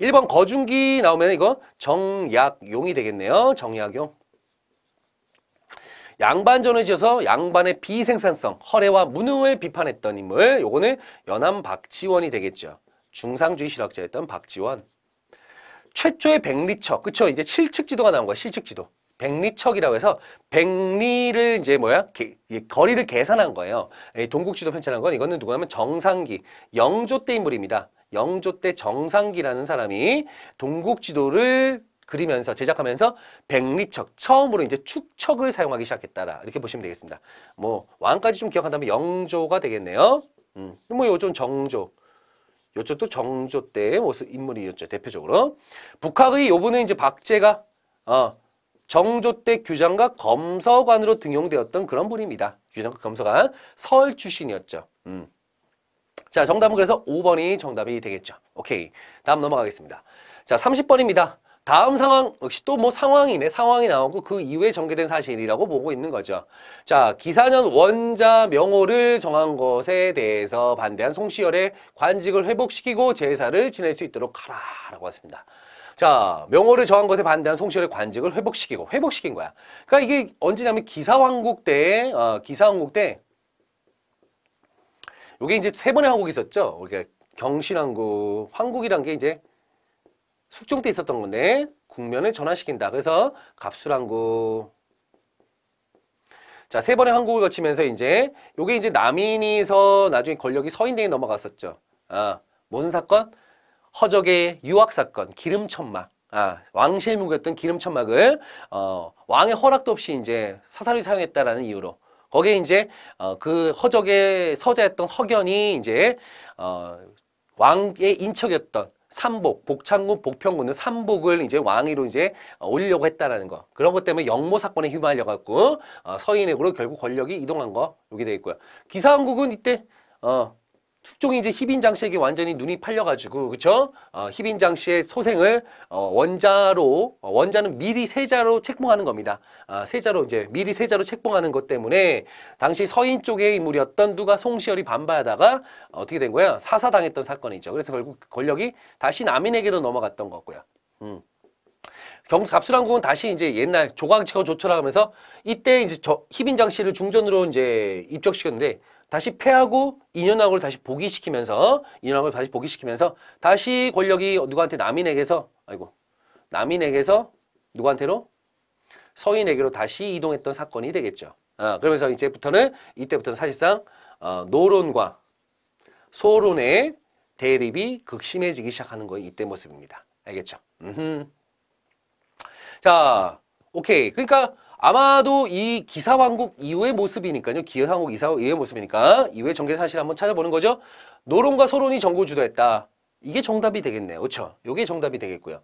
1번 거중기 나오면 이거 정약용이 되겠네요. 정약용. 양반전을 지어서 양반의 비생산성, 허례와 무능을 비판했던 인물. 요거는 연암 박지원이 되겠죠. 중상주의 실학자였던 박지원. 최초의 백리척, 그쵸? 이제 실측지도가 나온 거야, 실측지도. 백리척이라고 해서 백리를 이제 뭐야? 거리를 계산한 거예요. 동국지도 편찬한 건 이거는 누구냐면 정상기, 영조 때 인물입니다. 영조 때 정상기라는 사람이 동국지도를 그리면서 제작하면서 백리척, 처음으로 이제 축척을 사용하기 시작했다라 이렇게 보시면 되겠습니다. 뭐 왕까지 좀 기억한다면 영조가 되겠네요. 뭐 요즘 정조. 요쪽도 정조 때의 모습 인물이었죠. 대표적으로 북학의 요분은 이제 박제가 정조 때 규장과 검서관으로 등용되었던 그런 분입니다. 규장과 검서관 서울 출신이었죠. 자, 정답은 그래서 5번이 정답이 되겠죠. 오케이, 다음 넘어가겠습니다. 자, 30번입니다. 다음 상황 역시 또 뭐 상황이네. 상황이 나오고 그 이후에 전개된 사실이라고 보고 있는 거죠. 자, 기사년 원자 명호를 정한 것에 대해서 반대한 송시열의 관직을 회복시키고 제사를 지낼 수 있도록 하라 라고 했습니다. 자, 명호를 정한 것에 반대한 송시열의 관직을 회복시킨 거야. 그러니까 이게 언제냐면 기사왕국 때 요게 이제 세 번의 왕국이 있었죠. 우리가 경신왕국, 황국이란 게 이제 숙종 때 있었던 건데 국면을 전환시킨다. 그래서 갑술왕국. 자, 세 번의 항국을 거치면서 이제 요게 이제 남인이서 나중에 권력이 서인대에 넘어갔었죠. 무슨 사건? 허적의 유학 사건, 기름천막. 왕실무기였던 기름천막을 왕의 허락도 없이 이제 사사로 사용했다라는 이유로. 거기에 이제 그 허적의 서자였던 허견이 이제 왕의 인척이었던 삼복, 복창군, 복평군은 삼복을 이제 왕위로 이제 올리려고 했다라는 거. 그런 것 때문에 영모 사건에 휘말려 갖고 서인에게로 결국 권력이 이동한 거. 여기 되어 있고요. 기사왕국은 이때 숙종이 이제 희빈장씨에게 완전히 눈이 팔려가지고, 그쵸? 희빈장씨의 소생을 원자로, 원자는 미리 세자로 책봉하는 겁니다. 미리 세자로 책봉하는 것 때문에 당시 서인 쪽의 인물이었던 누가 송시열이 반발하다가 어떻게 된 거야? 사사당했던 사건이죠. 그래서 결국 권력이 다시 남인에게로 넘어갔던 거고요. 갑술왕국은 다시 이제 옛날 조광치고 조철하면서 이때 이제 희빈장씨를 중전으로 이제 입적시켰는데 다시 패하고 인현왕국을 다시 복위시키면서 다시 권력이 누구한테 남인에게서 누구한테로 서인에게로 다시 이동했던 사건이 되겠죠. 그러면서 이때부터는 사실상 노론과 소론의 대립이 극심해지기 시작하는 거예요. 이때 모습입니다. 알겠죠? 자, 오케이. 그러니까 아마도 이 기사왕국 이후의 모습이니까요. 기사왕국 이후의 모습이니까 이후의 전개 사실 한번 찾아보는 거죠. 노론과 소론이 정국을 주도했다. 이게 정답이 되겠네요. 그렇죠? 이게 정답이 되겠고요.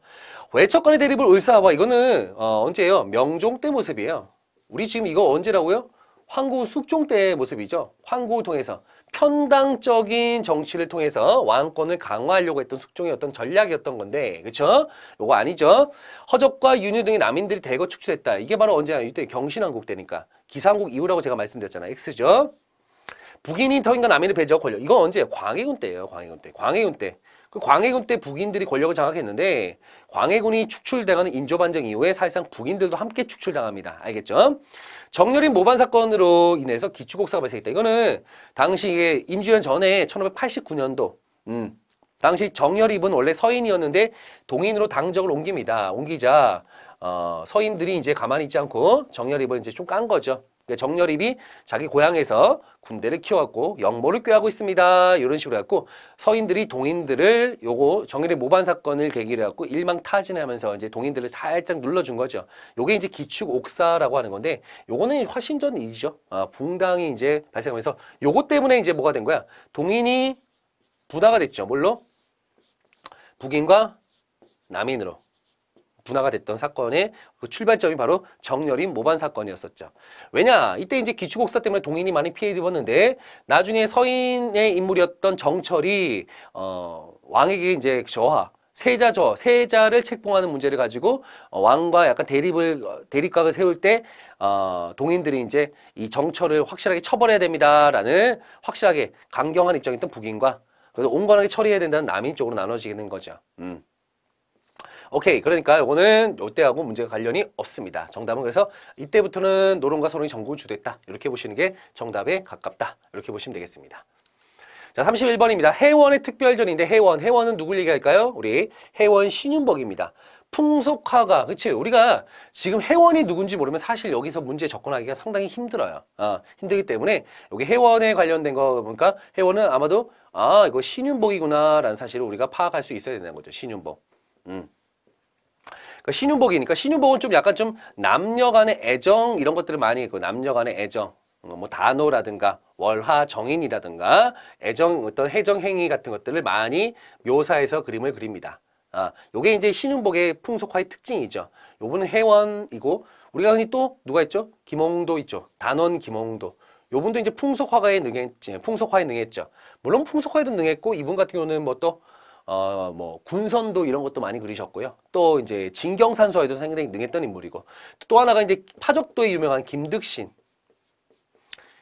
외척 간의 대립을 을사와 이거는 언제예요? 명종 때 모습이에요. 우리 지금 이거 언제라고요? 황구 숙종 때의 모습이죠. 황구를 통해서 편당적인 정치를 통해서 왕권을 강화하려고 했던 숙종의 어떤 전략이었던 건데, 그쵸? 요거 아니죠. 허적과 윤유 등의 남인들이 대거 축출했다. 이게 바로 언제냐? 이때 경신왕국 때니까. 기사왕국 이후라고 제가 말씀드렸잖아요. X죠. 북인이 터인과 남인을 배제하고 권력. 이건 언제예요? 광해군 때예요. 광해군 때. 그 광해군 때 북인들이 권력을 장악했는데 광해군이 축출당하는 인조반정 이후에 사실상 북인들도 함께 축출당합니다. 알겠죠? 정렬인 모반 사건으로 인해서 기축곡사가 발생했다. 이거는 당시 임주현 전에 1589년도 당시 정렬입은 원래 서인이었는데 동인으로 당적을 옮깁니다. 옮기자 서인들이 이제 가만히 있지 않고 정렬입을 이제 좀 깐 거죠. 정렬입이 자기 고향에서 군대를 키워왔고 영모를 꾀하고 있습니다. 이런 식으로 해갖고 서인들이 동인들을 요거 정일의 모반 사건을 계기로 해갖고 일망타진하면서 이제 동인들을 살짝 눌러준 거죠. 요게 이제 기축 옥사라고 하는 건데 요거는 화신전 일이죠. 붕당이 이제 발생하면서 요거 때문에 이제 뭐가 된 거야? 동인이 분화가 됐죠. 뭘로? 북인과 남인으로 분화가 됐던 사건의 그 출발점이 바로 정렬인 모반 사건이었었죠. 왜냐? 이때 이제 기축옥사 때문에 동인이 많이 피해를 입었는데 나중에 서인의 인물이었던 정철이 왕에게 이제 저하, 세자를 책봉하는 문제를 가지고 왕과 약간 대립각을 세울 때 동인들이 이제 이 정철을 확실하게 처벌해야 됩니다라는 확실하게 강경한 입장이었던 북인과 그래서 온건하게 처리해야 된다는 남인 쪽으로 나눠지는 거죠. 오케이. 그러니까 요거는 요때하고 문제가 관련이 없습니다. 정답은 그래서 이때부터는 노론과 서론이 전구주됐다. 이렇게 보시는 게 정답에 가깝다. 이렇게 보시면 되겠습니다. 자, 31번입니다. 해원의 특별전인데 해원은 누굴 얘기할까요? 우리 해원 신윤복입니다. 풍속화가, 그치? 우리가 지금 해원이 누군지 모르면 사실 여기서 문제 접근하기가 상당히 힘들어요. 힘들기 때문에 여기 해원에 관련된 거 보니까 해원은 아마도 아, 이거 신윤복이구나라는 사실을 우리가 파악할 수 있어야 된다는 거죠. 신윤복. 신윤복이니까 신윤복은 좀 약간 좀 남녀 간의 애정 이런 것들을 많이 있고 남녀 간의 애정 뭐 단호라든가 월화 정인이라든가 애정 어떤 해정 행위 같은 것들을 많이 묘사해서 그림을 그립니다. 요게 이제 신윤복의 풍속화의 특징이죠. 요분은 해원이고 우리가 흔히 또 누가 있죠? 김홍도 있죠. 단원 김홍도. 요분도 이제 풍속화에 능했죠. 물론 풍속화에도 능했고 이분 같은 경우는 뭐 또 군선도 이런 것도 많이 그리셨고요. 또 이제 진경산서에도 상당히 능했던 인물이고 또 하나가 이제 파적도에 유명한 김득신.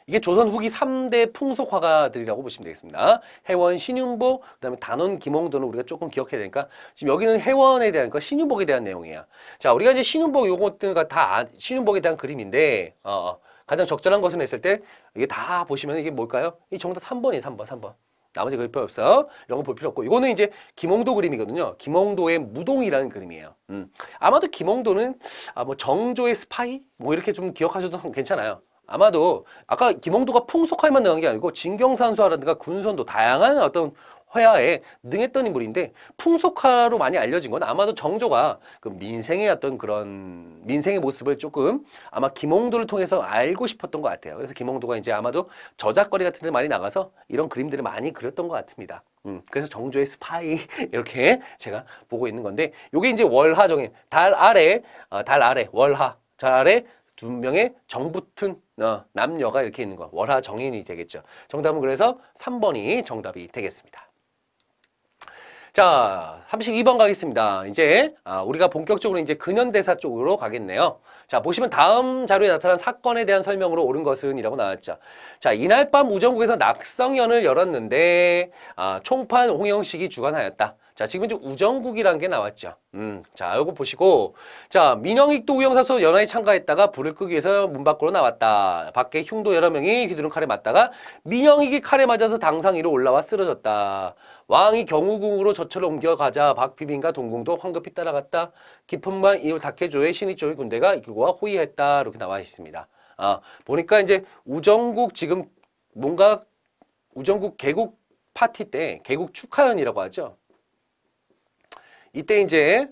이게 조선 후기 3대 풍속화가들이라고 보시면 되겠습니다. 해원, 신윤복, 그 다음에 단원, 김홍도는 우리가 조금 기억해야 되니까 지금 여기는 해원에 대한 거, 신윤복에 대한 내용이야. 자, 우리가 이제 신윤복 요것들과 다 신윤복에 대한 그림인데 가장 적절한 것은 했을 때 이게 다 보시면 이게 뭘까요? 이 정답 3번이에요. 3번. 나머지 그릴 필요 없어. 이런 거 볼 필요 없고 이거는 이제 김홍도 그림이거든요. 김홍도의 무동이라는 그림이에요. 아마도 김홍도는 뭐 정조의 스파이? 뭐 이렇게 좀 기억하셔도 괜찮아요. 아마도 아까 김홍도가 풍속화에만 능한 게 아니고 진경산수화라든가 군선도 다양한 어떤 회화에 능했던 인물인데 풍속화로 많이 알려진 건 아마도 정조가 그 민생의 어떤 그런 민생의 모습을 조금 아마 김홍도를 통해서 알고 싶었던 것 같아요. 그래서 김홍도가 이제 아마도 저작거리 같은 데 많이 나가서 이런 그림들을 많이 그렸던 것 같습니다. 그래서 정조의 스파이 이렇게 제가 보고 있는 건데 요게 이제 월하정인 달 아래 월하 달 아래 두 명의 정붙은 남녀가 이렇게 있는 거 월하 정인이 되겠죠. 정답은 그래서 3번이 정답이 되겠습니다. 자, 32번 가겠습니다. 이제 우리가 본격적으로 이제 근현대사 쪽으로 가겠네요. 자, 보시면 다음 자료에 나타난 사건에 대한 설명으로 옳은 것은 이라고 나왔죠. 자, 이날 밤 우정국에서 낙성연을 열었는데 총판 홍영식이 주관하였다. 자, 지금 이제 우정국이라는 게 나왔죠. 자, 요거 보시고 자, 민영익도 우영사수 연화에 참가했다가 불을 끄기 위해서 문 밖으로 나왔다. 밖에 흉도 여러 명이 휘두른 칼에 맞다가 민영익이 칼에 맞아서 당상 위로 올라와 쓰러졌다. 왕이 경우궁으로 저철을 옮겨가자 박피빈과 동궁도 황급히 따라갔다. 깊은 밤 이후 닥해조의 신의조의 군대가 이끌고와 호위했다. 이렇게 나와 있습니다. 보니까 이제 우정국 지금 뭔가 우정국 개국 파티 때 개국 축하연이라고 하죠. 이때 이제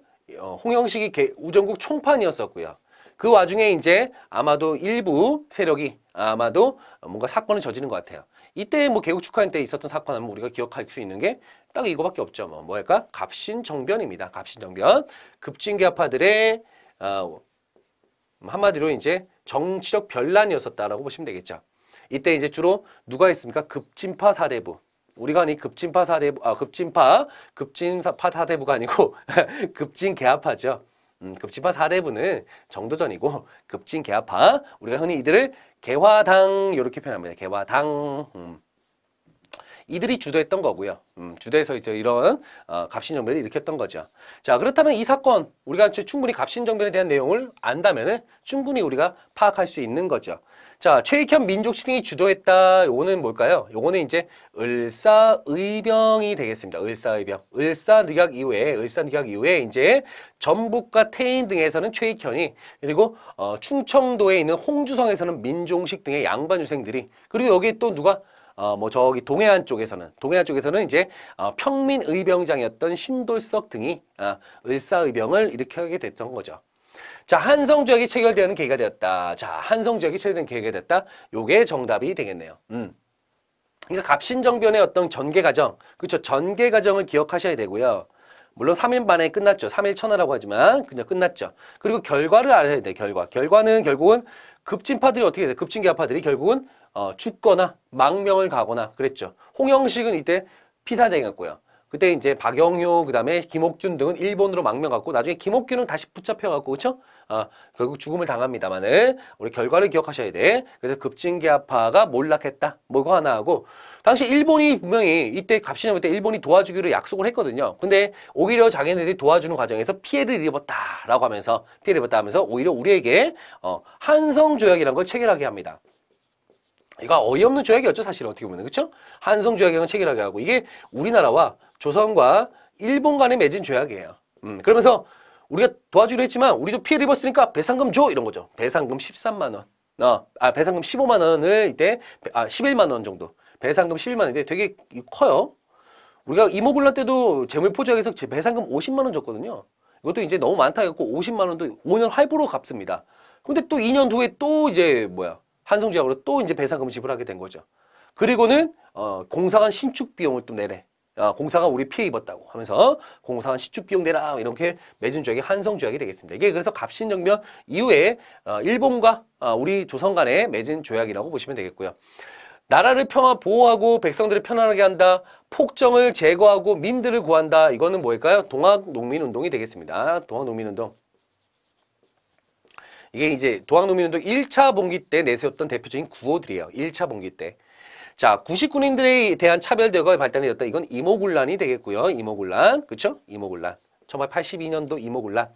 홍영식이 우정국 총판이었었고요. 그 와중에 이제 아마도 일부 세력이 아마도 뭔가 사건을 저지른 것 같아요. 이때 뭐 개국 축하인 때 있었던 사건 하면 우리가 기억할 수 있는 게 딱 이거밖에 없죠. 뭐랄까? 갑신정변입니다. 갑신정변. 급진계파들의 한마디로 이제 정치적 변란이었었다라고 보시면 되겠죠. 이때 이제 주로 누가 있습니까? 급진파 사대부. 우리가 아니 급진파 사대부가 아니고 급진계파죠. 급진파 사대부는 정도전이고 급진계파 우리가 흔히 이들을 개화당 이렇게 표현합니다. 개화당 이들이 주도했던 거고요. 주도해서 이제 이런 갑신정변을 일으켰던 거죠. 자, 그렇다면 이 사건 우리가 충분히 갑신정변에 대한 내용을 안다면은 충분히 우리가 파악할 수 있는 거죠. 자, 최익현 민족시 등이 주도했다. 요거는 뭘까요? 요거는 이제 을사의병이 되겠습니다. 을사의병. 을사늑약 이후에 이제 전북과 태인 등에서는 최익현이, 그리고 충청도에 있는 홍주성에서는 민종식 등의 양반 유생들이, 그리고 여기 또 누가 저기 동해안 쪽에서는 이제 평민의병장이었던 신돌석 등이 을사의병을 일으켜게 됐던 거죠. 자, 한성조약이 체결되는 계기가 되었다. 자, 한성조약이 체결되는 계기가 됐다. 요게 정답이 되겠네요. 그러니까 갑신정변의 어떤 전개과정, 그렇죠? 전개과정을 기억하셔야 되고요. 물론 3일 만에 끝났죠. 3일 천하라고 하지만 그냥 끝났죠. 그리고 결과를 알아야 돼요. 결과는 결국은 급진파들이 어떻게 돼요? 급진계파들이 결국은 죽거나 망명을 가거나 그랬죠. 홍영식은 이때 피살당했고요. 그때 이제 박영효, 그 다음에 김옥균 등은 일본으로 망명갔고, 나중에 김옥균은 다시 붙잡혀갖고, 그쵸? 결국 죽음을 당합니다만은, 우리 결과를 기억하셔야 돼. 그래서 급진계파가 몰락했다. 뭐 이거 하나 하고, 당시 일본이 분명히 이때 갑신정변 때 일본이 도와주기로 약속을 했거든요. 근데 오히려 자기네들이 도와주는 과정에서 피해를 입었다라고 하면서, 오히려 우리에게, 한성조약이라는 걸 체결하게 합니다. 이거 어이없는 조약이었죠, 사실 어떻게 보면. 그쵸? 한성조약이랑 체결하게 하고, 이게 우리나라와 조선과 일본 간에 맺은 조약이에요. 그러면서 우리가 도와주기로 했지만 우리도 피해를 입었으니까 배상금 줘! 이런 거죠. 배상금 13만원. 배상금 15만원을 이때, 11만원 정도. 배상금 11만원인데 되게 커요. 우리가 이모군란 때도 재물포조약에서 배상금 50만원 줬거든요. 이것도 이제 너무 많다 해갖고 50만원도 5년 할부로 갚습니다. 근데 또 2년 후에 또 이제 한성조약으로 또 이제 배상금 지불하게 된 거죠. 그리고는 공사관 신축 비용을 또 내래. 공사가 우리 피해 입었다고 하면서 공사관 신축 비용 내라. 이렇게 맺은 조약이 한성조약이 되겠습니다. 이게 그래서 갑신정변 이후에 일본과 우리 조선 간에 맺은 조약이라고 보시면 되겠고요. 나라를 평화 보호하고 백성들을 편안하게 한다. 폭정을 제거하고 민들을 구한다. 이거는 뭐일까요? 동학농민운동이 되겠습니다. 동학농민운동. 이게 이제 동학농민운동 1차 봉기 때 내세웠던 대표적인 구호들이에요. 1차 봉기 때. 자, 구식군인들에 대한 차별 대거가 발단이 되었다. 이건 이모군란이 되겠고요. 이모군란. 그쵸? 이모군란. 1982년도 이모군란.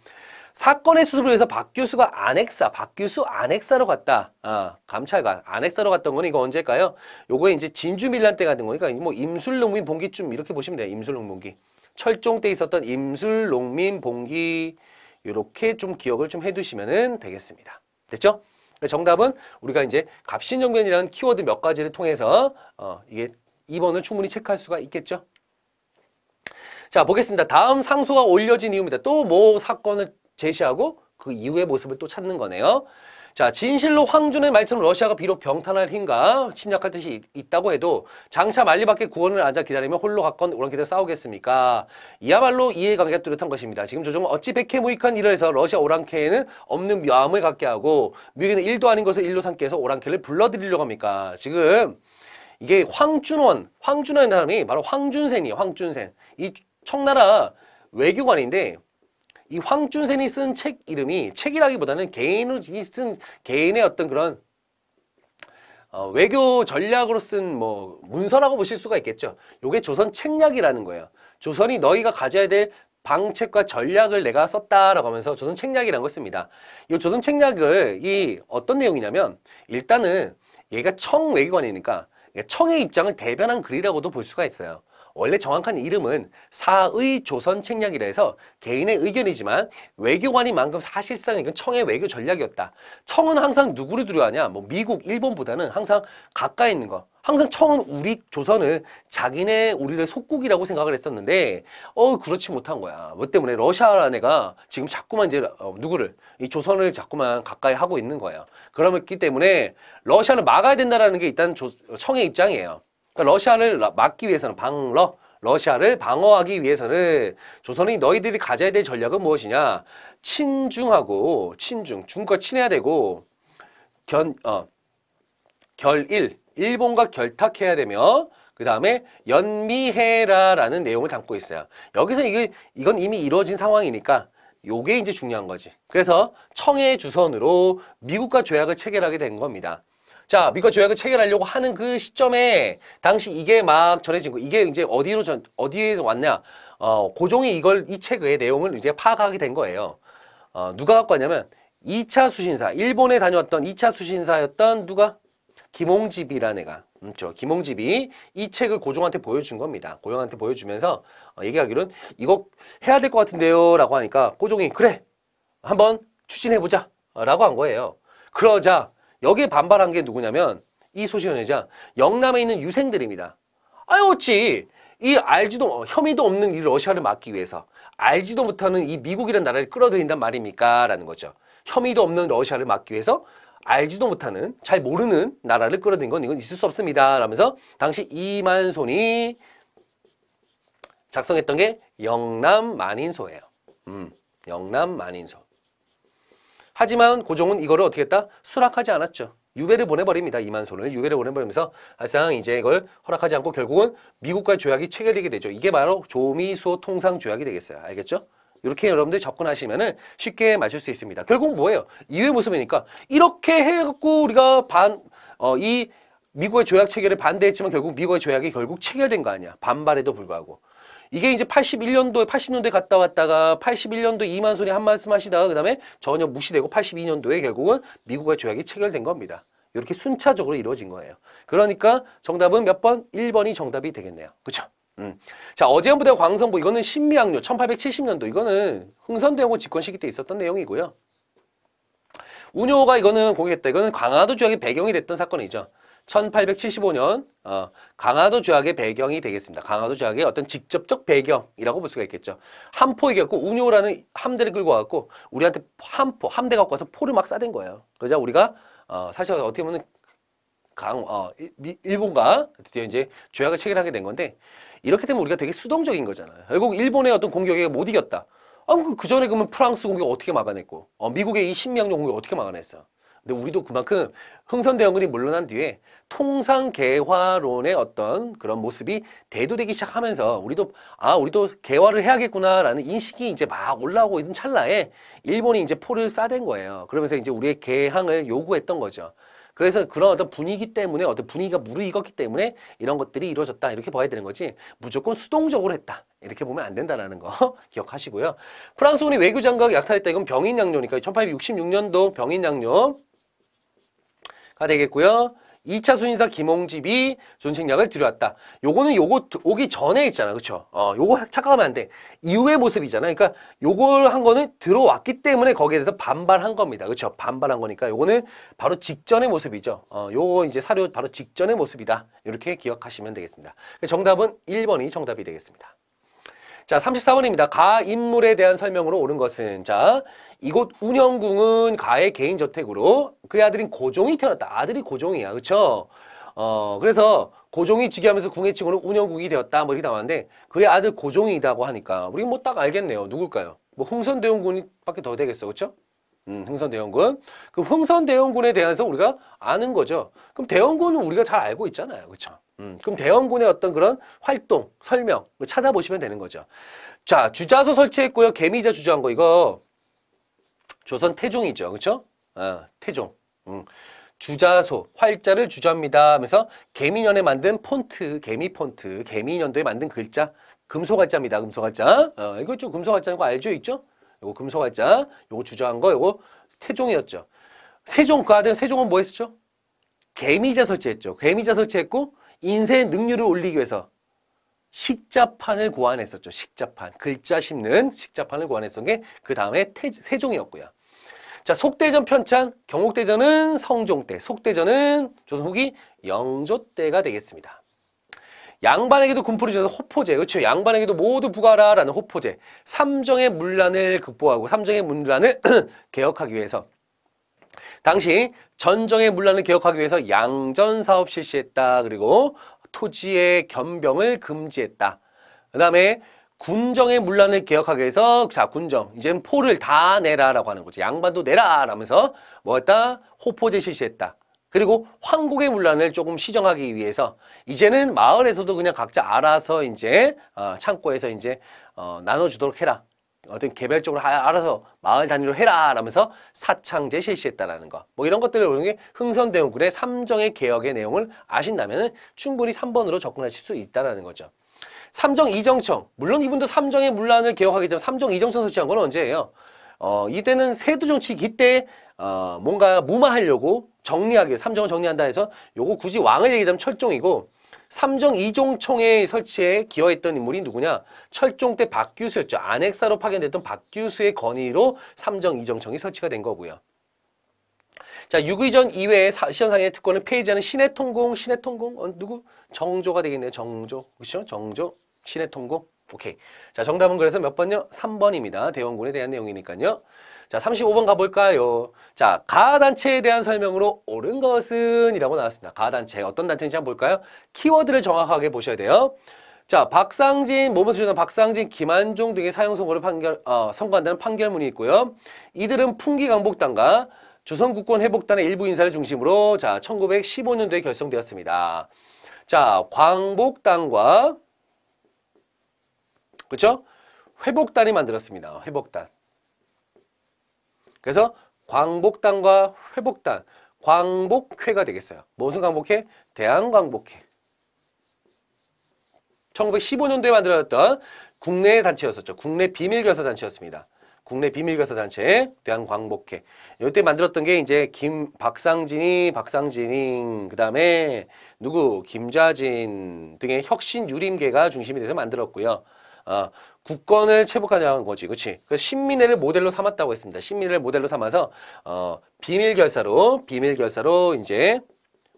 사건의 수습을 위해서 박규수 안핵사로 갔다. 감찰관. 안핵사로 갔던 건 이거 언제일까요? 요거에 이제 진주밀란 때 갔던 거니까 임술농민 봉기쯤 이렇게 보시면 돼요. 임술농민 봉기. 철종 때 있었던 임술농민 봉기. 요렇게 좀 기억을 좀 해두시면 되겠습니다. 됐죠? 정답은 우리가 이제 갑신정변이라는 키워드 몇 가지를 통해서 이게 2번을 충분히 체크할 수가 있겠죠. 자, 보겠습니다. 다음 상소가 올려진 이유입니다. 또 뭐 사건을 제시하고 그 이후의 모습을 또 찾는 거네요. 자, 진실로 황준의 말처럼 러시아가 비록 병탄할 힘과 침략할 뜻이 있다고 해도 장차 만리밖에 구원을 앉아 기다리며 홀로 갔건 오랑캐들 싸우겠습니까? 이야말로 이해관계가 뚜렷한 것입니다. 지금 조정은 어찌 백해무익한 일을 해서 러시아 오랑캐에는 없는 마음을 갖게 하고 미국에는 일도 아닌 것을 일로 삼게 해서 오랑캐를 불러들이려고 합니까? 지금 이게 황준원이라는 사람이 바로 황준센이에요. 황준센. 이 청나라 외교관인데 이 황준센이 쓴 책 이름이 책이라기보다는 개인이 쓴 개인의 어떤 그런 외교 전략으로 쓴 뭐 문서라고 보실 수가 있겠죠. 요게 조선 책략이라는 거예요. 조선이 너희가 가져야 될 방책과 전략을 내가 썼다라고 하면서 조선 책략이라는 걸 씁니다. 이 조선 책략을 이 어떤 내용이냐면 일단은 얘가 청 외교관이니까 청의 입장을 대변한 글이라고도 볼 수가 있어요. 원래 정확한 이름은 사의 조선 책략이라 해서 개인의 의견이지만 외교관이만큼 사실상 이건 청의 외교 전략이었다. 청은 항상 누구를 두려워하냐? 뭐 미국, 일본보다는 항상 가까이 있는 거. 항상 청은 우리 조선을 자기네 우리를 속국이라고 생각을 했었는데 그렇지 못한 거야. 뭐 때문에 러시아라는 애가 지금 자꾸만 이제 이 조선을 자꾸만 가까이 하고 있는 거예요. 그렇기 때문에 러시아는 막아야 된다라는 게 일단 청의 입장이에요. 그러니까 러시아를 막기 위해서는 러시아를 방어하기 위해서는 조선이 너희들이 가져야 될 전략은 무엇이냐? 중과 친해야 되고 결일, 일본과 결탁해야 되며 그 다음에 연미해라라는 내용을 담고 있어요. 여기서 이건 이미 이루어진 상황이니까 요게 이제 중요한 거지. 그래서 청의 주선으로 미국과 조약을 체결하게 된 겁니다. 자, 미국과 조약을 체결하려고 하는 그 시점에 당시 이게 막 전해진 거, 이게 이제 어디에 왔냐? 고종이 이 책의 내용을 이제 파악하게 된 거예요. 누가 갖고 왔냐면 2차 수신사, 일본에 다녔던 2차 수신사였던 누가? 김홍집이라는 애가, 그렇죠. 김홍집이 이 책을 고종한테 보여준 겁니다. 고종한테 보여주면서 얘기하기로는 이거 해야 될 것 같은데요 라고 하니까 고종이 그래 한번 추진해보자 라고 한 거예요. 그러자 여기에 반발한 게 누구냐면 이 소시원회자 영남에 있는 유생들입니다. 아유 어찌 이 알지도 혐의도 없는 이 러시아를 막기 위해서 알지도 못하는 이 미국이라는 나라를 끌어들인단 말입니까? 라는 거죠. 혐의도 없는 러시아를 막기 위해서 알지도 못하는, 잘 모르는 나라를 끌어든 건 이건 있을 수 없습니다. 라면서 당시 이만손이 작성했던 게 영남만인소예요. 영남만인소. 하지만 고종은 이거를 어떻게 했다? 수락하지 않았죠. 유배를 보내버립니다. 이만손을 유배를 보내버리면서 사실상 이제 이걸 허락하지 않고 결국은 미국과 조약이 체결되게 되죠. 이게 바로 조미소 통상 조약이 되겠어요. 알겠죠? 이렇게 여러분들 접근하시면은 쉽게 맞출 수 있습니다. 결국 뭐예요? 이외 모습이니까 이렇게 해갖고 우리가 이 미국의 조약 체결을 반대했지만 결국 미국의 조약이 결국 체결된 거 아니야. 반발에도 불구하고. 이게 이제 80년도에 갔다 왔다가 81년도 이만손이 한 말씀 하시다가 그 다음에 전혀 무시되고 82년도에 결국은 미국의 조약이 체결된 겁니다. 이렇게 순차적으로 이루어진 거예요. 그러니까 정답은 몇 번? 1번이 정답이 되겠네요. 그쵸? 자, 어제현부대 광성부 이거는 신미학료 1870년도 이거는 흥선대원군 집권 시기 때 있었던 내용이고요. 운효가 이거는 공개했다. 이거는 강화도 조약의 배경이 됐던 사건이죠. 1875년 강화도 조약의 배경이 되겠습니다. 강화도 조약의 어떤 직접적 배경이라고 볼 수가 있겠죠. 함포 이겼고 운효라는 함대를 끌고 와갖고 우리한테 함대 갖고 와서 포를 막 싸댄 거예요. 그러자 우리가 사실 어떻게 보면 일본과 드디어 이제 조약을 체결하게 된 건데 이렇게 되면 우리가 되게 수동적인 거잖아요. 결국 일본의 어떤 공격에 못 이겼다. 그 전에 그러면 프랑스 공격 어떻게 막아냈고 미국의 이 신미학령 공격 어떻게 막아냈어? 근데 우리도 그만큼 흥선대원군이 물러난 뒤에 통상개화론의 어떤 그런 모습이 대두되기 시작하면서 우리도 개화를 해야겠구나라는 인식이 이제 막 올라오고 있는 찰나에 일본이 이제 포를 싸댄 거예요. 그러면서 이제 우리의 개항을 요구했던 거죠. 그래서 그런 어떤 분위기 때문에 어떤 분위기가 무르익었기 때문에 이런 것들이 이루어졌다 이렇게 봐야 되는 거지 무조건 수동적으로 했다 이렇게 보면 안 된다라는 거 기억하시고요. 프랑스군이 외교장관 약탈했다 이건 병인양료니까 1866년도 병인양료가 되겠고요. 2차 수신사 김홍집이 존책략을 들여왔다. 요거는 요거 오기 전에 있잖아. 그쵸? 요거 착각하면 안 돼. 이후의 모습이잖아. 그러니까 요걸 한 거는 들어왔기 때문에 거기에 대해서 반발한 겁니다. 그쵸? 반발한 거니까 요거는 바로 직전의 모습이죠. 요거 이제 사료 바로 직전의 모습이다. 이렇게 기억하시면 되겠습니다. 정답은 1번이 정답이 되겠습니다. 자, 34번입니다. 가 인물에 대한 설명으로 옳은 것은 자, 이곳 운영궁은 가의 개인 저택으로 그의 아들인 고종이 태어났다. 아들이 고종이야. 그렇죠? 그래서 고종이 즉위하면서 궁의 칭호는 운영궁이 되었다. 뭐 이렇게 나왔는데 그의 아들 고종이라고 하니까 우리 뭐 딱 알겠네요. 누굴까요? 뭐 흥선대원군밖에 더 되겠어. 그렇죠? 흥선대원군. 그럼 흥선대원군에 대해서 우리가 아는 거죠. 그럼 대원군은 우리가 잘 알고 있잖아요. 그렇죠? 그럼 대원군의 어떤 그런 활동, 설명 찾아보시면 되는 거죠. 자, 주자소 설치했고요. 개미자 주저한 거 이거 조선 태종이죠. 그렇죠? 태종. 주자소, 활자를 주저합니다 하면서 개미년에 만든 폰트, 개미 폰트, 개미년도에 만든 글자, 금소갈자입니다. 금소갈자. 이거 좀 금소갈자인 거 알죠? 있죠? 요거 금소갈자, 요거 주저한 거 요거 태종이었죠. 세종, 그 아들 세종은 뭐 했었죠? 개미자 설치했죠. 개미자 설치했고 인쇄 능률을 올리기 위해서 식자판을 고안했었죠. 식자판. 글자 씹는 식자판을 고안했던 게 그 다음에 세종이었고요. 자, 속대전 편찬, 경옥대전은 성종 때, 속대전은 조선 후기 영조 때가 되겠습니다. 양반에게도 군포를 주어서 호포제, 그렇죠? 양반에게도 모두 부가라라는 호포제. 삼정의 문란을 극복하고 삼정의 문란을 개혁하기 위해서 당시 전정의 문란을 개혁하기 위해서 양전사업 실시했다. 그리고 토지의 겸병을 금지했다. 그 다음에 군정의 문란을 개혁하기 위해서 자 군정 이제는 포를 다 내라라고 하는 거죠. 양반도 내라 라면서 뭐 했다? 호포제 실시했다. 그리고 황곡의 문란을 조금 시정하기 위해서 이제는 마을에서도 그냥 각자 알아서 이제 창고에서 이제 나눠주도록 해라. 어떤 개별적으로 알아서 마을 단위로 해라 라면서 사창제 실시했다라는 거 뭐 이런 것들을 보는 게 흥선대원군의 삼정의 개혁의 내용을 아신다면 충분히 3번으로 접근하실 수 있다라는 거죠. 삼정 이정청 물론 이분도 삼정의 문란을 개혁하기 전에 삼정 이정청 설치한 건 언제예요? 이때는 세도 정치기 때 뭔가 무마하려고 정리하기, 삼정을 정리한다 해서 요거 굳이 왕을 얘기하자면 철종이고, 삼정 이종총회 설치에 기여했던 인물이 누구냐? 철종 때 박규수였죠. 안핵사로 파견됐던 박규수의 건의로 삼정 이종총이 설치가 된 거고요. 자, 유기전 이외에 시험상의 특권을 폐지하는 신해통공, 누구? 정조가 되겠네요. 정조. 그렇죠? 정조, 신해통공. 오케이. 자, 정답은 그래서 몇 번요? 3번입니다. 대원군에 대한 내용이니까요. 자, 35번 가볼까요? 자, 가단체에 대한 설명으로 옳은 것은? 이라고 나왔습니다. 가단체, 어떤 단체인지 한번 볼까요? 키워드를 정확하게 보셔야 돼요. 자, 박상진, 모범수준은 박상진, 김한종 등의 사형선고를 선고한다는 판결문이 있고요. 이들은 풍기강복단과 조선국권회복단의 일부 인사를 중심으로, 자, 1915년도에 결성되었습니다. 자, 광복단과, 그렇죠? 회복단이 만들었습니다. 회복단. 그래서 광복단과 회복단, 광복회가 되겠어요. 무슨 광복회? 대한광복회. 1915년도에 만들어졌던 국내 단체였었죠. 국내 비밀결사 단체였습니다. 국내 비밀결사 단체 대한광복회. 이때 만들었던 게 이제 박상진이, 그다음에 누구? 김좌진 등의 혁신 유림계가 중심이 돼서 만들었고요. 국권을 체복하자는 거지, 그렇지? 그래서 신민회를 모델로 삼았다고 했습니다. 신민회를 모델로 삼아서 비밀결사로 이제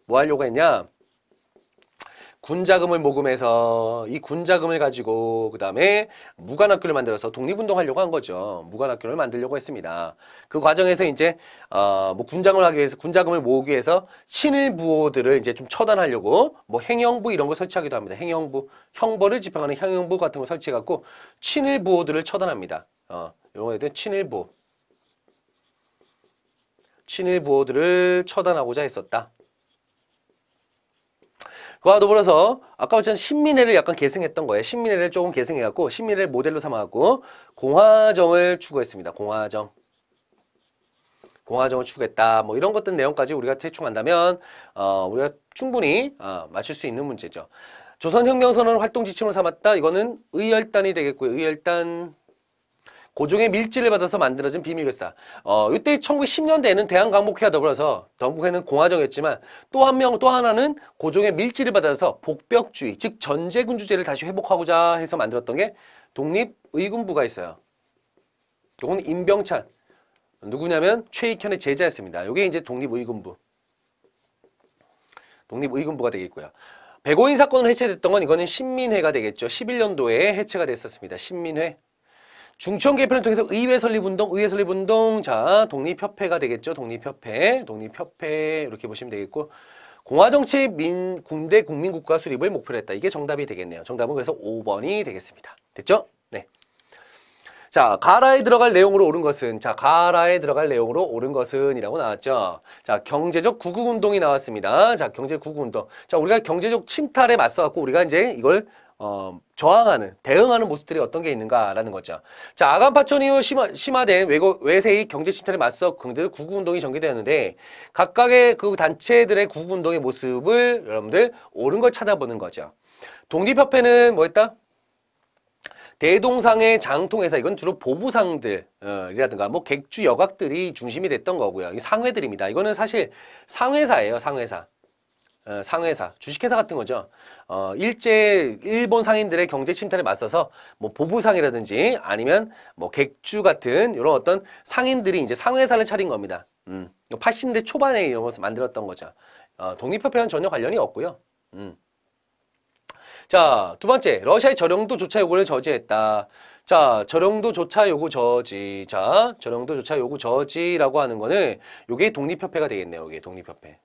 뭐 하려고 했냐? 군자금을 모금해서 이 군자금을 가지고 그 다음에 무관학교를 만들어서 독립운동하려고 한 거죠. 무관학교를 만들려고 했습니다. 그 과정에서 이제 군장을 하기 위해서, 군자금을 모으기 위해서 친일부호들을 이제 좀 처단하려고 뭐 행영부 이런 걸 설치하기도 합니다. 행영부, 형벌을 집행하는 행영부 같은 걸 설치해갖고 친일부호들을 처단합니다. 이거는 친일부호, 친일부호들을 처단하고자 했었다. 그와 더불어서 아까 전에 신민회를 약간 계승했던 거예요. 신민회를 조금 계승해갖고 신민회를 모델로 삼아갖고 공화정을 추구했습니다. 공화정을 추구했다. 뭐 이런 것들 내용까지 우리가 대충 안다면 우리가 충분히 맞출 수 있는 문제죠. 조선혁명선언을 활동지침으로 삼았다. 이거는 의열단이 되겠고요. 의열단, 고종의 밀지를 받아서 만들어진 비밀결사. 이때 1910년대에는 대한광복회와 더불어서, 광복회는 공화정이었지만 또 하나는 고종의 밀지를 받아서 복벽주의, 즉 전제군주제를 다시 회복하고자 해서 만들었던 게 독립의군부가 있어요. 이건 임병찬, 누구냐면 최익현의 제자였습니다. 이게 이제 독립의군부가 되겠고요. 백오인 사건으로 해체됐던 건, 이거는 신민회가 되겠죠. 11년도에 해체가 됐었습니다. 신민회. 중천 개편을 통해서 의회 설립운동, 자, 독립협회가 되겠죠. 독립협회 이렇게 보시면 되겠고, 공화정치 군대 국민국가 수립을 목표로 했다. 이게 정답이 되겠네요. 정답은 그래서 5번이 되겠습니다. 됐죠? 네. 자, 가라에 들어갈 내용으로 옳은 것은? 자, 가라에 들어갈 내용으로 옳은 것은? 이라고 나왔죠. 자, 경제적 구국운동이 나왔습니다. 자, 경제 구국운동. 자, 우리가 경제적 침탈에 맞서갖고 우리가 이제 이걸 저항하는, 대응하는 모습들이 어떤 게 있는가라는 거죠. 자, 아간파천 이후 심화된 외세의 경제 침탈에 맞서 경제적 구국운동이 전개되었는데, 각각의 그 단체들의 구국운동의 모습을 여러분들 옳은 걸 찾아보는 거죠. 독립협회는 뭐였다? 대동상의 장통회사, 이건 주로 보부상들이라든가 뭐 객주 여각들이 중심이 됐던 거고요. 이 상회들입니다. 이거는 사실 상회사예요. 상회사, 주식회사 같은 거죠. 일제 일본 상인들의 경제 침탈에 맞서서 뭐 보부상이라든지 아니면 뭐 객주 같은 이런 어떤 상인들이 이제 상회사를 차린 겁니다. 80년대 초반에 이런 것을 만들었던 거죠. 독립협회와는 전혀 관련이 없고요. 자, 두 번째, 러시아의 저령도 조차 요구를 저지했다. 자, 저령도 조차 요구 저지라고 하는 거는 요게 독립협회가 되겠네요. 요게 독립협회.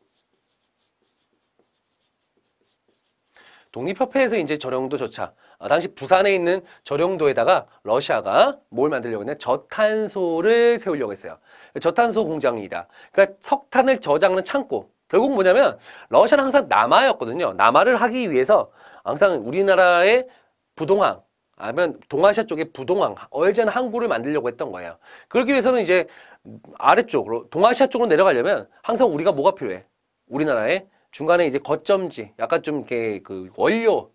독립협회에서 이제 저령도조차, 당시 부산에 있는 저령도에다가 러시아가 뭘 만들려고 했냐? 저탄소를 세우려고 했어요. 저탄소 공장이다. 그러니까 석탄을 저장하는 창고. 결국 뭐냐면 러시아는 항상 남아였거든요. 남아를 하기 위해서 항상 우리나라의 부동항, 아니면 동아시아 쪽의 부동항, 얼젠 항구를 만들려고 했던 거예요. 그러기 위해서는 이제 아래쪽으로, 동아시아 쪽으로 내려가려면 항상 우리가 뭐가 필요해? 우리나라에 중간에 이제 거점지, 약간 좀 이렇게 그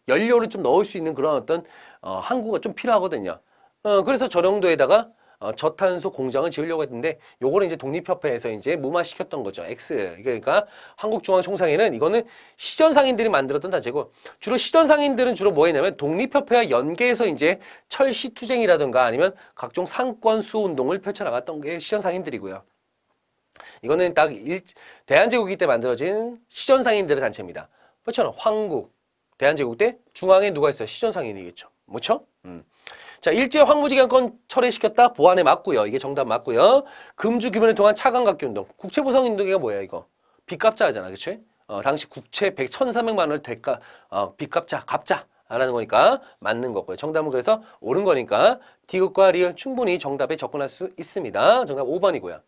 연료를 좀 넣을 수 있는 그런 어떤 항구가 좀 필요하거든요. 그래서 저령도에다가 저탄소 공장을 지으려고 했는데 요거는 이제 독립협회에서 이제 무마시켰던 거죠. X. 그러니까 한국중앙총상회는 이거는 시전상인들이 만들었던 단체고, 주로 시전상인들은 주로 뭐 했냐면 독립협회와 연계해서 이제 철시투쟁이라든가 아니면 각종 상권수운동을 펼쳐나갔던 게 시전상인들이고요. 이거는 딱 대한제국이 때 만들어진 시전상인들의 단체입니다. 그렇죠? 황국. 대한제국 때 중앙에 누가 있어요? 시전상인이겠죠. 그렇죠? 자, 일제 황무지기한권 철회시켰다. 보안에 맞고요. 이게 정답 맞고요. 금주 규변을 통한 차관각기운동. 국채보상운동이 뭐야 이거? 빚갚자잖아. 그치? 당시 국채 1,300만 원을 빚갚자라는 거니까 맞는 거고요. 정답은 그래서 옳은 거니까 디귿과 리을 충분히 정답에 접근할 수 있습니다. 정답 5번이고요.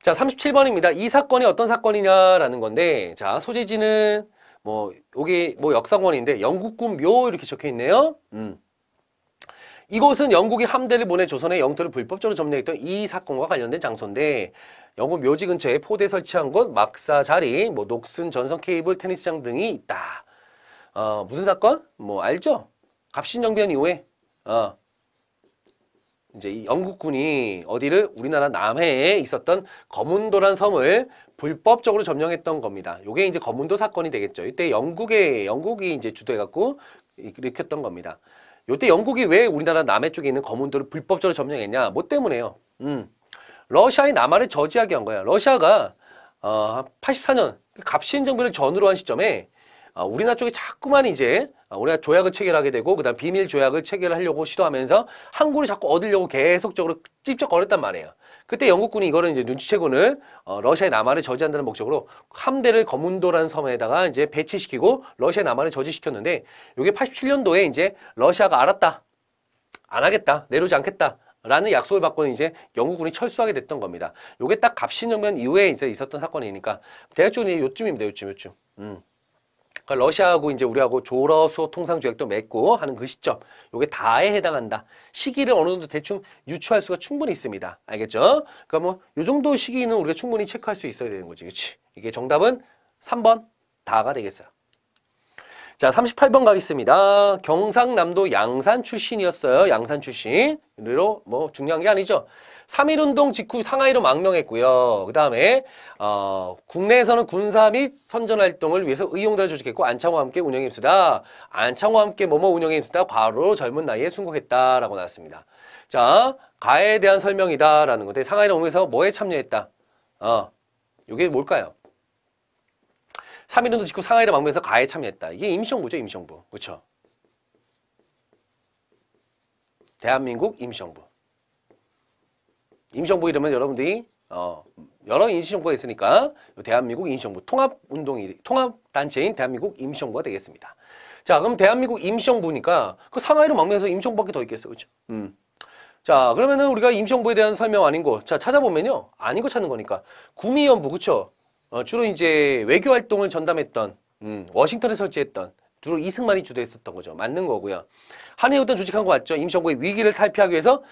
자, 37번입니다. 이 사건이 어떤 사건이냐라는 건데, 자, 소재지는 뭐 여기 뭐 역사원인데 영국군 묘 이렇게 적혀 있네요. 이곳은 영국이 함대를 보내 조선의 영토를 불법적으로 점령했던 이 사건과 관련된 장소인데, 영국 묘지 근처에 포대 설치한 곳, 막사 자리, 뭐 녹슨 전선 케이블 테니스장 등이 있다. 무슨 사건? 뭐 알죠? 갑신정변 이후에 이제 이 영국군이 어디를, 우리나라 남해에 있었던 거문도란 섬을 불법적으로 점령했던 겁니다. 요게 이제 거문도 사건이 되겠죠. 이때 영국이 이제 주도해갖고 일으켰던 겁니다. 요때 영국이 왜 우리나라 남해 쪽에 있는 거문도를 불법적으로 점령했냐? 뭐 때문에요? 러시아의 남하를 저지하게 한 거야. 러시아가 84년 갑신정변을 전후로 한 시점에 우리나라 쪽에 자꾸만 이제 우리가 조약을 체결하게 되고, 그 다음 비밀 조약을 체결하려고 시도하면서 항구를 자꾸 얻으려고 계속적으로 찝쩍거렸단 말이에요. 그때 영국군이 이거를 이제 눈치채고는 러시아의 남하를 저지한다는 목적으로 함대를 거문도라는 섬에다가 이제 배치시키고 러시아의 남하를 저지시켰는데, 이게 87년도에 이제 러시아가 알았다. 안 하겠다. 내려오지 않겠다. 라는 약속을 받고는 이제 영국군이 철수하게 됐던 겁니다. 요게 딱 갑신정변 이후에 이제 있었던 사건이니까 대략적으로 이제 요쯤입니다. 요쯤. 그러니까 러시아하고 이제 우리하고 조러소 통상조약도 맺고 하는 그 시점, 요게 다에 해당한다. 시기를 어느 정도 대충 유추할 수가 충분히 있습니다. 알겠죠? 그러니까 뭐 요 정도 시기는 우리가 충분히 체크할 수 있어야 되는 거지. 그치? 이게 정답은 3번 다가 되겠어요. 자, 38번 가겠습니다. 경상남도 양산 출신이었어요. 양산 출신으로 뭐 중요한 게 아니죠. 3.1운동 직후 상하이로 망명했고요. 그 다음에 국내에서는 군사 및 선전활동을 위해서 의용단을 조직했고, 안창호와 함께 운영에 힘쓰다. 안창호와 함께 뭐뭐 운영에 힘쓰다. 과로 젊은 나이에 순국했다라고 나왔습니다. 자, 가해에 대한 설명이다 라는 건데, 상하이로 오면서 뭐에 참여했다. 이게 뭘까요? 3.1운동 직후 상하이를 막으면서 가해에 참여했다. 이게 임시정부죠, 임시정부. 그렇죠? 대한민국 임시정부. 임시정부 이름은 여러분들이 여러 임시정부가 있으니까 대한민국 임시정부, 통합운동이 통합단체인 대한민국 임시정부가 되겠습니다. 자, 그럼 대한민국 임시정부니까 그 상하이로 막으면서 임시정부밖에 더 있겠어, 그렇죠? 자, 그러면은 우리가 임시정부에 대한 설명 아닌 거, 자 찾아보면요, 아닌 거 찾는 거니까 구미연부, 그렇죠? 주로 이제 외교활동을 전담했던, 워싱턴에 설치했던, 주로 이승만이 주도했었던 거죠. 맞는 거고요. 한해운동 조직한 거 맞죠? 임시정부의 위기를 탈피하기 위해서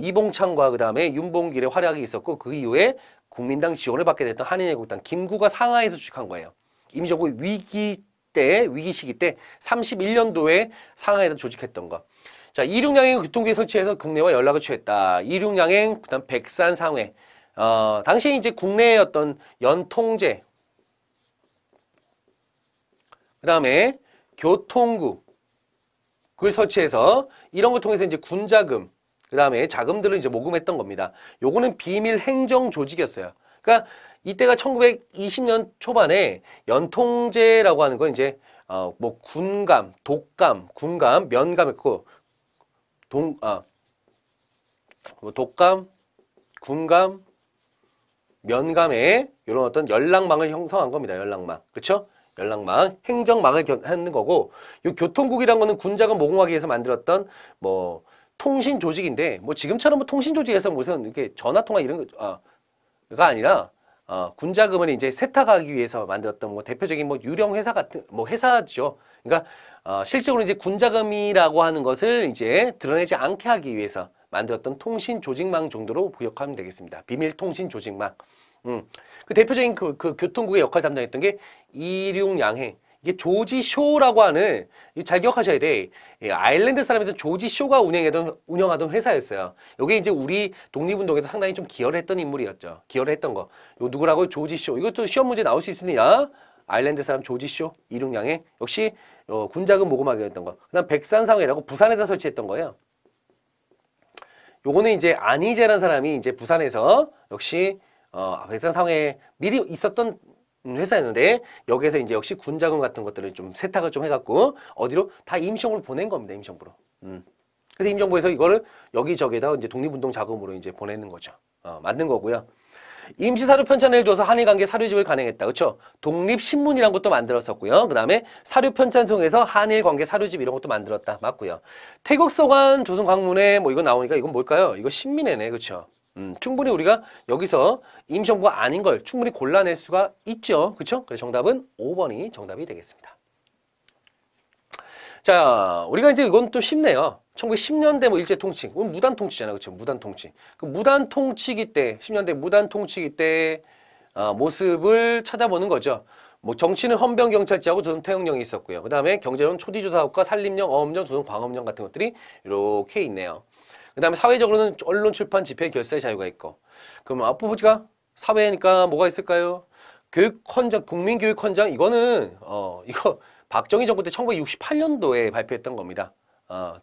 이봉창과 그 다음에 윤봉길의 활약이 있었고, 그 이후에 국민당 지원을 받게 됐던 한인애국당 김구가 상하이에서 조직한 거예요. 임시정부의 위기 시기 때 31년도에 상하이에서 조직했던 거. 자, 이륙양행 교통국에 설치해서 국내와 연락을 취했다. 이륙양행, 그 다음 백산상회. 당시에 이제 국내의 어떤 연통제, 그 다음에 교통국, 그걸 설치해서 이런 걸 통해서 이제 군자금, 그 다음에 자금들을 이제 모금했던 겁니다. 요거는 비밀 행정 조직이었어요. 그러니까 이때가 1920년 초반에 연통제라고 하는 건 이제 뭐 군감, 독감, 군감, 면감했고, 독감, 군감, 면감에 이런 어떤 연락망을 형성한 겁니다. 연락망. 그렇죠? 연락망, 행정망을 하는 거고, 요 교통국이란 거는 군자금 모금하기 위해서 만들었던 뭐 통신 조직인데, 뭐 지금처럼 뭐 통신 조직에서 무슨 이렇게 전화 통화 이런 거가 아니라 군자금을 이제 세탁하기 위해서 만들었던 뭐 대표적인 뭐 유령 회사 같은 뭐 회사죠. 그러니까 실적으로 이제 군자금이라고 하는 것을 이제 드러내지 않게 하기 위해서 만들었던 통신 조직망 정도로 부역하면 되겠습니다. 비밀 통신 조직망. 그 대표적인 그 교통국의 역할을 담당했던 게 이륙양행. 이게 조지 쇼라고 하는, 잘 기억하셔야 돼. 아일랜드 사람이던 조지 쇼가 운영하던 회사였어요. 이게 이제 우리 독립운동에서 상당히 좀 기여를 했던 인물이었죠. 기여를 했던 거. 요 누구라고? 조지 쇼. 이것도 시험 문제 나올 수 있으니까. 아일랜드 사람 조지 쇼, 이륙양행. 역시 군자금 모금하기로 했던 거. 그다음 백산상회라고 부산에다 설치했던 거예요. 요거는 이제 안희재라는 사람이 이제 부산에서 역시 백산상회에 미리 있었던 회사였는데 여기에서 이제 역시 군자금 같은 것들을 좀 세탁을 좀 해갖고 어디로 다 임시정부로 보낸 겁니다. 임시정부로. 그래서 임시정부에서 이거를 여기저기에다 이제 독립운동 자금으로 이제 보내는 거죠. 만든 거고요. 임시사료 편찬을 줘서 한일관계 사료집을 가능했다. 그렇죠? 독립신문이란 것도 만들었었고요. 그 다음에 사료 편찬 통해서 한일관계 사료집 이런 것도 만들었다. 맞고요. 태극서관 조선광문회 뭐 이거 나오니까 이건 뭘까요? 이거 신민회네. 그렇죠? 충분히 우리가 여기서 임시정부가 아닌 걸 충분히 골라낼 수가 있죠. 그렇죠? 그래서 정답은 5번이 정답이 되겠습니다. 자, 우리가 이제 이건 또 쉽네요. 1910년대 뭐 일제통치, 무단통치잖아요. 그렇죠? 무단통치. 그 무단통치기 때, 10년대 무단통치기 때 모습을 찾아보는 거죠. 뭐 정치는 헌병경찰제하고 조선태영령이 있었고요. 그 다음에 경제론 초지조사학과 산림령, 어업령, 조선광업령 같은 것들이 이렇게 있네요. 그 다음에 사회적으로는 언론, 출판, 집회, 결사의 자유가 있고. 그럼 앞부분지가 사회니까 뭐가 있을까요? 교육헌장, 국민교육헌장. 이거는 이거 박정희 정부 때 1968년도에 발표했던 겁니다.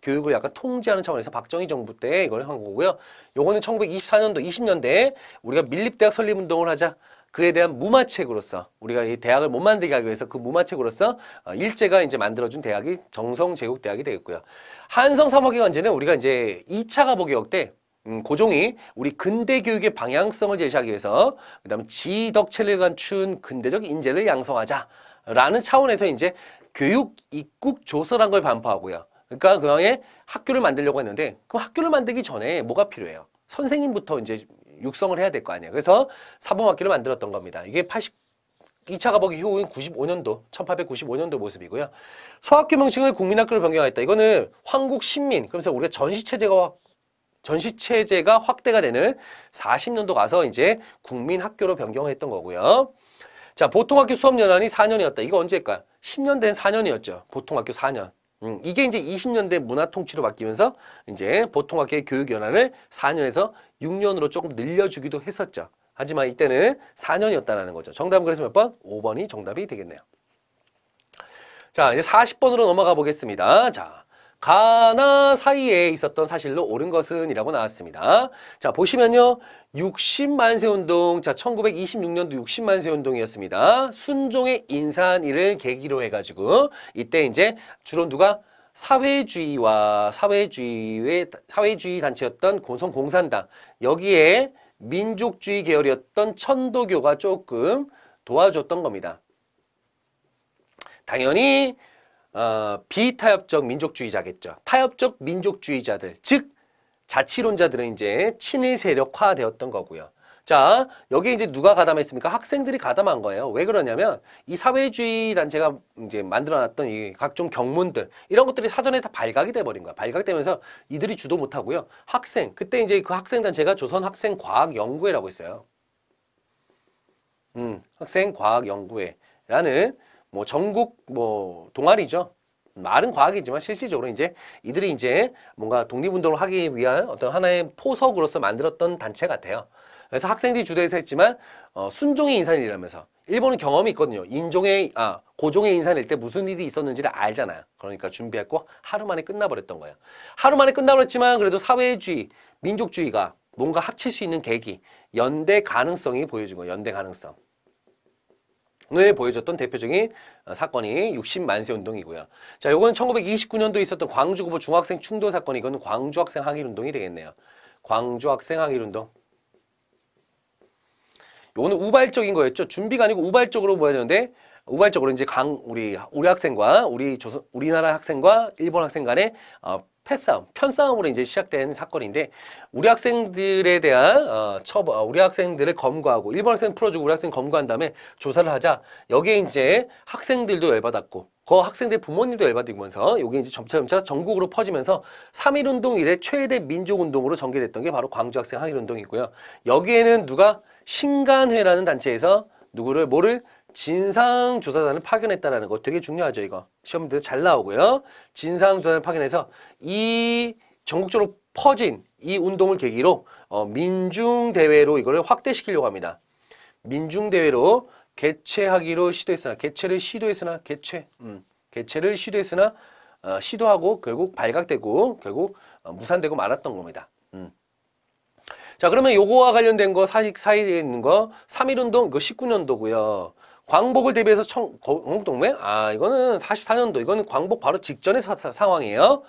교육을 약간 통제하는 차원에서 박정희 정부 때 이걸 한 거고요. 요거는 1924년도 20년대에 우리가 밀립대학 설립운동을 하자. 그에 대한 무마책으로서 우리가 이 대학을 못 만들게 하기 위해서 그 무마책으로서 일제가 이제 만들어준 대학이 정성제국대학이 되겠고요. 한성삼화개헌제는 우리가 이제 2차 가보개혁 때 고종이 우리 근대 교육의 방향성을 제시하기 위해서 그 다음 지덕체를 갖춘 근대적 인재를 양성하자. 라는 차원에서 이제 교육 입국 조서란 걸 반포하고요. 그러니까 그에 학교를 만들려고 했는데 그럼 학교를 만들기 전에 뭐가 필요해요? 선생님부터 이제 육성을 해야 될 거 아니에요. 그래서 사범학교를 만들었던 겁니다. 이게 2차 가보기 후인 95년도, 1895년도 모습이고요. 소학교 명칭을 국민학교로 변경했다. 이거는 황국 신민, 그래서 우리가 전시체제가 확대가 되는 40년도 가서 이제 국민학교로 변경했던 거고요. 자, 보통학교 수업연한이 4년이었다. 이거 언제일까요? 10년 된 4년이었죠. 보통학교 4년. 이게 이제 20년대 문화통치로 바뀌면서 이제 보통학교의 교육연한을 4년에서 6년으로 조금 늘려주기도 했었죠. 하지만 이때는 4년이었다라는 거죠. 정답은 그래서 몇 번? 5번이 정답이 되겠네요. 자, 이제 40번으로 넘어가 보겠습니다. 자, 가나 사이에 있었던 사실로 옳은 것은? 이라고 나왔습니다. 자, 보시면요. 60만세운동, 자 1926년도 60만세운동이었습니다. 순종의 인산일을 계기로 해가지고 이때 이제 주로 누가 사회주의와 사회주의 단체였던 고성공산당, 여기에 민족주의 계열이었던 천도교가 조금 도와줬던 겁니다. 당연히 비타협적 민족주의자겠죠. 타협적 민족주의자들, 즉 자치론자들은 이제 친일 세력화 되었던 거고요. 자, 여기에 이제 누가 가담했습니까? 학생들이 가담한 거예요. 왜 그러냐면 이 사회주의 단체가 이제 만들어놨던 이 각종 경문들 이런 것들이 사전에 다 발각이 돼버린 거야. 발각되면서 이들이 주도 못하고요. 학생, 그때 이제 그 학생 단체가 조선학생과학연구회라고 있어요. 학생과학연구회라는 뭐 전국 뭐 동아리죠. 말은 과학이지만 실질적으로 이제 이들이 이제 뭔가 독립운동을 하기 위한 어떤 하나의 포석으로서 만들었던 단체 같아요. 그래서 학생들이 주도해서 했지만 순종의 인산일이라면서 일본은 경험이 있거든요. 고종의 인산일 때 무슨 일이 있었는지를 알잖아요. 그러니까 준비했고 하루 만에 끝나버렸던 거예요. 하루 만에 끝나버렸지만 그래도 사회주의, 민족주의가 뭔가 합칠 수 있는 계기, 연대 가능성이 보여준 거예요. 연대 가능성. 을 보여줬던 대표적인 사건이 60만세 운동이고요. 자, 요거는 1929년도에 있었던 광주고보 중학생 충돌 사건. 이거는 광주학생 항일 운동이 되겠네요. 광주학생 항일 운동. 요거는 우발적인 거였죠. 준비가 아니고 우발적으로 뭐야 되는데 우발적으로 이제 우리 학생과 우리나라 학생과 일본 학생 간의 편싸움으로 이제 시작된 사건인데 우리 학생들에 대한 처벌, 우리 학생들을 검거하고 일본 학생 풀어주고 우리 학생 검거한 다음에 조사를 하자. 여기에 이제 학생들도 열받았고 그 학생들 부모님도 열받으면서 여기 이제 점차점차 전국으로 퍼지면서 3.1운동 이래 최대 민족운동으로 전개됐던 게 바로 광주학생 항일운동이고요. 여기에는 누가 신간회라는 단체에서 뭐를 진상조사단을 파견했다는 거 되게 중요하죠. 이거 시험들 잘 나오고요. 진상조사단을 파견해서 이 전국적으로 퍼진 이 운동을 계기로 민중대회로 이거를 확대시키려고 합니다. 민중대회로 개최하기로 시도했으나 시도하고 결국 발각되고 결국 무산되고 말았던 겁니다. 자, 그러면 요거와 관련된 거 사이에 있는 거 3.1운동 이거 19년도고요. 광복을 대비해서 광복동맹? 아, 이거는 44년도. 이거는 광복 바로 직전의 상황이에요.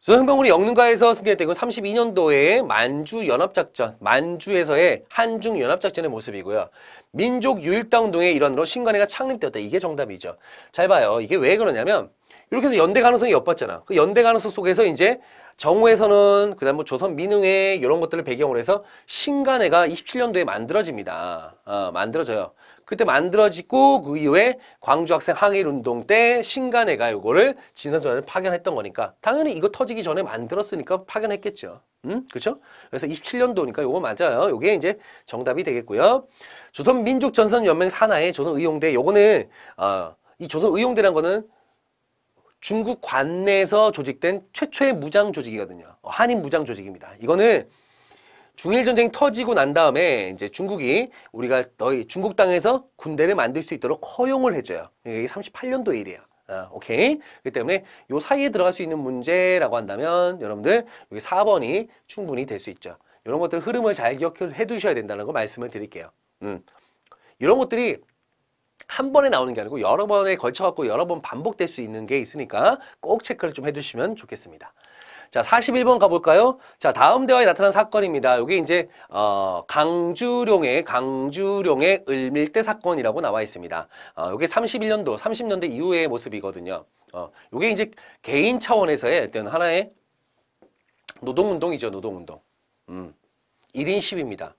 조선혁명군이 영릉가에서 승리했던 이건 32년도에 만주연합작전, 만주에서의 한중연합작전의 모습이고요. 민족유일당운동의 일환으로 신관회가 창립되었다. 이게 정답이죠. 잘 봐요. 이게 왜 그러냐면 이렇게 해서 연대 가능성이 엿봤잖아. 그 연대 가능성 속에서 이제 정후에서는 그다음 뭐 조선 민흥회 이런 것들을 배경으로 해서 신간회가 27년도에 만들어집니다. 만들어져요. 그때 만들어지고 그 이후에 광주학생 항일운동 때 신간회가 이거를 진상조사단을 파견했던 거니까 당연히 이거 터지기 전에 만들었으니까 파견했겠죠. 그렇죠? 그래서 27년도니까 요거 맞아요. 요게 이제 정답이 되겠고요. 조선민족전선연맹 산하의 조선의용대 요거는 이 조선의용대란 거는 중국 관내에서 조직된 최초의 무장 조직이거든요. 한인 무장 조직입니다. 이거는 중일 전쟁이 터지고 난 다음에 이제 중국이 우리가 너희 중국 땅에서 군대를 만들 수 있도록 허용을 해줘요. 이게 38년도 일이에요. 오케이. 그렇기 때문에 요 사이에 들어갈 수 있는 문제라고 한다면 여러분들 여기 4번이 충분히 될 수 있죠. 이런 것들 흐름을 잘 기억해 두셔야 된다는 거 말씀을 드릴게요. 이런 것들이 한 번에 나오는 게 아니고 여러 번에 걸쳐갖고 여러 번 반복될 수 있는 게 있으니까 꼭 체크를 좀 해두시면 좋겠습니다. 자, 41번 가볼까요? 자, 다음 대화에 나타난 사건입니다. 요게 이제 강주룡의 을밀대 사건이라고 나와 있습니다. 요게 31년도, 30년대 이후의 모습이거든요. 요게 이제 개인 차원에서의 어떤 하나의 노동운동이죠, 노동운동. 1인 시위입니다.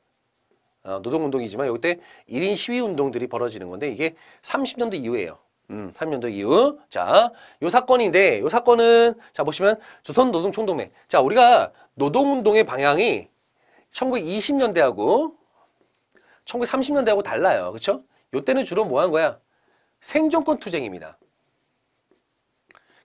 노동운동이지만 요때 1인 시위 운동들이 벌어지는 건데 이게 30년도 이후예요. 3년도 이후. 자, 요 사건인데 요 사건은 자 보시면 조선노동총동맹. 자, 우리가 노동운동의 방향이 1920년대하고 1930년대하고 달라요. 그렇죠? 요때는 주로 뭐 한 거야? 생존권 투쟁입니다.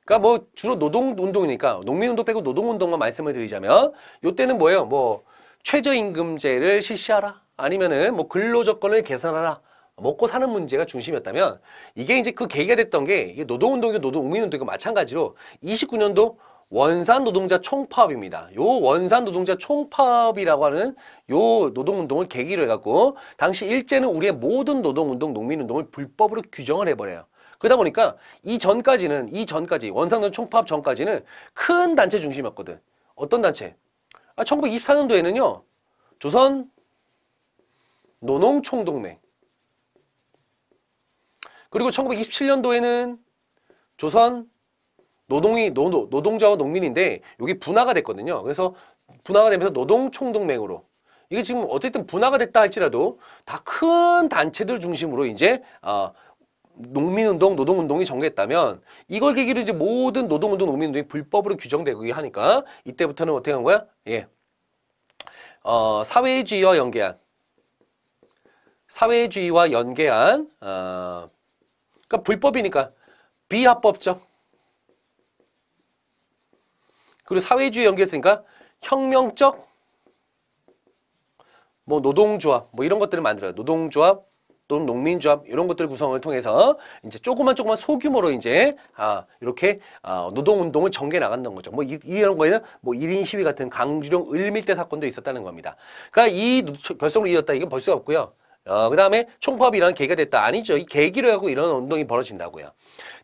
그러니까 뭐 주로 노동운동이니까 농민운동 빼고 노동운동만 말씀을 드리자면 요때는 뭐예요? 뭐 최저임금제를 실시하라. 아니면은 뭐 근로조건을 개선하라. 먹고 사는 문제가 중심이었다면 이게 이제 그 계기가 됐던 게 노동운동이고 농민운동이고 마찬가지로 29년도 원산노동자 총파업입니다. 요 원산노동자 총파업이라고 하는 요 노동운동을 계기로 해갖고 당시 일제는 우리의 모든 노동운동, 농민운동을 불법으로 규정을 해버려요. 그러다 보니까 이전까지 원산노동 총파업 전까지는 큰 단체 중심이었거든. 어떤 단체? 1924년도에는요. 조선 노농총동맹. 그리고 1927년도에는 조선 노동자와 농민인데 여기 분화가 됐거든요. 그래서 분화가 되면서 노동총동맹으로 이게 지금 어쨌든 분화가 됐다 할지라도 다 큰 단체들 중심으로 이제 농민운동, 노동운동이 전개했다면 이걸 계기로 이제 모든 노동운동, 농민운동이 불법으로 규정되고 하니까 이때부터는 어떻게 한 거야? 예, 사회주의와 연계한 그러니까 불법이니까 비합법적. 그리고 사회주의 연계했으니까 혁명적 뭐 노동조합 뭐 이런 것들을 만들어요. 노동조합 또는 농민조합 이런 것들 구성을 통해서 이제 조그만 소규모로 이제 이렇게 노동운동을 전개 나간다는 거죠. 뭐 이런 거에는 뭐 1인 시위 같은 강주룡 을밀대 사건도 있었다는 겁니다. 그러니까 이 결성으로 이뤘다 이건 벌 수가 없고요. 그 다음에 총파업이라는 계기가 됐다. 아니죠. 이 계기로 하고 이런 운동이 벌어진다고요.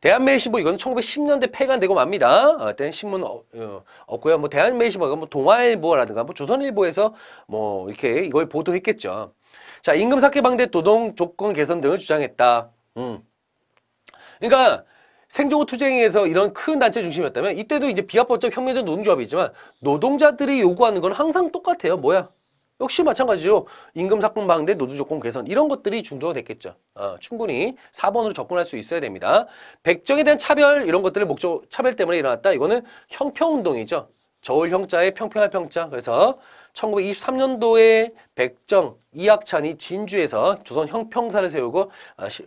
대한매일신보 이건 1910년대 폐간되고 맙니다. 그때는 신문 없고요. 뭐 대한매일신보가 뭐 동아일보라든가 뭐 조선일보에서 뭐 이렇게 이걸 보도했겠죠. 자, 임금 삭해 방대 노동 조건 개선 등을 주장했다. 그러니까 생존권 투쟁에서 이런 큰 단체 중심이었다면 이때도 이제 비합법적 혁명적 노동조합이 있지만 노동자들이 요구하는 건 항상 똑같아요. 뭐야? 역시 마찬가지로 임금 삭감 방대 노동 조건 개선 이런 것들이 중도가 됐겠죠. 충분히 4번으로 접근할 수 있어야 됩니다. 백정에 대한 차별 이런 것들을 차별 때문에 일어났다. 이거는 형평운동이죠. 저울형자에 평평한 평자. 그래서 1923년도에 백정, 이학찬이 진주에서 조선 형평사를 세우고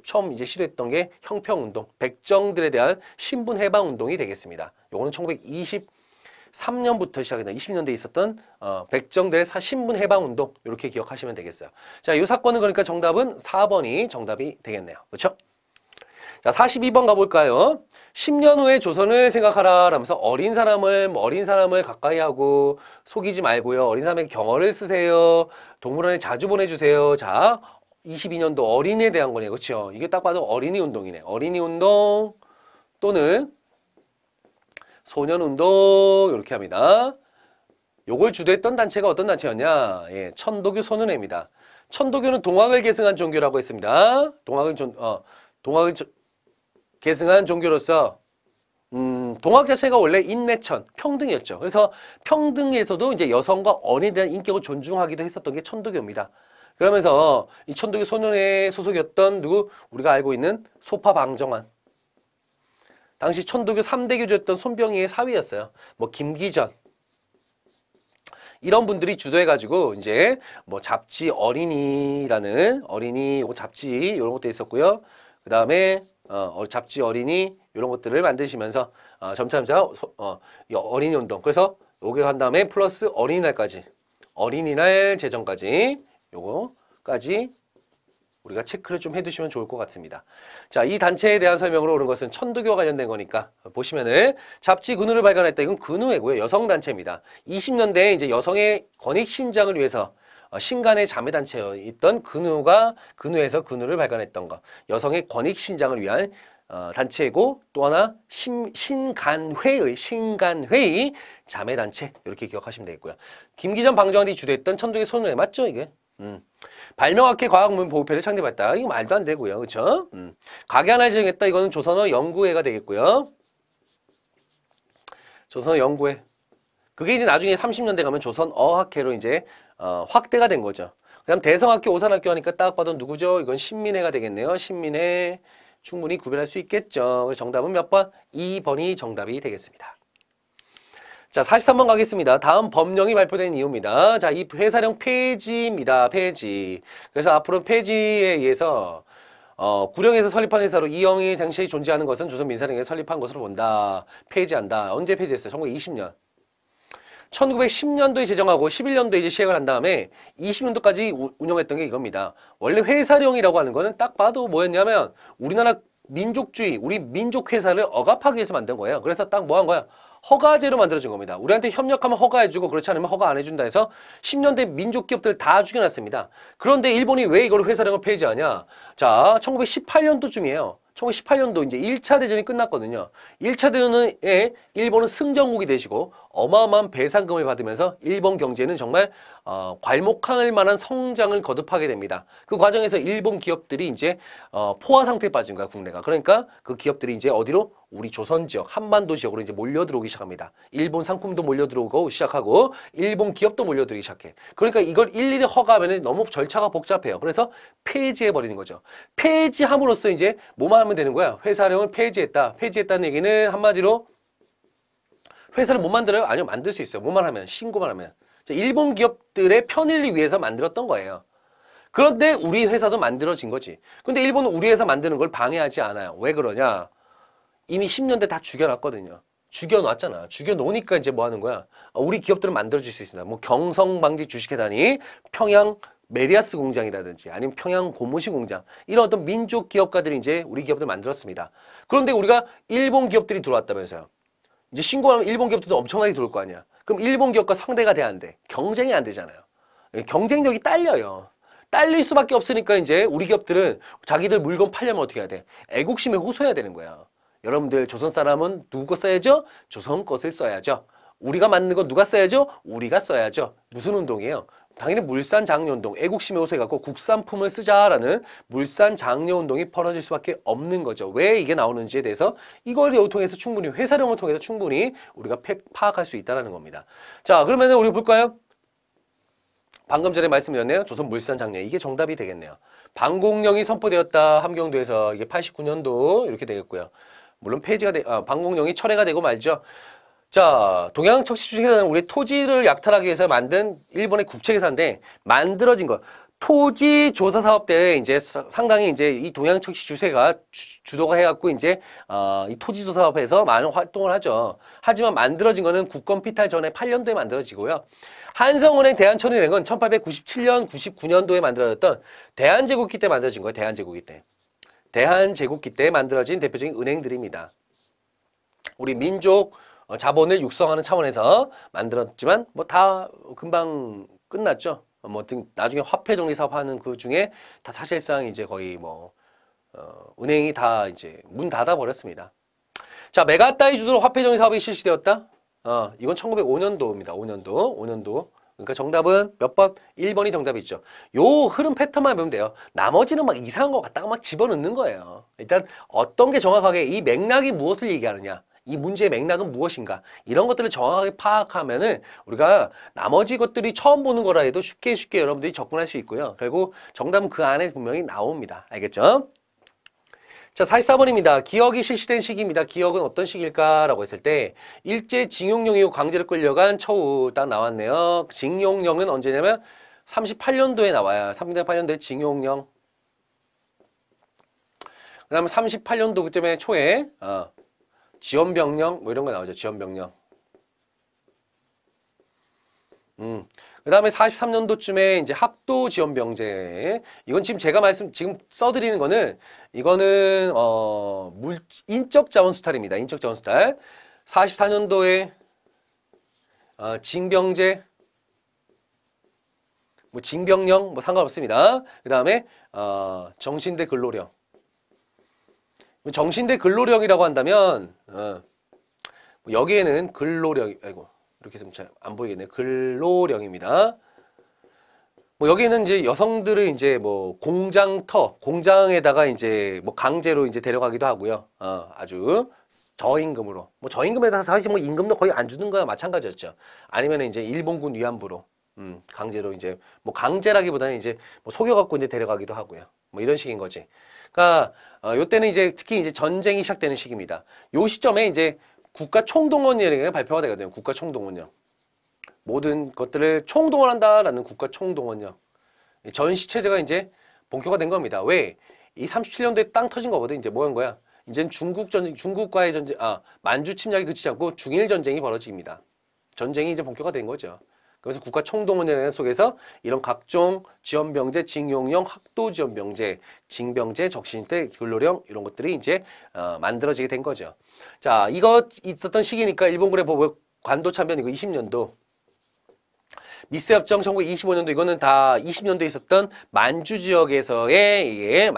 처음 이제 시도했던 게 형평운동, 백정들에 대한 신분해방운동이 되겠습니다. 요거는 1923년부터 시작했던 20년대에 있었던 백정들의 신분해방운동 이렇게 기억하시면 되겠어요. 자, 요 사건은 그러니까 정답은 4번이 정답이 되겠네요. 그렇죠? 자, 42번 가볼까요? 10년 후에 조선을 생각하라 라면서 어린 사람을 가까이 하고 속이지 말고요. 어린 사람에게 경어를 쓰세요. 동물원에 자주 보내주세요. 자, 22년도 어린이에 대한 거네요. 그렇죠? 이게 딱 봐도 어린이 운동이네. 어린이 운동 또는 소년 운동 이렇게 합니다. 요걸 주도했던 단체가 어떤 단체였냐? 예, 천도교 소년회입니다. 천도교는 동학을 계승한 종교라고 했습니다. 동학을 계승한 종교로서 동학 자체가 원래 인내천, 평등이었죠. 그래서 평등에서도 이제 여성과 어린이에 대한 인격을 존중하기도 했었던 게 천도교입니다. 그러면서 이 천도교 소년회 소속이었던 우리가 알고 있는 소파방정환, 당시 천도교 3대 교주였던 손병희의 사위였어요. 뭐 김기전 이런 분들이 주도해가지고 이제 뭐 잡지 어린이라는 어린이 요거 잡지 이런 것도 있었고요. 그 다음에 잡지 어린이 이런 것들을 만드시면서 점차점차 어린이 운동, 그래서 요게 한 다음에 플러스 어린이날까지, 어린이날 제정까지 요거까지 우리가 체크를 좀 해두시면 좋을 것 같습니다. 자, 이 단체에 대한 설명으로 오른 것은 천도교와 관련된 거니까 보시면은 잡지 근우를 발견했다. 이건 근우회고요. 여성 단체입니다. 20년대에 이제 여성의 권익 신장을 위해서 신간의 자매단체였던 근우가 근우에서 근우를 발간했던 것, 여성의 권익신장을 위한 단체이고, 또 하나 신간회의 자매단체 이렇게 기억하시면 되겠고요. 김기전 방정환이 주도했던 천도교 소년회 맞죠 이게? 발명학회 과학문 보급회를 창립했다. 이거 말도 안 되고요. 그렇죠? 가게 하나를 제정했다. 이거는 조선어 연구회가 되겠고요. 조선어 연구회. 그게 이제 나중에 30년대 가면 조선어학회로 이제 확대가 된 거죠. 그 다음 대성학교, 오산학교 하니까 딱 봐도 누구죠? 이건 신민회가 되겠네요. 신민회 충분히 구별할 수 있겠죠. 그래서 정답은 몇 번? 2번이 정답이 되겠습니다. 자, 43번 가겠습니다. 다음 법령이 발표된 이유입니다. 자, 이 회사령 폐지입니다. 폐지. 그래서 앞으로 폐지에 의해서 구령에서 설립한 회사로 이영이 당시 존재하는 것은 조선민사령에 설립한 것으로 본다. 폐지한다. 언제 폐지했어요? 1920년. 1910년도에 제정하고 11년도에 이제 시행을 한 다음에 20년도까지 운영했던 게 이겁니다. 원래 회사령이라고 하는 거는 딱 봐도 뭐였냐면 우리나라 민족주의, 우리 민족 회사를 억압하기 위해서 만든 거예요. 그래서 딱 뭐 한 거야? 허가제로 만들어준 겁니다. 우리한테 협력하면 허가해주고 그렇지 않으면 허가 안 해준다 해서 10년대 민족기업들 다 죽여놨습니다. 그런데 일본이 왜 이걸 회사령을 폐지하냐? 자, 1918년도쯤이에요. 1918년도 이제 1차 대전이 끝났거든요. 1차 대전에 일본은 승전국이 되시고 어마어마한 배상금을 받으면서 일본 경제는 정말 괄목할 만한 성장을 거듭하게 됩니다. 그 과정에서 일본 기업들이 이제 포화 상태에 빠진 거야, 국내가. 그러니까 그 기업들이 이제 어디로? 우리 조선 지역, 한반도 지역으로 이제 몰려들어오기 시작합니다. 일본 상품도 몰려들어오고 시작하고 일본 기업도 몰려들기 시작해. 그러니까 이걸 일일이 허가하면 너무 절차가 복잡해요. 그래서 폐지해버리는 거죠. 폐지함으로써 이제 뭐만 하면 되는 거야? 회사령을 폐지했다. 폐지했다는 얘기는 한마디로 회사를 못 만들어요? 아니요, 만들 수 있어요. 뭐만 하면, 신고만 하면. 일본 기업들의 편의를 위해서 만들었던 거예요. 그런데 우리 회사도 만들어진 거지. 근데 일본은 우리 회사 만드는 걸 방해하지 않아요. 왜 그러냐? 이미 10년대 다 죽여놨거든요. 죽여놨잖아. 죽여놓으니까 이제 뭐 하는 거야? 우리 기업들은 만들어질 수 있습니다. 뭐 경성방지 주식회단이 평양 메리아스 공장이라든지 아니면 평양 고무신 공장, 이런 어떤 민족 기업가들이 이제 우리 기업들 만들었습니다. 그런데 우리가 일본 기업들이 들어왔다면서요. 이제 신고하면 일본 기업들도 엄청나게 들어올 거 아니야. 그럼 일본 기업과 상대가 돼야 안 돼. 경쟁이 안 되잖아요. 경쟁력이 딸려요. 딸릴 수밖에 없으니까 이제 우리 기업들은 자기들 물건 팔려면 어떻게 해야 돼? 애국심에 호소해야 되는 거야. 여러분들 조선 사람은 누구 거 써야죠? 조선 것을 써야죠. 우리가 만든 거 누가 써야죠? 우리가 써야죠. 무슨 운동이에요? 당연히 물산 장려 운동, 애국심에 호소해갖고 국산품을 쓰자라는 물산 장려 운동이 벌어질 수밖에 없는 거죠. 왜 이게 나오는지에 대해서 이걸 통해서 충분히, 회사령을 통해서 충분히 우리가 파악할 수 있다는 겁니다. 자, 그러면 우리 볼까요? 방금 전에 말씀드렸네요. 조선 물산 장려, 이게 정답이 되겠네요. 방공령이 선포되었다. 함경도에서 이게 89년도 이렇게 되겠고요. 물론 폐지가 방공령이 철회가 되고 말죠. 자, 동양척시주계산은 우리 토지를 약탈하기 위해서 만든 일본의 국채계산인데 만들어진 거. 토지 조사 사업 때 이제 상당히 이제 이 동양척시 주세가 주도가 해갖고 이제 이 토지 조사 사업에서 많은 활동을 하죠. 하지만 만들어진 거는 국권 피탈 전에 8년도에 만들어지고요. 한성은행 대한천이 낸 건 1897년, 99년도에 만들어졌던 대한제국기 때 만들어진 거예요. 대한제국기 때. 대한제국기 때 만들어진 대표적인 은행들입니다. 우리 민족 자본을 육성하는 차원에서 만들었지만 뭐 다 금방 끝났죠. 뭐 등 나중에 화폐 정리 사업하는 그 중에 다 사실상 이제 거의 뭐 은행이 다 이제 문 닫아 버렸습니다. 자, 메가따이 주도로 화폐 정리 사업이 실시되었다. 이건 1905년도입니다. 5년도. 그러니까 정답은 몇 번? 1번이 정답이죠. 요 흐름 패턴만 보면 돼요. 나머지는 막 이상한 거 갖다가 막 집어넣는 거예요. 일단 어떤 게 정확하게 이 맥락이 무엇을 얘기하느냐? 이 문제의 맥락은 무엇인가? 이런 것들을 정확하게 파악하면은 우리가 나머지 것들이 처음 보는 거라 해도 쉽게 여러분들이 접근할 수 있고요. 결국 정답은 그 안에 분명히 나옵니다. 알겠죠? 자, 44번입니다. 기역이 실시된 시기입니다. 기역은 어떤 시기일까라고 했을 때 일제 징용령 이후 강제로 끌려간 처우 딱 나왔네요. 징용령은 언제냐면 38년도에 나와요. 38년도에 징용령. 그 다음에 38년도 그 때문에 초에 지원병령 뭐 이런 거 나오죠. 지원병령. 그 다음에 43년도쯤에 이제 합도 지원병제. 이건 지금 제가 지금 써드리는 거는 이거는 인적 자원 수탈입니다. 인적 자원 수탈. 44년도에 징병제, 뭐 징병령 뭐 상관없습니다. 그 다음에 정신대 근로령. 정신대 근로령이라고 한다면 여기에는 근로령, 아이고 이렇게 좀 잘 안 보이겠네요. 근로령입니다. 뭐 여기는 이제 여성들을 이제 뭐 공장에다가 이제 뭐 강제로 이제 데려가기도 하고요. 아주 저임금으로 뭐 저임금에다가 사실 뭐 임금도 거의 안 주는 거나 마찬가지였죠. 아니면 이제 일본군 위안부로 강제로 이제 뭐 강제라기보다는 이제 뭐 속여갖고 이제 데려가기도 하고요. 뭐 이런 식인 거지. 그러니까 요때는 이제 특히 이제 전쟁이 시작되는 시기입니다. 요 시점에 이제 국가 총동원령이 발표가 되거든요. 국가 총동원령. 모든 것들을 총동원한다라는 국가 총동원령. 전시 체제가 이제 본격화된 겁니다. 왜? 이 37년도에 땅 터진 거거든. 이제 뭐한 거야? 이제는 중국 전쟁, 중국과의 전쟁, 만주 침략이 그치지 않고 중일 전쟁이 벌어집니다. 전쟁이 이제 본격화된 거죠. 그래서 국가 총동원령 속에서 이런 각종 지원병제, 징용령, 학도지원병제, 징병제, 적신대, 근로령 이런 것들이 이제 만들어지게 된 거죠. 자, 이거 있었던 시기니까 일본군의 보복 관도참변 이거 20년도. 미스협정 1925년도 이거는 다 20년도에 있었던 만주지역에서의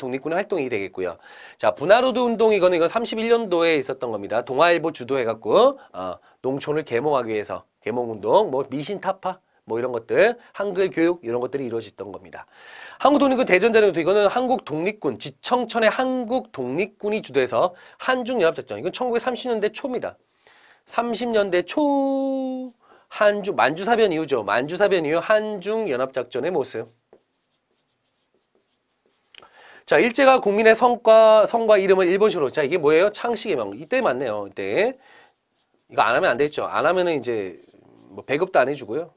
독립군의 활동이 되겠고요. 자, 분화로드 운동 이건 31년도에 있었던 겁니다. 동아일보 주도해갖고 농촌을 계몽하기 위해서 계몽운동, 뭐 미신타파 뭐 이런 것들, 한글 교육 이런 것들이 이루어졌던 겁니다. 한국독립군 대전자령도 이거는 한국독립군, 지청천의 한국독립군이 주도해서 한중연합작전 이건 1930년대 초입니다. 30년대 초 만주사변 이후죠. 만주사변 이후 한중연합작전의 모습. 자, 일제가 국민의 성과 이름을 일본식으로. 자, 이게 뭐예요? 창씨개명. 이때 맞네요. 이때. 이거 안 하면 안 되겠죠. 안 하면은 이제 뭐 배급도 안 해주고요.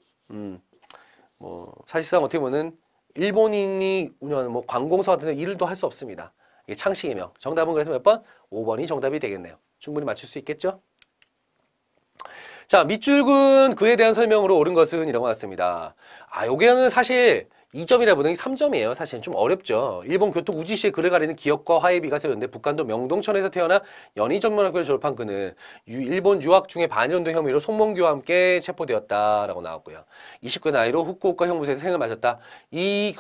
뭐 사실상 어떻게 보면은 일본인이 운영하는 뭐 관공서 같은 데 일도 할 수 없습니다. 이게 창씨개명. 정답은 그래서 몇 번? 5번이 정답이 되겠네요. 충분히 맞출 수 있겠죠? 자, 밑줄은 그에 대한 설명으로 옳은 것은 이라고 나왔습니다. 아, 요게는 사실 2점이라보다는 3점이에요. 사실은 좀 어렵죠. 일본 교토 우지시의 그를 가리는 기역과 화해비가 세웠는데 북한도 명동천에서 태어나 연희전문학교를 졸업한 그는 일본 유학 중에 반일운동 혐의로 손몽규와 함께 체포되었다라고 나왔고요. 29세 나이로 후쿠오카 형무소에서 생을 마쳤다. 이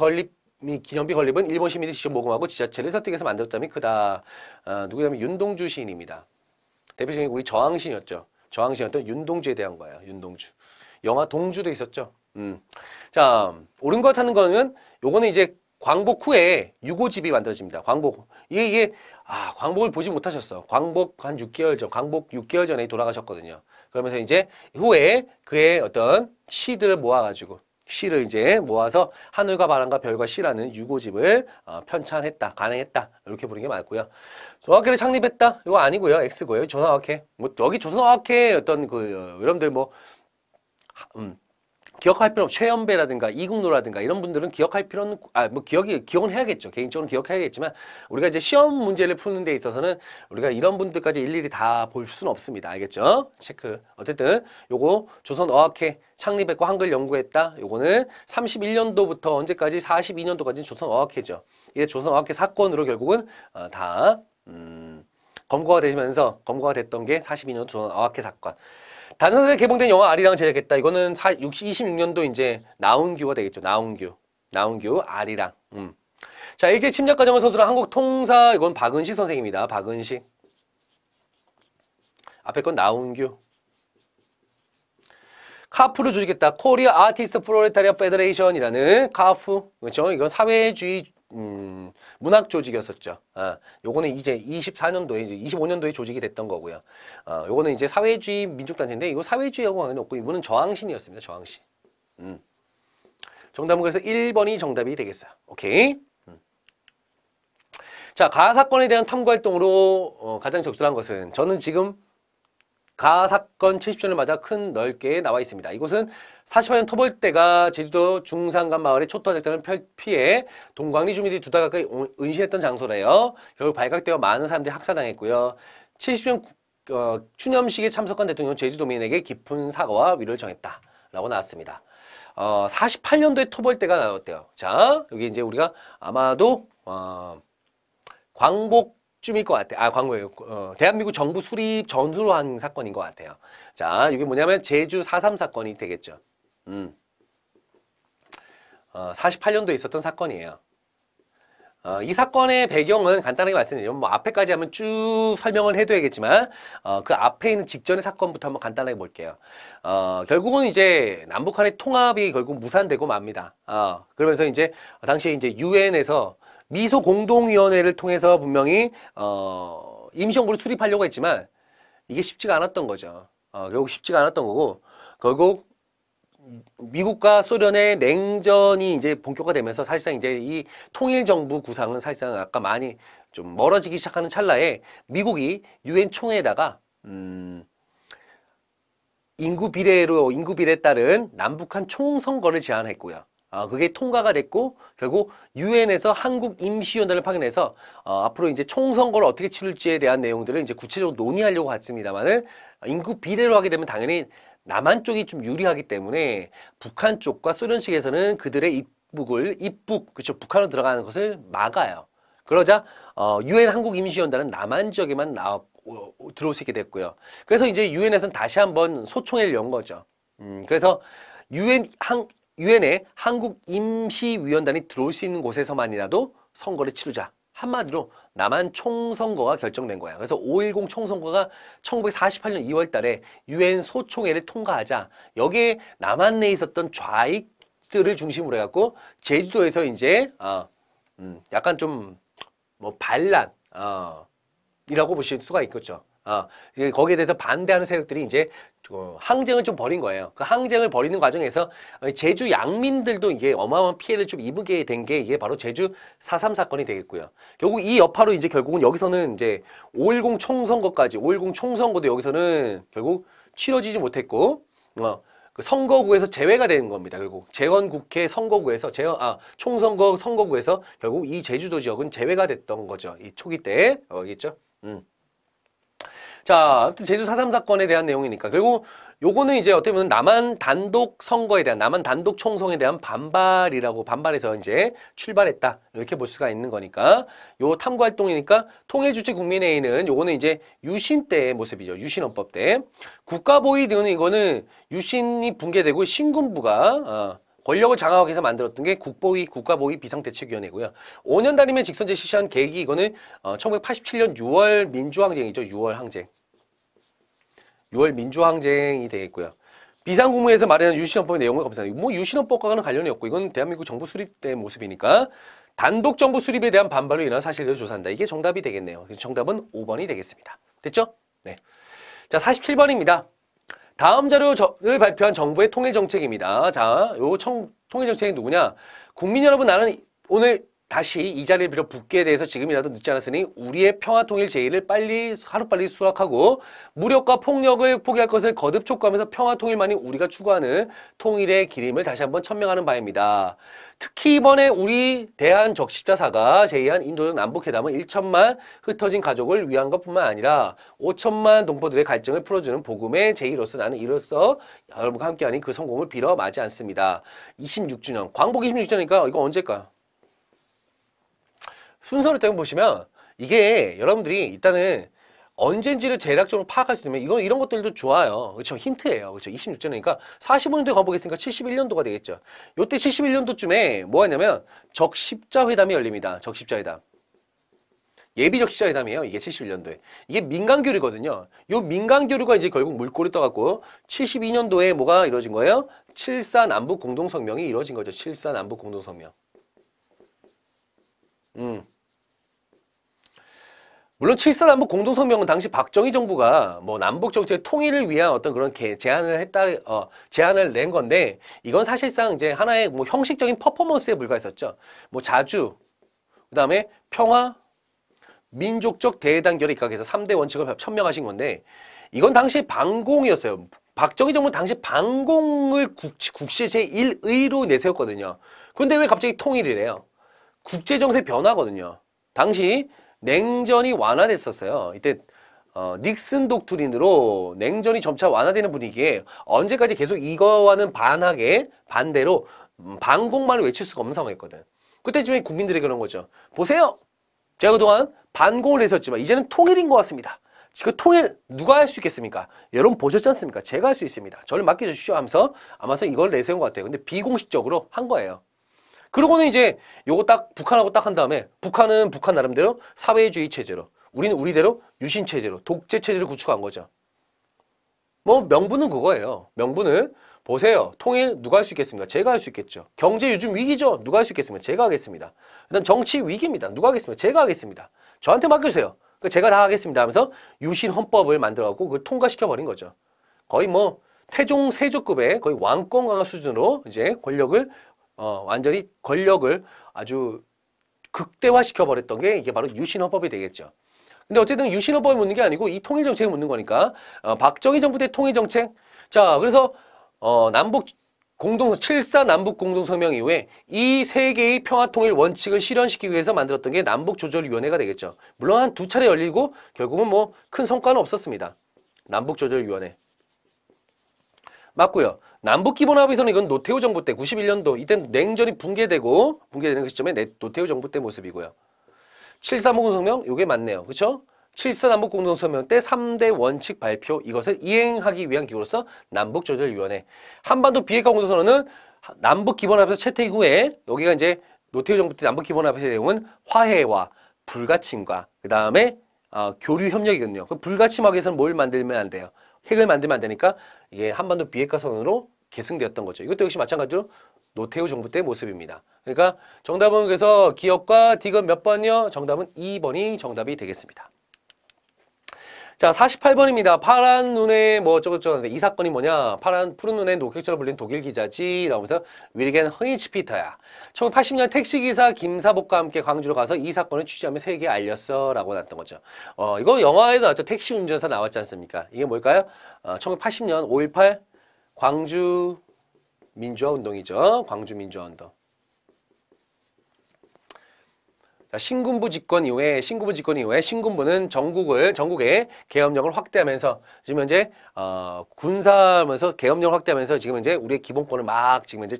기념비 건립은 일본 시민이 직접 모금하고 지자체를 설득해서 만들었다면 크다. 누구냐면 윤동주 시인입니다. 대표적인 우리 저항시인이었죠. 저항시였던 윤동주에 대한 거예요. 윤동주. 영화 동주도 있었죠. 자, 옳은 거 찾는 거는 요거는 이제 광복 후에 유고집이 만들어집니다. 광복. 이게 광복을 보지 못하셨어. 광복 한 6개월 전, 광복 6개월 전에 돌아가셨거든요. 그러면서 이제 후에 그의 어떤 시들을 모아가지고 시를 이제 모아서 하늘과 바람과 별과 시라는 유고집을 편찬했다, 간행했다 이렇게 보는 게 맞고요. 조선어학회를 창립했다 이거 아니고요, X고요. 조선어학회 뭐 여기 조선어학회 어떤 그 여러분들 뭐 기억할 필요 없고 최연배라든가 이국노라든가 이런 분들은 기억할 필요는 뭐 기억은 해야겠죠. 개인적으로 기억해야겠지만 우리가 이제 시험 문제를 푸는 데 있어서는 우리가 이런 분들까지 일일이 다 볼 수는 없습니다. 알겠죠? 체크. 어쨌든 요거 조선어학회 창립했고 한글 연구했다. 요거는 31년도부터 언제까지 42년도까지는 조선어학회죠. 이게 조선어학회 사건으로 결국은 다 검거가 되면서 검거가 됐던 게 42년 조선어학회 사건. 단선에 개봉된 영화 아리랑을 제작했다. 이거는 26년도 이제 나훈규가 되겠죠. 나훈규 아리랑. 자, 일제 침략 과정을 서술한 한국 통사 이건 박은식 선생입니다. 박은식. 앞에 건 나훈규. 카프를 조직했다. 코리아 아티스트 프롤레타리아 페더레이션이라는 카프. 그렇죠? 이건 사회주의 문학 조직이었었죠. 요거는 이제 24년도에, 이제 25년도에 조직이 됐던 거고요. 요거는 이제 사회주의 민족단체인데, 이거 사회주의하고 관계는 없고, 이분은 저항신이었습니다. 저항신. 정답은 그래서 1번이 정답이 되겠어요. 오케이. 자, 가 사건에 대한 탐구활동으로 가장 적절한 것은, 저는 지금 가 사건 70주년을 맞아 큰 넓게 나와 있습니다. 이곳은 48년 토벌때가 제주도 중산간 마을의 초토화 작전을 피해 동광리 주민들이 두 달 가까이 은신했던 장소래요. 결국 발각되어 많은 사람들이 학살당했고요. 70주년 추념식에 참석한 대통령은 제주도민에게 깊은 사과와 위로를 정했다 라고 나왔습니다. 48년도에 토벌때가 나왔대요. 자, 여기 이제 우리가 아마도 광복 쯤일 것 같아요. 대한민국 정부 수립 전후로 한 사건인 것 같아요. 자, 이게 뭐냐면 제주 4.3 사건이 되겠죠. 48년도에 있었던 사건이에요. 이 사건의 배경은 간단하게 말씀드리면 뭐 앞에까지 하면 쭉 설명을 해둬야겠지만 그 앞에 있는 직전의 사건부터 한번 간단하게 볼게요. 결국은 이제 남북한의 통합이 결국 무산되고 맙니다. 그러면서 이제 당시에 이제 유엔에서 미소 공동위원회를 통해서 분명히 임시정부를 수립하려고 했지만 이게 쉽지가 않았던 거죠. 결국 쉽지가 않았던 거고 결국 미국과 소련의 냉전이 이제 본격화되면서 사실상 이제 이 통일정부 구상은 사실상 아까 많이 좀 멀어지기 시작하는 찰나에 미국이 유엔 총회에다가 인구 비례에 따른 남북한 총선거를 제안했고요. 그게 통과가 됐고 결국 유엔에서 한국 임시위원회를 파견해서 앞으로 이제 총선거를 어떻게 치를지에 대한 내용들을 이제 구체적으로 논의하려고 했습니다만은 인구 비례로 하게 되면 당연히 남한 쪽이 좀 유리하기 때문에 북한 쪽과 소련 측에서는 그들의 입북, 북한으로 들어가는 것을 막아요. 그러자 유엔 한국 임시위원회는 남한 지역에만 들어올 수 있게 됐고요. 그래서 이제 유엔에서는 다시 한번 소총회를 연 거죠. 그래서 유엔에 한국 임시위원단이 들어올 수 있는 곳에서만이라도 선거를 치르자. 한마디로 남한 총선거가 결정된 거야. 그래서 5.10 총선거가 1948년 2월 달에 유엔 소총회를 통과하자. 여기에 남한 내에 있었던 좌익들을 중심으로 해갖고 제주도에서 이제 약간 좀 뭐 반란 이라고 보실 수가 있겠죠. 거기에 대해서 반대하는 세력들이 이제 항쟁을 좀 벌인 거예요. 그 항쟁을 벌이는 과정에서 제주 양민들도 이게 어마어마한 피해를 좀 입게 된 게 이게 바로 제주 4.3 사건이 되겠고요. 결국 이 여파로 이제 결국은 여기서는 이제 5.10 총선거까지 5.10 총선거도 여기서는 결국 치러지지 못했고 그 선거구에서 제외가 되는 겁니다. 결국 재헌국회 선거구에서 총선거 선거구에서 결국 이 제주도 지역은 제외가 됐던 거죠. 이 초기 때 있죠. 자, 아무튼 제주 4.3 사건에 대한 내용이니까 결국 요거는 이제 어떻게 보면 남한 단독 선거에 대한 남한 단독 총선에 대한 반발해서 이제 출발했다 이렇게 볼 수가 있는 거니까 요 탐구활동이니까 통일주체 국민회의는 요거는 이제 유신 때의 모습이죠. 유신헌법 때 국가보위 등은 이거는 유신이 붕괴되고 신군부가 권력을 장악하기 위해서 만들었던 게 국보위, 국가보위 비상대책위원회고요. 5년 단위면 직선제 실시한 계획이 이거는 1987년 6월 민주항쟁이죠. 6월 민주항쟁이 되겠고요. 비상국무회에서 말하는 유신헌법의 내용을 검사합니다. 뭐 유신헌법과는 관련이 없고 이건 대한민국 정부 수립 때 모습이니까 단독 정부 수립에 대한 반발로 일어난 사실을 조사한다. 이게 정답이 되겠네요. 정답은 5번이 되겠습니다. 됐죠? 네. 자, 47번입니다. 다음 자료를 발표한 정부의 통일정책입니다. 자, 요 통일정책이 누구냐? 국민 여러분, 나는 오늘 다시 이 자리를 빌어 북계에 대해서 지금이라도 늦지 않았으니 우리의 평화통일 제의를 빨리 하루빨리 수락하고 무력과 폭력을 포기할 것을 거듭 촉구하면서 평화통일만이 우리가 추구하는 통일의 기림을 다시 한번 천명하는 바입니다. 특히 이번에 우리 대한적십자사가 제의한 인도적 남북회담은 1천만 흩어진 가족을 위한 것뿐만 아니라 5천만 동포들의 갈증을 풀어주는 복음의 제의로서 나는 이로써 여러분과 함께하니 그 성공을 빌어 마지 않습니다. 26주년, 광복 26주년이니까 이거 언제일까요? 순서를 떼고 보시면 이게 여러분들이 일단은 언젠지를 대략적으로 파악할 수 있으면 이건 이런 것들도 좋아요. 그렇죠? 힌트예요. 그렇죠? 26년이니까 45년도에 광복했으니까 71년도가 되겠죠. 요때 71년도쯤에 뭐가 있냐면 적십자회담이 열립니다. 적십자회담. 예비 적십자회담이에요. 이게 71년도에. 이게 민간교류거든요. 요 민간교류가 이제 결국 물꼬를 떠갖고 72년도에 뭐가 이루어진 거예요? 7.4 남북공동성명이 이루어진 거죠. 7.4 남북공동성명. 물론 7.4 남북 공동성명은 당시 박정희 정부가 뭐 남북 정책의 통일을 위한 어떤 그런 제안을 낸 건데, 이건 사실상 이제 하나의 뭐 형식적인 퍼포먼스에 불과했었죠. 뭐 자주, 그 다음에 평화, 민족적 대단결에 입각해서 3대 원칙을 천명하신 건데, 이건 당시 방공이었어요. 박정희 정부는 당시 방공을 국시 제1의로 내세웠거든요. 근데 왜 갑자기 통일이래요? 국제정세 변화거든요. 당시 냉전이 완화됐었어요. 이때 닉슨 독트린으로 냉전이 점차 완화되는 분위기에 언제까지 계속 이거와는 반대로 반공만을 외칠 수가 없는 상황이었거든. 그때쯤에 국민들이 그런 거죠. 보세요. 제가 그동안 반공을 했었지만 이제는 통일인 것 같습니다. 그 통일 누가 할 수 있겠습니까? 여러분 보셨지 않습니까? 제가 할 수 있습니다. 저를 맡겨주십시오 하면서 아마서 이걸 내세운 것 같아요. 근데 비공식적으로 한 거예요. 그러고는 이제 요거 딱 북한하고 딱 한 다음에 북한은 북한 나름대로 사회주의 체제로, 우리는 우리대로 유신 체제로, 독재 체제를 구축한 거죠. 뭐 명분은 그거예요. 명분은 보세요. 통일 누가 할 수 있겠습니까? 제가 할 수 있겠죠. 경제 요즘 위기죠. 누가 할 수 있겠습니까? 제가 하겠습니다. 그다음 정치 위기입니다. 누가 하겠습니까? 제가 하겠습니다. 저한테 맡겨주세요. 제가 다 하겠습니다 하면서 유신 헌법을 만들어갖고 그걸 통과시켜버린 거죠. 거의 뭐 태종 세조급의 거의 왕권 강화 수준으로 이제 완전히 권력을 아주 극대화시켜버렸던 게 이게 바로 유신헌법이 되겠죠. 근데 어쨌든 유신헌법이 묻는 게 아니고 이 통일정책이 묻는 거니까 박정희 정부 때 통일정책. 자, 그래서 남북공동 7.4 남북공동성명 이후에 이 세 개의 평화통일 원칙을 실현시키기 위해서 만들었던 게 남북조절위원회가 되겠죠. 물론 한 두 차례 열리고 결국은 뭐 큰 성과는 없었습니다. 남북조절위원회. 맞고요. 남북기본합의서는 이건 노태우 정부 때 91년도 이때 냉전이 붕괴되는 그 시점에 노태우 정부 때 모습이고요. 7.4 남북공동성명 이게 맞네요. 그렇죠? 7.4 남북공동성명 때 3대 원칙 발표, 이것을 이행하기 위한 기구로서 남북조절위원회. 한반도 비핵화 공동선언은 남북기본합의서 채택 후에 여기가 이제 노태우 정부 때 남북기본합의서의 내용은 화해와 불가침과 그 다음에 교류협력이거든요. 그 불가침하기 위해서는 뭘 만들면 안 돼요? 핵을 만들면 안 되니까 이게 한반도 비핵화 선언으로 계승되었던 거죠. 이것도 역시 마찬가지로 노태우 정부 때 모습입니다. 그러니까 정답은 그래서 기억과 디귿 몇 번이요? 정답은 2번이 정답이 되겠습니다. 자, 48번입니다. 파란 눈에 뭐 어쩌고저쩌고 하는데 이 사건이 뭐냐? 푸른 눈의 노객처럼 불린 독일 기자지 라면서 위르겐 허이츠피터야. 1980년 택시기사 김사복과 함께 광주로 가서 이 사건을 취재하며 세계에 알렸어 라고 나왔던 거죠. 이거 영화에도 나왔죠. 택시 운전사 나왔지 않습니까? 이게 뭘까요? 1980년 5.18 광주 민주화 운동이죠. 광주 민주화 운동. 신군부 집권 이후에 신군부는 전국의 계엄령을 확대하면서 지금 현재 군사하면서 계엄령을 확대하면서 지금 이제 우리의 기본권을 막 지금 이제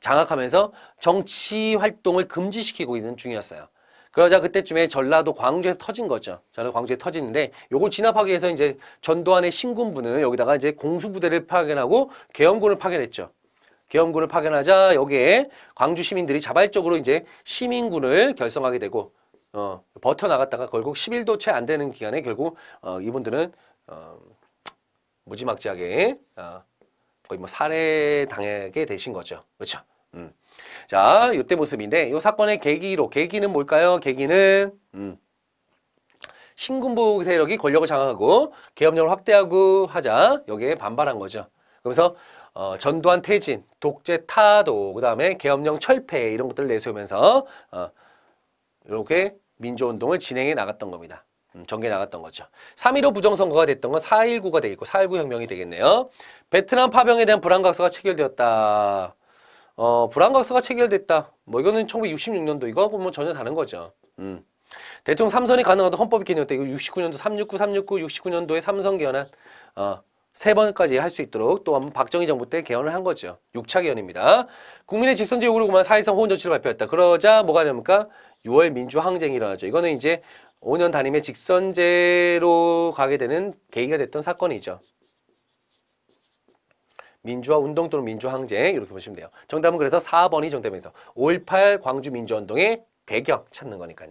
장악하면서 정치 활동을 금지시키고 있는 중이었어요. 그러자 그때쯤에 전라도 광주에서 터진 거죠. 전라도 광주에 터지는데 요거 진압하기 위해서 이제 전두환의 신군부는 여기다가 이제 공수부대를 파견하고 계엄군을 파견했죠. 계엄군을 파견하자 여기에 광주 시민들이 자발적으로 이제 시민군을 결성하게 되고 버텨나갔다가 결국 10일도 채 안 되는 기간에 결국 이분들은 무지막지하게 거의 뭐 살해당하게 되신 거죠. 그렇죠? 자, 이때 모습인데 이 사건의 계기는 뭘까요? 계기는 신군부 세력이 권력을 장악하고 계엄령을 확대하고 하자 여기에 반발한 거죠. 그러면서 전두환 퇴진, 독재 타도, 그 다음에 계엄령 철폐 이런 것들을 내세우면서 이렇게 민주운동을 진행해 나갔던 겁니다. 전개 나갔던 거죠. 3.15 부정선거가 됐던 건 4.19가 되겠고 4.19 혁명이 되겠네요. 베트남 파병에 대한 불안각서가 체결되었다. 불안각서가 체결됐다. 뭐 이거는 1966년도 이거하고 뭐 전혀 다른 거죠. 대통령 삼선이 가능하던 헌법이 개헌됐다. 이거 69년도 69년도에 삼선 개헌한 세 번까지 할 수 있도록 또 한번 박정희 정부 때 개헌을 한 거죠. 6차 개헌입니다. 국민의 직선제 요구를 구만 4.13 호원 조치를 발표했다. 그러자 뭐가 됩니까? 6월 민주항쟁이 일어나죠. 이거는 이제 5년 단임의 직선제로 가게 되는 계기가 됐던 사건이죠. 민주화 운동 또는 민주항쟁 이렇게 보시면 돼요. 정답은 그래서 4번이 정답입니다. 5.18 광주 민주운동의 배경 찾는 거니까요.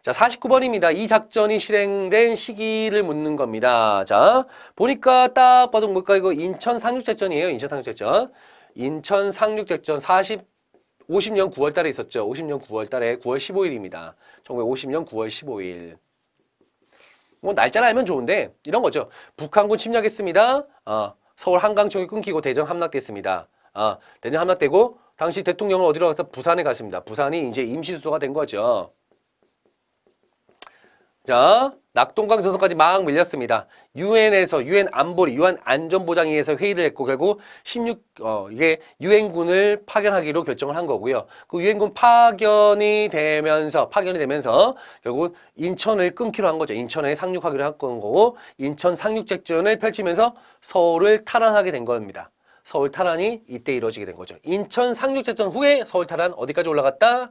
자, 49번입니다. 이 작전이 실행된 시기를 묻는 겁니다. 자, 보니까 딱 봐도 뭘까? 이거 인천 상륙작전이에요. 인천 상륙작전. 인천 상륙작전 50년 9월 달에 있었죠. 50년 9월 달에 9월 15일입니다. 1950년 9월 15일. 뭐 날짜를 알면 좋은데 이런 거죠. 북한군 침략했습니다. 서울 한강총이 끊기고 대전 함락됐습니다. 대전 함락되고 당시 대통령은 어디로 가서 부산에 갔습니다. 부산이 이제 임시 수도가 된 거죠. 자, 낙동강 전선까지 막 밀렸습니다. 유엔에서 유엔 안전보장회의에서 회의를 했고 결국 이게 유엔군을 파견하기로 결정을 한 거고요. 그 유엔군 파견이 되면서 결국 인천을 끊기로 한 거죠. 인천에 상륙하기로 한 거고 인천 상륙작전을 펼치면서 서울을 탈환하게 된 겁니다. 서울 탈환이 이때 이루어지게 된 거죠. 인천 상륙작전 후에 서울 탈환 어디까지 올라갔다?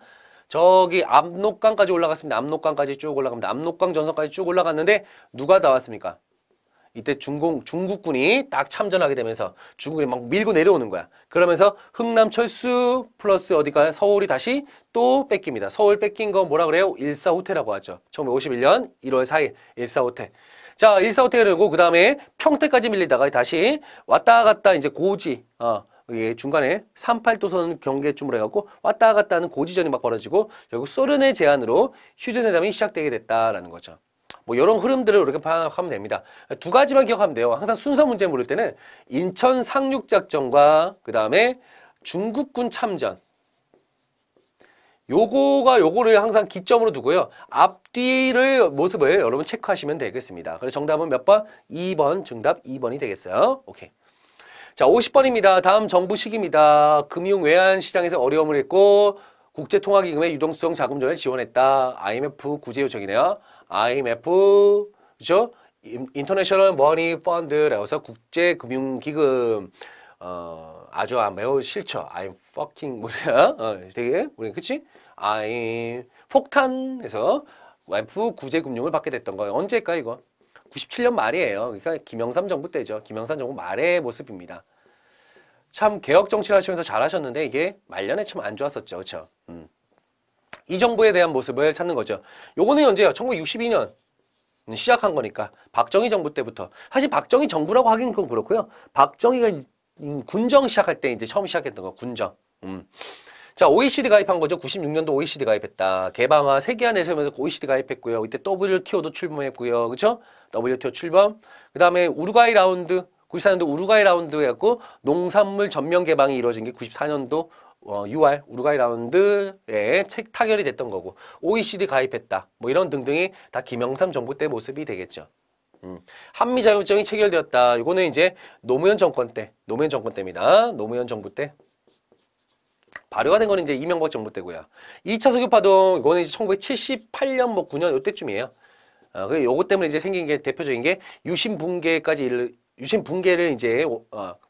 저기 압록강까지 올라갔습니다. 압록강까지 쭉 올라갑니다. 압록강 전선까지 쭉 올라갔는데 누가 나왔습니까? 이때 중국군이 딱 참전하게 되면서 중국이 막 밀고 내려오는 거야. 그러면서 흥남 철수 플러스 어디가 서울이 다시 또 뺏깁니다. 서울 뺏긴 거 뭐라 그래요? 일사후퇴라고 하죠. 1951년 1월 4일 일사후퇴. 자, 일사후퇴 그러고 그 다음에 평택까지 밀리다가 다시 왔다 갔다 이제 고지 예, 중간에 38도선 경계쯤으로 해갖고 왔다 갔다 하는 고지전이 막 벌어지고 결국 소련의 제안으로 휴전회담이 시작되게 됐다라는 거죠. 뭐 이런 흐름들을 이렇게 파악하면 됩니다. 두 가지만 기억하면 돼요. 항상 순서 문제 물을 때는 인천 상륙작전과 그 다음에 중국군 참전 요거를 항상 기점으로 두고요. 앞뒤를 모습을 여러분 체크하시면 되겠습니다. 그래서 정답은 몇 번? 2번. 정답 2번이 되겠어요. 오케이. 자, 50번입니다. 다음 정부 시기입니다. 금융 외환 시장에서 어려움을 했고 국제통화기금의 유동성 자금전을 지원했다. IMF 구제 요청이네요. IMF 그렇죠? 인터내셔널 머니 펀드라고 해서 국제금융기금 아주 매우 싫죠. I'm fucking 뭐냐? 되게 우리 그치? I'm 폭탄에서 IMF 구제 금융을 받게 됐던 거예요. 언제일까 이거? 97년 말이에요. 그러니까 김영삼 정부 때죠. 김영삼 정부 말의 모습입니다. 참 개혁 정치를 하시면서 잘하셨는데 이게 말년에 참 안 좋았었죠. 그렇죠? 이 정부에 대한 모습을 찾는 거죠. 요거는 언제요? 1962년 시작한 거니까 박정희 정부 때부터. 사실 박정희 정부라고 하긴 그건 그렇고요. 박정희가 군정 시작할 때 이제 처음 시작했던 거 군정. 자, OECD 가입한 거죠. 96년도 OECD 가입했다. 개방화 세계화 내세우면서 OECD 가입했고요. 이때 WTO도 출범했고요. 그렇죠? WTO 출범. 그 다음에 우루과이 라운드, 94년도 우루과이 라운드였고 농산물 전면 개방이 이루어진 게 94년도 6월 우루과이 라운드에 타결이 됐던 거고 OECD 가입했다. 뭐 이런 등등이 다 김영삼 정부 때 모습이 되겠죠. 한미 자유협정이 체결되었다. 이거는 이제 노무현 정권 때입니다. 노무현 정부 때. 발효가 된 건 이제 이명박 정부 때고요. 2차 석유파동, 이거는 이제 1978년 뭐 9년 요때쯤이에요. 그 요거 때문에 이제 생긴 게 대표적인 게 유신 붕괴를 이제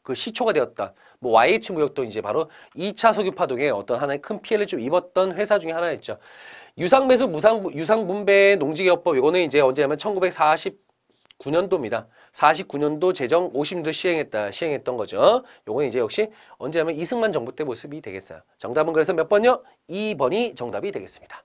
그 시초가 되었다. 뭐 YH 무역도 이제 바로 2차 석유파동에 어떤 하나의 큰 피해를 좀 입었던 회사 중에 하나였죠. 유상 매수 유상 분배 농지개혁법 요거는 이제 언제냐면 1949년도입니다. 49년도 제정 50년도 시행했던 거죠. 요건 이제 역시 언제냐면 이승만 정부 때 모습이 되겠어요. 정답은 그래서 몇 번요? 2번이 정답이 되겠습니다.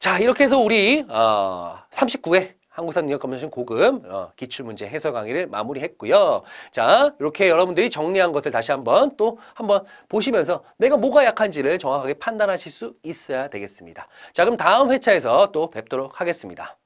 자, 이렇게 해서 우리 39회 한국사능력검정시험 고급 기출문제 해설 강의를 마무리했고요. 자, 이렇게 여러분들이 정리한 것을 다시 한번 또 한번 보시면서 내가 뭐가 약한지를 정확하게 판단하실 수 있어야 되겠습니다. 자, 그럼 다음 회차에서 또 뵙도록 하겠습니다.